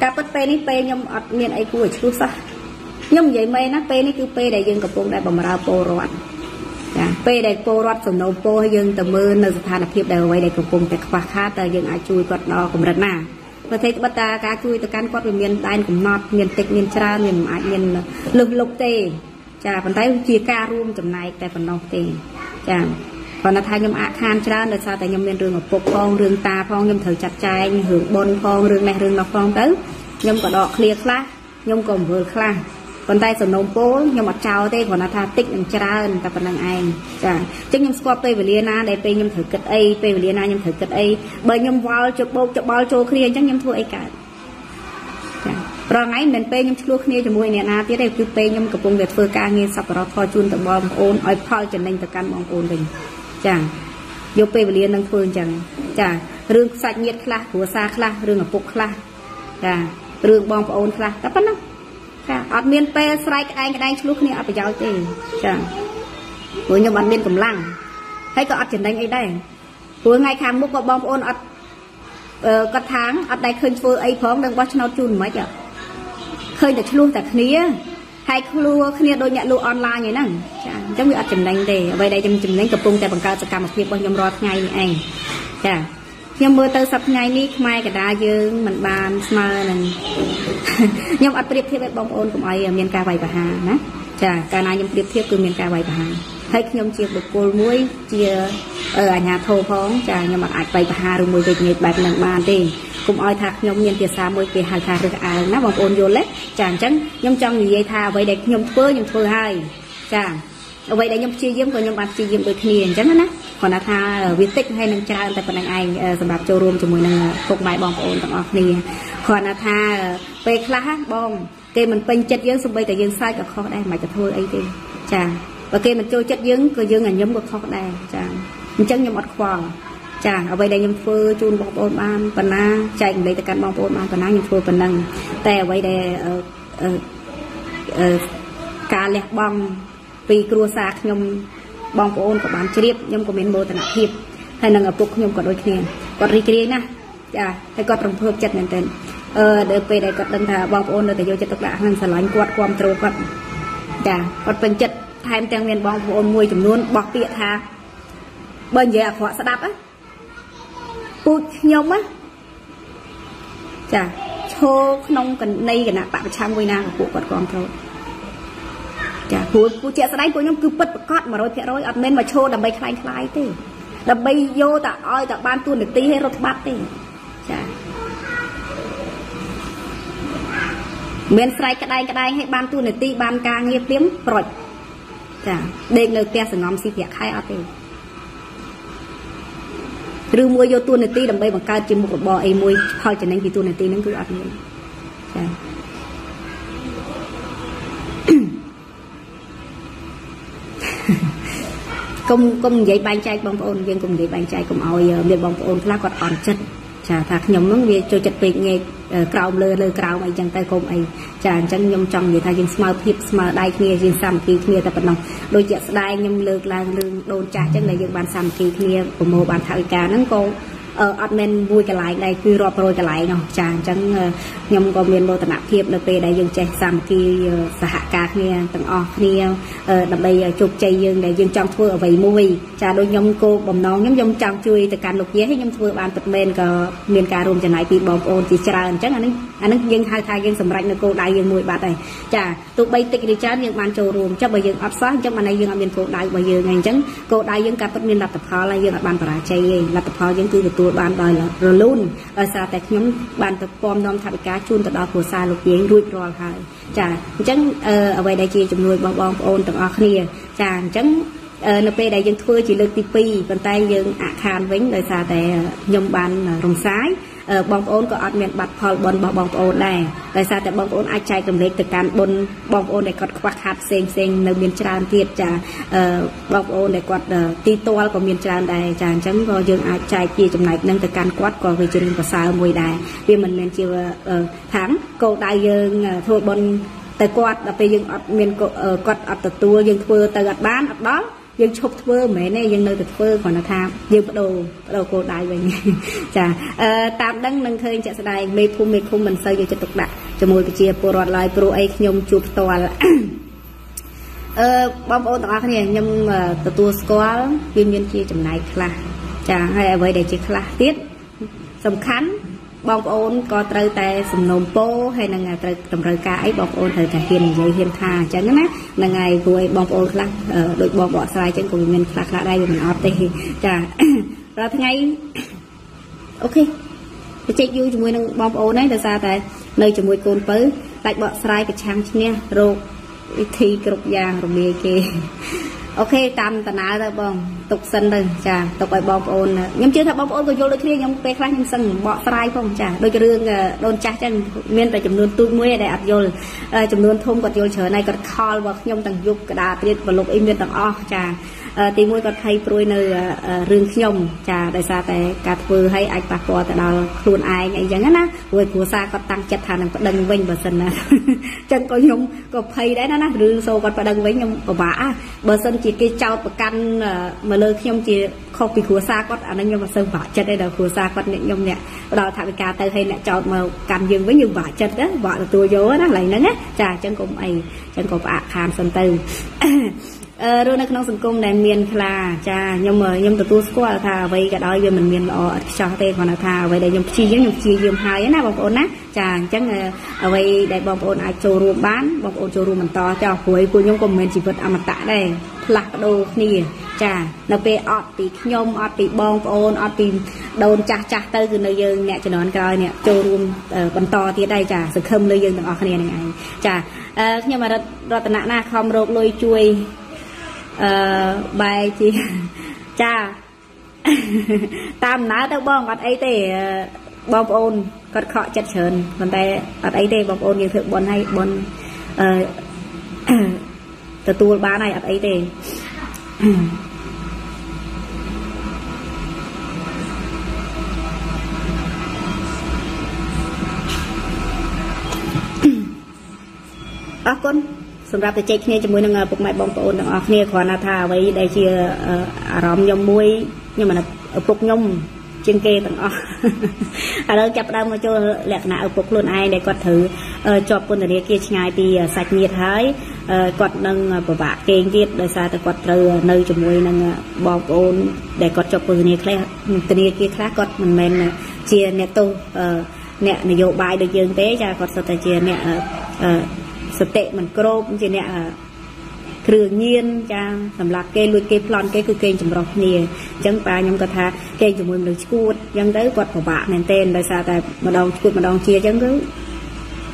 các bất pe ní pe nhom ọt miên ấy cùi chú sa nhom vậy mày nó pe ní cứ pe để dừng cặp bông đại bầm ra po rót pe để po rót sầm nấu po hay dừng tầm mưa nơi sạt đập hiệp đều vậy để cặp bông để khóa khát tờ dừng ai chui quật đo cũng rất nà và thấy bất ta cá chui từ can quật về miên tay cũng nọt miên tịch miên tra miên mãi miên lục lục tê chà phần tay chia ca rôm tầm này tại phần nông tê chà còn là thay nhom ạ khan cho nên là sao tại nhom bên đường ở phục phong đường ta phong nhom thử chặt chai hưởng bồn phong đường này đường nọ phong tới nhom có đọ clear class nhom còn vừa class còn tay sầm nông phố nhom mặt trào tê còn là tha tích đằng cha ơn ta còn đằng ai chả chắc nhom squat tê về liền na để pe nhom thử cật ấy pe về liền na nhom thử cật ấy bởi nhom vào chụp bột chụp bao chô clear chắc nhom thua ấy cả rồi ngay mình pe nhom chua clear cho mùi nè na tiếp đây cứ pe nhom cặp bông việt phơ ca nghe sập rồi thoi chun từ bom ôn oi phơi cho nên từ căn bom ôn mình chà, vô pe về liền năng phơi chẳng, chà, rương sạch nhiệt khla, của xa khla, rương ở phục khla, chà, rương bom ôn khla, các bạn đó, chà, ăn miên pe sải cái anh cái anh lúc này ăn phải giáo gì, chà, với nhau ăn miên cầm lăng, thấy có ăn chén đánh ấy đây, cuối ngày khám bốc vào bom ôn ăn, có tháng ăn đại khơi phơi ấy phóng đang watch nó chun mấy chợ, khơi để luôn tại khía. Hai lúa kia đôi nhận lúa online như nè, giống như ở chấm đánh để vậy đây chấm chấm đánh tập trung tại bằng cao sẽ cầm một việc bao nhiêu rót ngày này, chả, nhưng mưa tới sập ngày ní mai cả đá dương mình bàn mà là, nhưng ở tiệp thiệp bông ôn cũng ai miền ca vài bà hà, nè, chả, cái này nhưng tiệp thiệp cứ miền ca vài bà hà, thấy nhưng chia được cồn muối chia ở nhà thô phóng, chả nhưng mà ai vài bà hà rồi mùi về nhiệt bạc nặng bàn đi. Cũng oi thạc nhom miên tiệt xa môi kề hàn thạc được à nắp bông ôn vô lết chàng trắng nhom trong người dây thà vậy để nhom phơ nhom phơ hai chàng vậy để nhom chi diêm còn nhom bạc chi diêm được liền trắng đó còn là thà viết tích hay năng cha tại phần anh ai sầm bạc châu rôm cho mùi năng phục bài bông ôn tặng off liền còn là thà về khla bông kề mình pin chất dướng sum bay tại dướng sai cả kho đây mà cả thôi ấy đi chàng và kề mình trôi chất dướng cơ dướng là nhom được kho đây chàng mình trắng nhom ọt khoang chà, ở đây đây nhom phơi chun bong bồn ban, phần na chạy đây từ căn bong bồn ban phần na nhom phơi phần năng, tè ở đây đây cá lẹt bong, vì cua sạc nhom bong bồn của bán chip nhom của miền bồ tận hiệp, hay năng ở phục nhom của đôi kia, còn ri kia nè, chà, hay còn trồng phơi chặt nền tên, để về đây còn đơn thà bong bồn rồi để vô chặt tất cả hàng sản lạnh quạt quam trôi quạt, chà, còn phần chặt thay trang miền bong bồn mui chấm luôn bọc tiệt hà, bên dưới họ sẽ đáp á. Bụt nhom á, chà, cho nông cần nay cái nào bạn trang quay na của quạt con thôi, chà, của của trẻ sau đấy của nhom cứ bật cọt mà rồi thế rồi, ăn nên mà cho đầm bay khai khai thế, đầm bay vô tạ oi tạ ban tuôn được tí hay rớt bát thế, chà, miền sài cái đây cái đây hay ban tuôn được tí ban ca nghe tiếng rồi, chà, đây người kia sẽ ngắm xịt khai ăn thế. Rưu mua vô tuôn này tí đầm bây bằng cao chìm một bò ấy môi thôi chẳng nên vì tuôn này tí nó cứ ọt luôn. Công công dạy bàn chai bóng ôn viên công dạy bàn chai công ôi miền bóng ôn lá còn ọt chất chả thạc nhóm nó về cho chất việc nghe cào lơ lơ cào mày chẳng tay công ấy chả chẳng nhóm trong người ta riêng smart hip smart đai kia riêng sam kia kia ta bận lòng đôi chợ đai nhóm lược là lương đồn chả chẳng là riêng bàn sam kia kia của mô bàn thảo cá nắng cô ở admin vui cái lại đây quy rọp rồi cái lại nào chả chẳng nhóm có miền mô tận nạp hiệp là về đây riêng chè sam kia xã cả kia từng ở kia đầm bay chụp chạy dương để dương trong thưa ở vậy mui cha đôi nhóm cô bầm nón nhóm nhóm trong chui từ càn lục dế hết nhóm thưa bàn tập men cả miền cà rôm chẳng lại bị bom ôn chỉ tràn chắc anh ấy anh ấy dương hai thai dương sầm rạch là cô đại dương mui bạt này cha tụi bay tịt đi chán dương bàn trầu rôm chắc bây dương áp sát chắc mà này dương ở miền cô đại bây giờ ngành chấn cô đại dương cà phất miền lập tập khó là dương ở bàn bả chạy lập tập khó dương cứ được tụi bàn đòi là rồi luôn ở xa tại nhóm bàn tập bom non thạch cá chun tập đó của xa lục dế đuôi rồi hài cha chấn ở đây chi chụp nuôi bom bom ôn tập kia chàng chấn nó pe đại dân thưa chỉ lực tivi bàn tay dân ạ khan vĩnh đời xa tại nhung bàn rồng sái bong ôn có ăn miệng bạch phò bồn bò bong ôn này đời xa tại bong ôn ai chạy cầm lấy từ can bồn bong ôn để quạt quạt hạt sen sen nơi miền tràn tiệt chàng bong ôn để quạt ti toal của miền tràn đài chàng chấn coi dân ai chạy kia trong này nâng từ can quạt coi về trên và sao mùi đài vì mình miền chiều tháng cô đại dân thua bồn tại quạt là bây giờ miền quạt ở từ tua dân thưa từ gạch bán ở đó dân chụp thưa mẹ này dân nơi từ thưa còn là tham dân bắt đầu bắt đầu cô đại vậy chả tạm đăng đăng khơi chả đại mê phu mê phu mình xây giờ cho tục đại cho môi cái chia pro lại pro ấy nhom chụp to là bom ô tọa này nhom từ tua score viên viên chia chấm này là chả hay vậy để chỉ là tiết sầm khán bong ôn có trời tay sầm nôm po hay là ngày trời tầm trời cái bong ôn thời cả hiền dễ hiền thà chẳng nhá là ngày vui bong ôn lắc đội bong bỏ sai chẳng cùng mình lắc lại đây mình ót thì chả rồi thế ngay ok chơi vui chúng mình bong ôn đấy là sao tại nơi chúng mình côn tới lại bỏ sai cái trang nha rồi thì cái rục vàng rồi bê kê ok tam tận áo ra bong tục sân đây chà tục bài bong ôn nhóm chưa thấy bong ôn có vô đôi khi nhóm pe khác nhóm sân bọ phai không chà đôi cái riêng đôn cha chân miên tại chấm luôn tu muối để ạt vô chấm luôn thôm còn vô chở này còn call và nhóm tầng dục đà tiền và lục im miên tầng o chà tí muối còn hay prui nơi riêng nhóm chà đại sa tại cà phê hay ạch bạc cò tại đó luôn ai ngày chẳng á người của xa còn tăng chặt thà nằm còn đần vinh bờ sân chân có nhóm có hay đấy nó riêng sâu còn đần với nhóm của bà bờ sân chỉ cái trao và căn mà lời khi ông chỉ không bị khua xa có anh nhưng mà sơn vỏ chân đây là khua xa con những nhông nè đó thằng cá tây hay là trao mà cam dương với nhiều vỏ chân đó vỏ là tua vô đó lại nắng á trà chân cùng ấy chân cùng ạ hàm sơn từ rồi nó không cùng này miền là trà nhưng mà nhưng từ tua qua thà vậy cái đó giờ mình miền lọ cho tây còn là thà vậy để nhung chi giống nhung chi dùm hai á bọc ôn á chà chắc ở đây để bọc ôn ai trù ruộng bán bọc ôn trù ruộng mình to cho cuối cuối nhung cùng mình chỉ vật ăn mặt tạ đây lạc đồ nè chà nó về ọt bị nhôm ọt bị bong ôn ọt bị đồn chà chà tới từ nơi dương nè cho nó ăn coi nè trù ruộng bần to thì đây chà sự khâm nơi dương từng ọt này này chà nhưng mà rồi tận nạn na không rồi lôi chui bài chị chà tam ná tao bong ọt ấy để bong ôn cất khọ chặt chờn còn tay ọt ấy để bong ôn như thượng bón hay bón từ tua ba này ấy đây à con sầm rạp để chơi kia cho mối năng bục mày bong bồn đằng ở kia còn là thà với đây chia róm nhom muối nhưng mà là bục nhom trên kia đằng ở ở đây chập đâm mà cho lẹt nã bục luôn ai để con thử cho con ở đây kia ngày thì sạch nhiệt hái cọt nâng của bà kênh tiết đời xa từ cọt từ nơi cho môi nâng bò ôn để cọt cho từ này kia từ này kia khác cọt mình mình chia nẹ tu nẹ này dụ bài được dương tế ra cọt sao ta chia nẹ sợ tệ mình crop chia nẹ thường nhiên cha làm lạc kê lui kê plon kê cứ kê chấm rọc nè chẳng ba nhóm cọt ha kê cho môi mình được cút dân tới cọt của bà nên tên đời xa tại mà đòn cút mà đòn chia chẳng cứ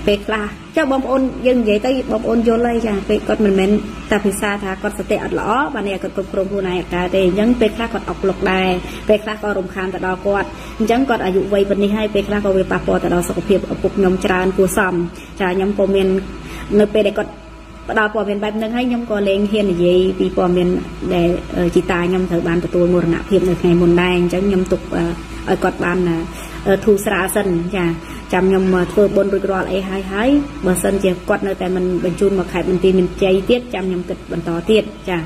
về là cho bom ôn dân vậy tới bom ôn vô lấy rằng về con mình mình tập xa thà con sẽ tệ ở lõ và này còn cùng cô này cả để nhấn về khác còn ọc lộc đài về khác còn rồng khăn tại đó con nhấn còn ở dụ vây vấn đi hay về khác còn về bà con tại đó sọc hiệp ở cục nhóm tràn của sầm trà nhóm comment nơi về để con đó bỏ miền bám nâng hay nhóm có lên hiền gì vì bỏ miền để chỉ tài nhóm thử bàn của tôi một nạp hiệp được ngày một đài chẳng nhóm tục ở cọt bàn là thu xa sân chà chăm nhầm mà thưa bốn đôi rồi lại hai hai bờ sân chỉ quạt nơi tại mình mình chun mà khai mình tìm mình cháy tiết chăm nhầm kịch bẩn to tiết chà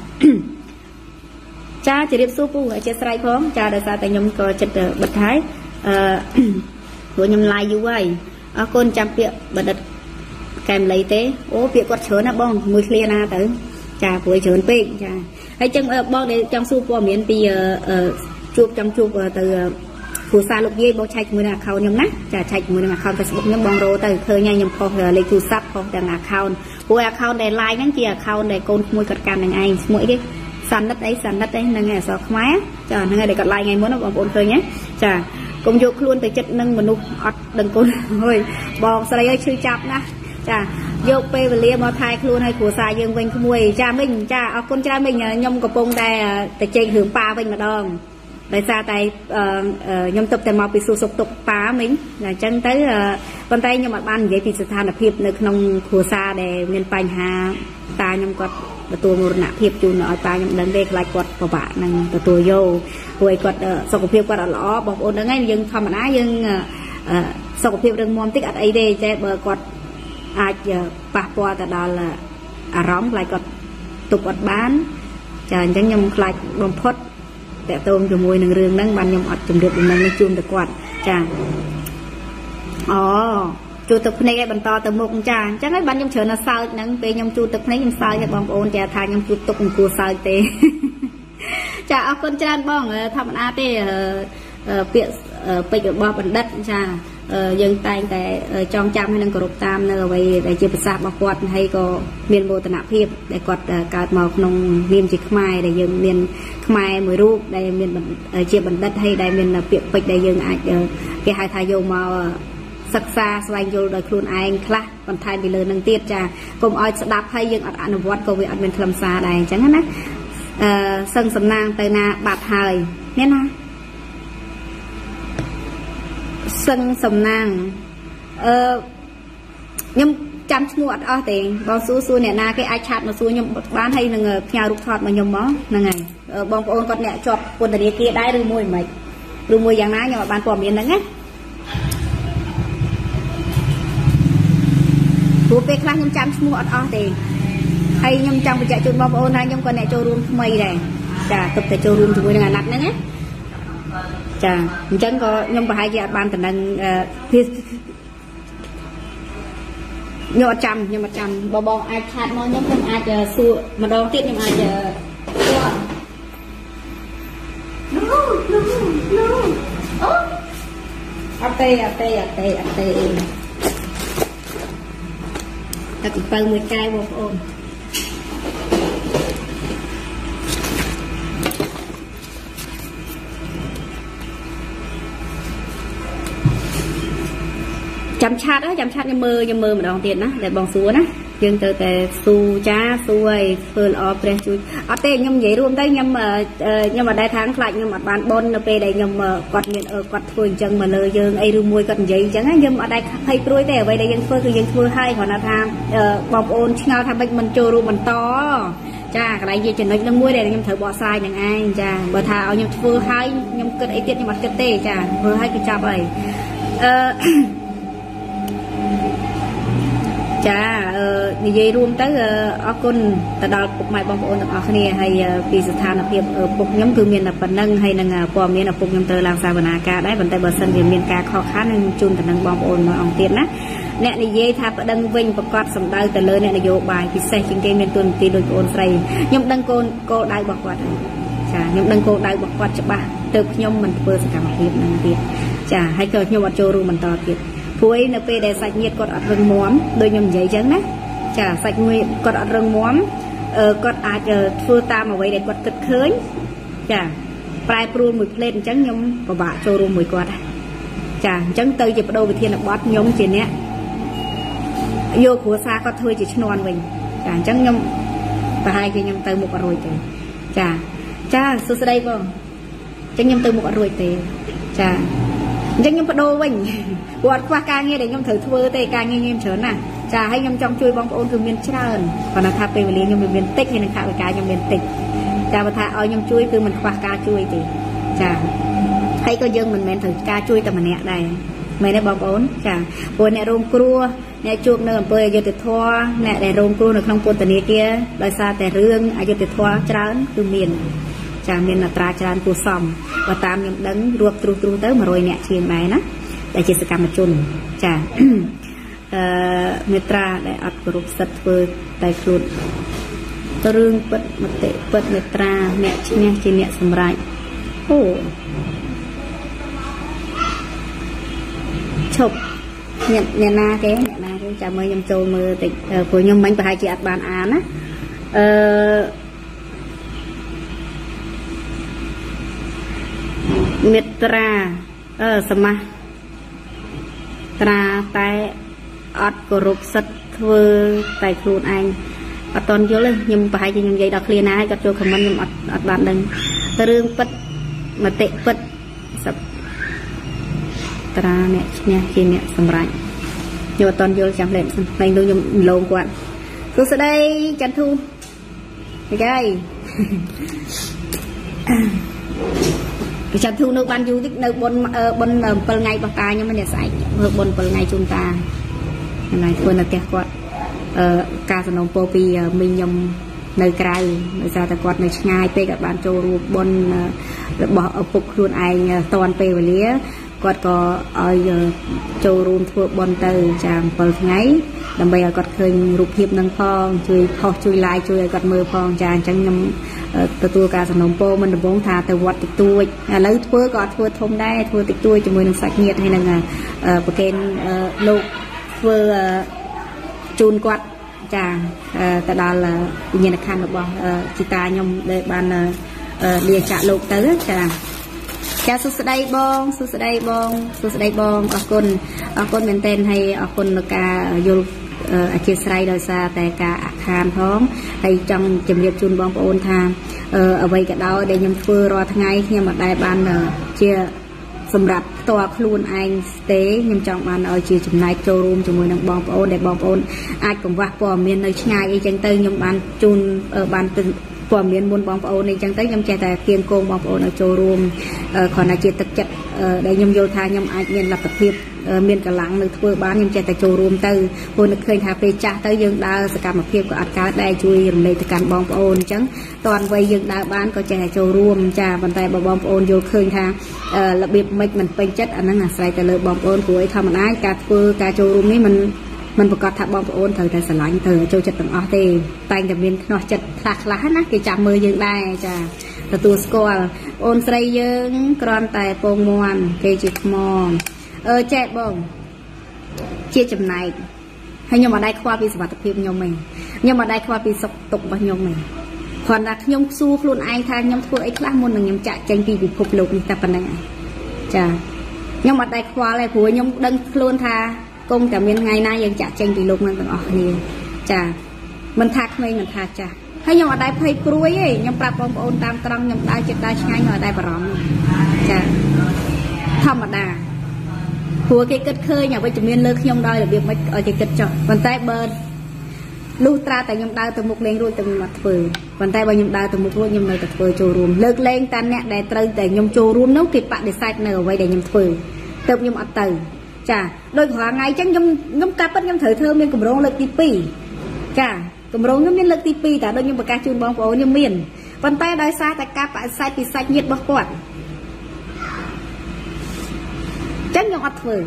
cha chỉ điệp số phu ở trên sài phong cha đời xa tại nhầm cờ chật bật thái của nhầm lai du ai con chăm tiệm bật kèm lấy thế ô việc quạt chớn à bong mùi kia na tới chà cuối chớn pê chà hay chăng bong đấy trong su qua miền tây chụp trong chụp từ phù sa lục dây bong chạy mùi là khâu nhầm nát chà chạy mùi là khâu Facebook nhầm bong rô từ khơi nhai nhầm phong lấy phù sa phong từ account của account này like nhắn kia account này con mùi cật cam này anh mỗi cái sàn đất đấy sàn đất đấy nâng ngày sọt máy chà nâng ngày để cật like ngày muốn nó bong bồn khơi nhé chà công dụng luôn từ chất nâng mà nụ ọt đừng côn hơi bong sau đây chơi chạp na chà vô pê và lia mò thai luôn hay của xài dương vinh mùi cha mình cha con cha mình nhom cặp bông đè từ trên hướng pa vinh mà đòn tại sao tại nhom tập tại mò bị sụt tục pa mình là chân tới con tay nhom mặt ban vậy thì sự than là hiệp nơi nông của xa để miền bành hà ta nhom quật và tôi một nạp hiệp chùn ở ta nhom đằng đây lại quật của bạn nằng và tôi vô hồi quật sau cuộc hiệp quật ở lõ bọc ôn đó ngay dương thầm mà ná dương sau cuộc hiệp đừng mòn tích ở đây đây chạy bờ quật ai bà qua ta đó là à róm lại còn tục quật bán chờ chẳng nhầm lại bông phốt để tôm cho mùi nương rương nâng bàn nhầm ọt chùm được nâng chùm được quạt chàng ồ chủ tịch này bàn to từ một chàng chắc ấy bàn nhầm chờ nó sao nâng về nhầm chủ tịch này nhầm sao nhầm bông ôn chà thà nhầm chủ tục nhầm cua sao tế chà áo con chàng bông thăm anh á tế việc bệnh ở bò bàn đất chà dân tay tại trong trăm hay năng cổ tam nơi vậy để chia sẻ bọc quạt hay có miền bộ tận hiệp để quạt cát màu nông miền chỉ khmer để dân miền khmer mười rup để miền chia bản đất hay để miền việc bịch để dân cái hai thái dầu màu sắc xa xoay vô đời khuôn anh khác còn thay bị lớn năng tiết trà cùng oi đáp hay dân ăn ăn có việc ăn miền khăm xa này chẳng hạn á sân sầm nang tây na bạt hời nét na sân sầm nàng nhưng chăm chú ở đó thì bao số số nè na cái ai chặt mà số nhưng bán hay là người nhà rục thọt mà nhom mó là ngày bong ôn con nè chọt quần tây kia đái đôi môi mày đôi môi giang ná nhưng mà bán quả miếng đấy nhé của pe khác nhưng chăm chú ở đó thì hay nhưng chăm chạy trốn bong ôn hay nhưng con nè trôi luôn mây này chả tập để trôi luôn trôi là nặng đấy nhé chà chẳng có nhom có hai giờ ban tình đang nhọ trăm nhưng mà trăm bò bò ai chặt nó nhom không ai chờ xua mà đo tiết nhưng ai chờ no no no ốp ấp tê ấp tê ấp tê ấp tê ta cũng phải mười cây một ôm chăm chát á chăm chát như mơ như mơ mà đòn tiền á để bỏng xuống á nhưng từ từ su cha suy phơi ở đây chui ở đây nhom vậy luôn đấy nhom mà nhưng mà đại tháng lại nhưng mà bàn bon về đây nhom mà quạt miệng ở quạt phơi chân mà lời dương ai ru môi còn vậy chẳng á nhưng mà đại hay trôi về vậy đây dân phơi thì dân phơi hay còn là tham bỏng ôn ngao tham bệnh mình trôi ru mình to cha cái này gì chỉ nói nó môi đây nhom thử bỏ sai nhàng ai cha bỏ tháo nhom phơi hay nhom cất ấy tiết nhưng mà cất tê cha phơi hay cái cha vậy chà như vậy luôn tới ở con ta đo cục máy bong ôn ở kia hay vì sự than là việc cục nhóm cư miền là phần nâng hay là qua miền là cục nhóm tơ làm sao mà ca đấy vấn đề bờ sân thì miền ca khó khăn nên chun ta nâng bong ôn mà ông tiền á nè như vậy thà ta đăng vinh và quạt sầm đau từ lớn nè là vô bài thì xe trên cây miền tuần thì đôi ôn say nhóm đăng cô cô đai bọc quạt chà nhóm đăng cô đai bọc quạt cho bà từ nhóm mình vừa cả một việc làm việc chà hay cờ nhóm bọc trâu mình to việc cuối nè pe để sạch nhiệt còn ở rừng muống đôi nhầm giấy trắng đấy chả sạch nguyện còn ở rừng muống còn ai chờ phơi ta mà vậy để còn cất khơi chả prai pru mùi lên trắng nhom và bạ trôi ru mùi quạt chả trắng tơi chỉ bắt đầu về thiên là bót nhom chỉ nè vô của xa có thôi chỉ non mình chả trắng nhom và hai cái nhom tơi một rồi tề chả chả xưa đây không trắng nhom tơi một rồi tề chả chẳng nhom bắt đầu mình quạt qua ca nghe để nhom thử thưa tê ca nghe nhom chớn à chả hay nhom trong chui bong ôn từ miền trơn còn là thà về miền nhom miền tây hay là thà về cá nhom miền tây chả và thà ơi nhom chui từ mình qua ca chui thì chả hay coi dân mình men thử ca chui từ mình nè này mình đã bong ôn chả buổi nè rôm cua nè chuột nè bơi giờ từ thoa nè để rôm cua được không cua từ này kia đời xaแต่เรื่อง ai giờ từ thoa trơn từ miền chả miền là tra trơn cua sòng và tam nhom đắng ruột ruột ruột tới mà rồi nè chiên bài nè đại chiến sự cam chun chả Mitra đại ắt group sắt với tài cột rương bật mặt tệ bật Mitra mẹ mẹ trên mẹ sầm rải ô chụp nhận nhận na cái nhận na cái chào mời nhầm châu mờ tịch của nhầm bánh và hai chị ắt bàn án á Mitra ở sầm ma Mitra tại ắt cổ rục sắt với tài cột anh ở toàn chỗ lên nhưng phải chỉ những giấy đặc liền ai gặp chỗ không ăn nhưng ở ở bàn đằng rương bật mà tệ bật sập tra mẹ nha kia mẹ sầm rải nhưng mà toàn chỗ chẳng lẽ mình đâu nhưng lâu quá tôi sẽ đây chăn thu cái chăn thu nước ban du tích nước bồn bồn bồn ngày bạc ta nhưng mà để sạch nước bồn bồn ngày chúng ta này quên là kẹt quá ca sản phẩm vì mình nhầm nơi cài ra ta quạt nơi ngay pe các bạn cho bon bỏ phục luôn anh toàn pe về lía quạt có ở cho luôn thuộc bon từ chàng phần ngay làm bây giờ quạt khơi rụp hiệp năng phong chui kho chui lại chui quạt mưa phong chàng chẳng nhầmตัวการสนมโปมันดมบ้องทาแต่วัดติดตัวแล้วเพื่อก็เพื่อทมได้เพื่อติดตัวจมูกนังสักเงียดให้นางประเคนโลกเพื่อจูนกวัดจางแต่ดาลยินดีคันบอกจิตาญมเดบันเดียจ่าโลกเต๋อจางจะสุดสัปดาห์บองสุดสัปดาห์บองสุดสัปดาห์บองอคนอคนเป็นเต้นให้อคนนักการโยกอาชีพไรโดยซาแต่การอาคารท้องในจังจำเรียบจูนบองปอนทางเอาไว้กับเราได้ยมเพื่อรอทั้งไงยังมาได้บันเชียสำหรับตัวครูนไอสเตย์ยังจองมันเอาชีจุ่มนายโจรูมจุ่มมือนังบองปอนได้บองปอนไอของวักปอมเมียนในช่างไอจังเตยยังบันจูนบันตึงปอมเมียนบนบองปอนในจังเตยยังใจแต่เกียงโกงบองปอนเอาโจรูมขอนาจิตตักจัดได้ยมโยธายังไอเมียนหลับตะเพียบเมียนกระหลังหรือเพื่อบ้านยังใจแต่โจรูมเตยบนเคยทาไปจ่าเตยยังดาวสกัดมาเพียบกับอัดการได้ช่วยในการบองปอนจังตอนวัยยังดาวบ้านก็ใจโจรูมจ่าบรรทัยบองปอนโยเคยทาระเบียบไม่มันเป็นจัดอันนั้นอ่ะใส่แต่เลยบองปอนป่วยทำมันได้การเพื่อการโจรูมนี่มันมันประกอบทับบ่โอนเถิดแต่สลายเถิดโจจัดต่างอเตแต่งแต่เมียนนอจัดหลากหลายนะกิจามมือยังได้จ้ะแต่ตัวสกอลโอนใส่ยังกรอนแต่โปงมวนเกจิตมอนเออแจกบ่งเชี่ยจำนายให้ยมมาได้ความพิสวัตพิมยมเองยมมาได้ความพิศตกบ่ยมเองคนรักยมสู้คลุนไอทางยมเพื่อไอคลามุนหนึ่งยมจะจังปีบิดพบโลกนี้แต่ปัญญาจ้ะยมมาได้ความอะไรผัวยมดังคลุนทาก้มแต่เมียนไงนายยังจะจังปีโลกมันต่างออกนี่จ้ะมันทักไม่มันทักจ้ะให้ยมมาได้เพยกล้วยยมปราบองโอนตามตรังยมได้จิตได้ใช้ยมได้ปรอมจ้ะธรรมดาหัวเกล็ดเคยอย่างไปจมีนเลิกยมได้หรือเบียบไม่เอาเกล็ดจ่อวันใต้เบิร์ดลูกตาแต่ยมได้ตัวมุกเลี้ยงรุ่นตัวมัดฝืนวันใต้วันยมได้ตัวมุกรุ่นยมเลยตัดฝืนโจรวมเลิกเลี้ยงตาเนี่ยได้เติมแต่ยมโจรวมนกติดปะได้ใส่เนอไว้ได้ยมฝืนเติมยมอัดเติมจ้ะโดยขวางไงจังยมยมกาปั้นยมเถื่อเธอเมียนกลุ่มร้องเลิกตีปีจ้ะกลุ่มร้องยมเมียนเลิกตีปีแต่โดยยมประกาศจูนบองโอ้ยมเมียนวันใต้ได้ใส่แต่กาปะใส่ติดใส่เงียบบอกก่อนจังยมอัดฝืน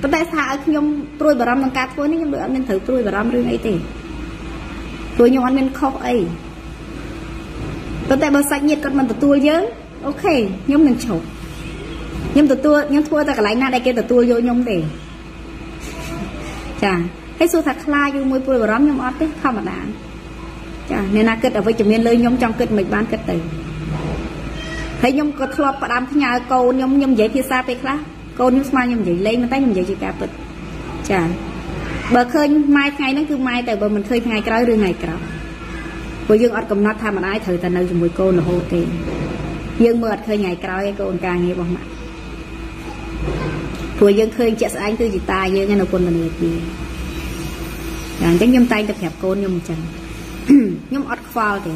ประเทศไทยยมปลุยบารมลังกาฝืนนี่ยมเดือดมันถือปลุยบารมเรื่องไอ้ตีปลุยยมอันมันคอกไอ้ประเทศบริษัทเงียบก็มันตัวตัวเยอะโอเคยมหนึ่งฉกยมตัวตัวยมทั่วแต่กับหลายหน้าได้เกี่ยวตัวตัวเยอะยมเด็กจ้าให้สู้ทักคลายอยู่มวยปลุยบารมยมอัดที่ธรรมดาจ้าเนี่ยนาเกิดเอาไว้จำเนียนเลยยมจำเกิดเหมือนบ้านเกิดตีให้ยมก็ทลอบประดามขยายโกนยมยมใหญ่พิซซ่าไปคลาcô nhúng mai nhúng vậy lên mà tay nhúng vậy chỉ cả bật chả bờ khơi mai ngày nó cứ mai tại bờ mình khơi ngày cày rồi ngày cày bờ dương ọt cầm nát tham mà ai thử tận nơi dùng mùi cô là hồ tiền dương mượt khơi ngày cày cô còn càng nghe bằng mặt bờ dương khơi chẹt anh tư chỉ ta dương nghe nó quân mình gì chẳng tránh nhúng tay tập hẹp cô nhúng chẳng nhúng ọt khoa thì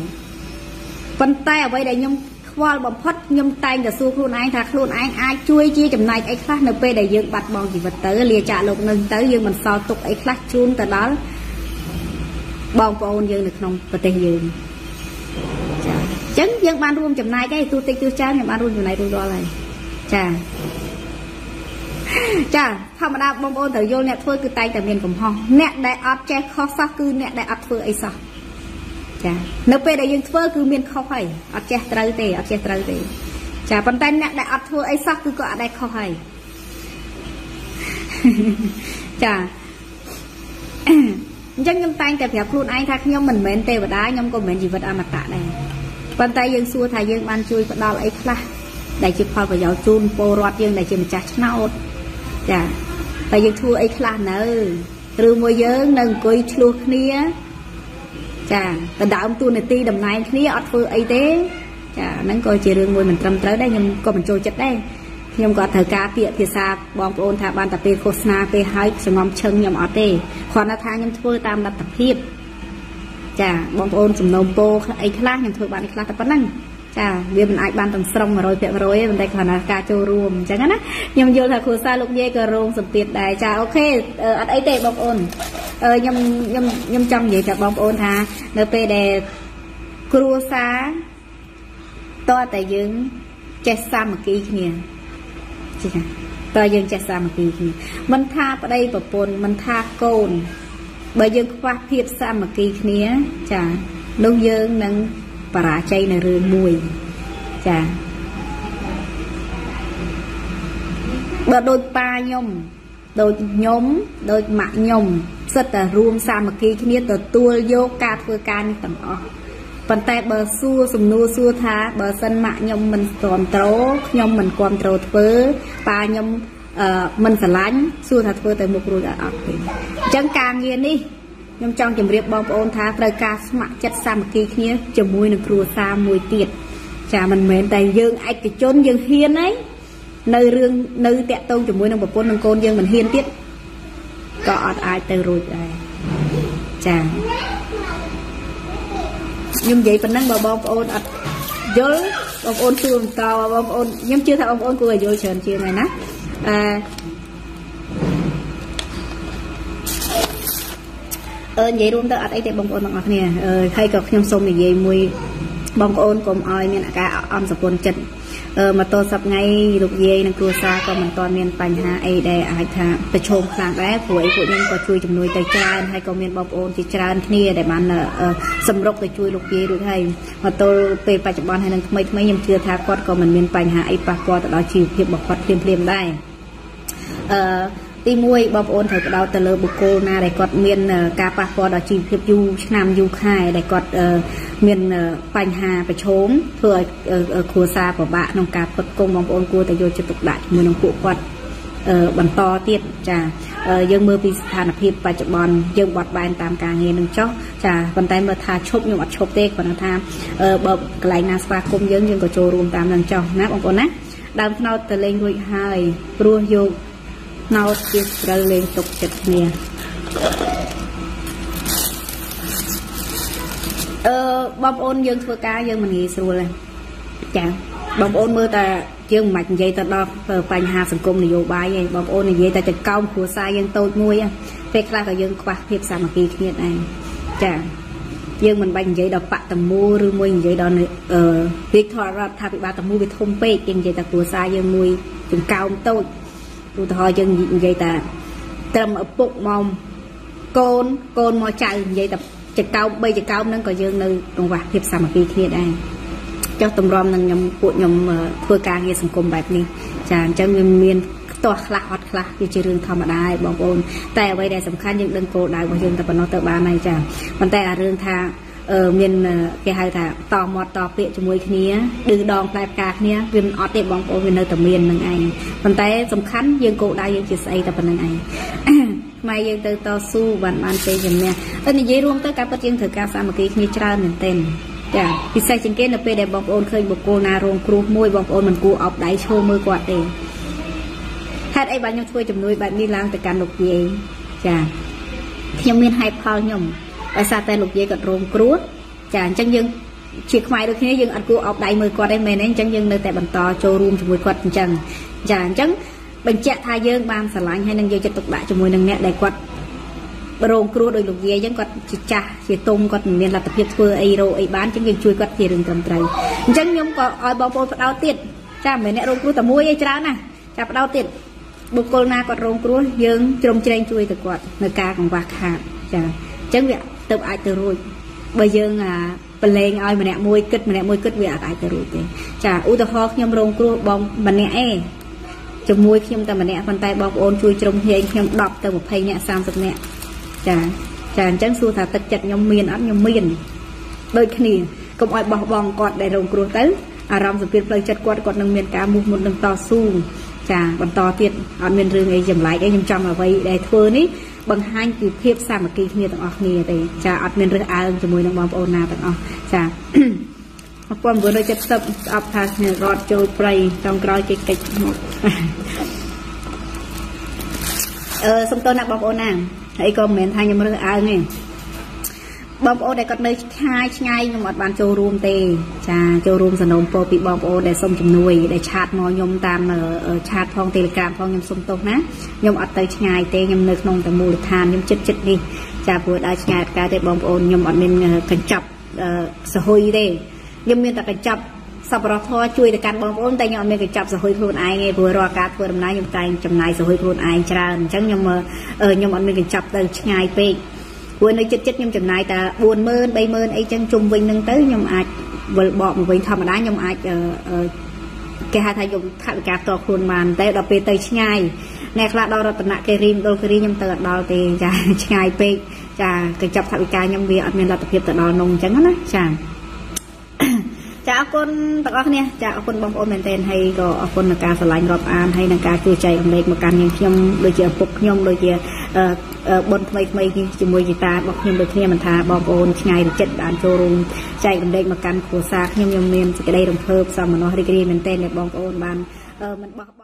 con tay ở đây đây nhúngว่าบอมพดยมแตงจะสู้ครูนายทักครูนายไอช่วยชี้จำนายไอ้คลาสในเปย์ได้ยืมบัตรบอลจีบเต๋อเลียจ่าลงหนึ่งเต๋อยืมมันซอตุกไอ้คลาสชูนแต่นั้นบอลปอนยืมหนึ่งน้องประเทศยืมจังยืมบ้านรวมจำนายไอ้ตัวติ๊กตัวจ้าเนี่ยบ้านรวมอยู่ไหนตัวอะไรจ้าจ้า thầm mà bông bông thử vô nẹt thôi cứ tay tại miền cũng hong nẹt đại ấp che khó phát cứ nẹt đại ấp phơi ấy sao chả nếu về đại dương phơi cứ miền khó phải ấp che trâu tề ấp che trâu tề chả bàn tay nẹt đại ấp phơi ấy sao cứ có đại khó phải chả chân nhung tay tại phép luôn ai thắc nhung mình mến tề vật đá nhung còn mến gì vật à mặt tạ này bàn tay dương xua thầy dương ban chui vật đo lại khla đại chụp phơi vào gió chun po rót dương đại chụp chặt nao chả tại dương thua ấy khla nữa từ môi dương nâng coi chua khía chả từ đạo ông tu này ti đầm này khía ở phơi ấy thế chả nâng coi chỉ riêng môi mình tâm tới đây nhưng còn mình trôi chết đây nhưng có thời ca tiện thì xa bom ôn thà ban tập pe cosna pe hai sầm ngom chân nhom ở đây còn là thang nhom thưa tam là tập hiệp chả bom ôn sầm nôm po ấy khla nhom thưa ban ấy khla tập bắn năng chả vì mình ai ban tầng sông mà rồi tiệm rồi mình đây còn là ca châu ruộng chẳng hạn á nhom vô là khổ xa lục dây cờ ruộng sầm tiệt đại chả ok ở ấy tệ bom ôn nhom nhom nhom trong vậy chả bom ôn thà nơi pe đề cua xa to tại dưng che xa một kí kia tôi dân cha xa một kỳ mình tha ở đây và bồn mình tha cồn bởi dân qua hiệp xa một kỳ kia chả đông dân nâng và rã chay là rơi mùi chả bởi đôi ba nhôm đôi nhóm đôi mạ nhôm rất là ruộng xa một kỳ kia tôi tôi vô ca thưa ca như tầm ọ bàn tay bờ xua sùng nua xua tha bờ sân mạ nhom mình còn trố nhom mình còn trố phớ ba nhom mình phải lánh xua tha phớ tới một rồi đã ấp chẳng càng nghiền đi nhom trong chìm riệp bom ôn tha trời ca mạ chất xa một kỳ kia chìm mùi nực rùa xa mùi tiệt chả mình mến tay dương ai cái chốn dương hiên ấy nơi rương nơi tẹt tông chìm mùi nông bột nông côn dương mình hiên tiết có ai tới rồi đây chả nhưng vậy phần năng bà bom ôn ắt dối bom ôn xương tàu bom ôn nhưng chưa thằng bom ôn của dối sờn chưa này nè ơn vậy luôn tới ắt ấy thì bom ôn bằng ắt nè hay cọc nhom sông thì vậy mùi bom ôn cùng oi nên là cả âm sập bồn chật mà tôi sập ngay lục dây năng cua xa còn mình toàn miền bành ha ai đây ai thà bị chôn sang đấy của ấy của nhân có chui chùm nuôi tay cha hay còn miền bom ôn thì cha anh kia để bán là sầm rốc để chui lục dây được hay mà tôi về bạch bón hay năng mấy mấy nhầm chưa thà quát còn mình miền bành ha ai bạc quát đó chịu hiệp bọc quát tiêm tiêm đây ti muôi bom ôn thời đầu từ lơ bồ cô na để quát miền cà bạc quát đó chịu hiệp du nam du khai để quát miền bành hà và chốn thừa khua xa của bạn nông cá phật công bóng ôn cua tại vô cho tục đại mười nông cụ quật bắn to tiệt trà dương mưa vì thàn hiệp và chụp bòn dương bọt bài tam cá nghe nông chóc trà bàn tay mà thà chốt nhưng mà chốt tê còn tham bọc lại na spa công dương nhưng có trồ rùm tam lần chồng nát bóng con nát đam nao từ lên ngôi hai rùa vô nao tiệt rơi lên tục chật nè bom ôn dương thưa cá dương mình nghĩ xua lên chẳng bom ôn mưa ta dương mạch dây ta đo phanh hà phần công này vô bài vậy bom ôn này dây ta chật công của sai dân tôi muối phê ra cả dương qua hiệp xa mà kỳ hiện này chẳng dương mình bành dây đọc bạc tầm mua rư muối dây đo nữa việc thọ ra thà bị ba tầm mua bị thông pê nhưng dây ta của sai dân muối chúng cao tôi tôi thọ dân dây ta tầm ở bụng mông côn côn mò chạy dây tập chợ cao bây giờ cao nâng có dương nơi đồng bạc hiệp xã mà kỳ thiệt đây cho tầm rom nâng nhóm của nhóm thưa ca nghe sầm cồn bạch này chàng cho miền miền to khla hot khla như chơi rừng thầm mà đai bom ôn tại vậy đây sầm khăn những đơn cổ đại của dương tập nó tập ba này chàng còn tại là rừng thà ở miền cái hai thà to mọt to pịa cho mối kia đừng đòn lại cả kia viên ót để bom ôn viên nơi tập miền nâng ai còn tại sầm khăn dương cổ đại dương chia sẻ tập nâng ai mai dương từ to su bàn bàn tê dần nè ơn như vậy luôn tới cả bất dương thời ca xa một cái như trao mình tên chả vì sai chứng kiến là pe để bọc ôn khơi bọc cô na rong cua môi bọc ôn mình cua ọc đáy xô mưa quạt đèn hát ấy bạn nhau thuê chồng nuôi bạn đi lang từ càn lục dế chả theo miền hai phao nhồng ở xa tên lục dế còn rong cua chả chân dương chuyện ngoài được thế dương ăn cua ọc đáy mưa quạt đây mình nên chân dương nơi tại bàn to cho run mùi quạt chân chả chân bình chẹt thay dương ban sờ lạnh hay nâng dương cho tục đại cho mùi nâng nẹt đại quật rồng cua đôi lục dê giống quật chì chà chì tôm quật miền là tập hiệp vừa ai rô ai bán chẳng dừng chui quật thì đừng cầm tay chẳng nhóm có oi bao bột đau tiệt cha mấy nẹt rồng cua tầm môi ai chán nè cha đau tiệt Bố cô na còn rong cua dương trồng trên chuối từ quạt người ca còn quạt hàng chẳng vậy tập ai từ rồi bây giờ là bên lên ai mà nè môi cứt mà nè môi cứt về ai từ rồi thế chả u từ ho nhom rong cua bong mình nè chụp môi nhom từ mình nè bàn tay bong ôn chuối trồng trên nhom đọc từ một thầy nè sang từ nè chả chả chẳng xu thà tật chặt nhom miền ấp nhom miền đôi khi cũng ai bong bong quạt để rong cua tới à rong rồi biến lời chặt quạt quạt nâng miền cá mù một nâng to su chà còn to tiệt ở miền rừng ấy dừng lại cái nhung trong là vậy để thưa ní bằng hai kịp khiếp sang một kỳ kia tặng ở nghề để chà ở miền rừng ai cho mùi nông bom ôn na tặng ở chà quan vừa đôi chất sập ấp thang này rót trôi play trong còi kịch kịch ờ xong tôi nạp bom ôn nàng hãy comment thay nhung rừng ai nghe bom ôn để con nơi hai ngay nhưng mà bạn châu room tê chà châu room sản po bị bom ôn để xong chừng nuôi để chat mò nhom tam ở chat phong telegram phong nhom sung tôm ná nhom ở tới ngay tê nhom nơi nông tầm mùi than nhom chết chết đi chà vừa đã ngay cả để bom ôn nhom ở bên cảnh chập sở hôi tê nhom bên ta cảnh chập sau đó thôi chui để cắn bom ôn tay nhom bên cảnh chập sở hôi luôn ai nghe vừa rò cá vừa làm nái nhom tay chầm nái sở hôi luôn ai tràn chẳng nhom ở nhom ở bên cảnh chập tới ngay tê vừa nói chết chết nhom chừng này ta buồn mơn bay mơn ấy chân trung vinh nâng tới nhom ai vừa bỏ một vinh thầm đá nhom ai cái hai thay dùng thằng cà to khuôn màn tay đập về tay ngay nè là đo đo tận nạ cái rim đôi cái rim nhom tờ đo thì chả ngay pe chả cái chập thằng cà nhom việt miền là tập hiệp tờ đo nông trắng đó chả chả con tao nè chả con bông ôn tên hay có con là cà sả lạnh gọt an hay là cà chua chay ông đây một can nhom đôi giờ phục nhom đôi giờ bôn mây mây chỉ môi chỉ ta bọc nhom được mình thả bom ôn ngày được chết đàn trôn chạy mình đây mà căn của sạc nhom nhom miền cái đây đồng phơm xong mà nó đi cái mình tên để bom ôn bàn mình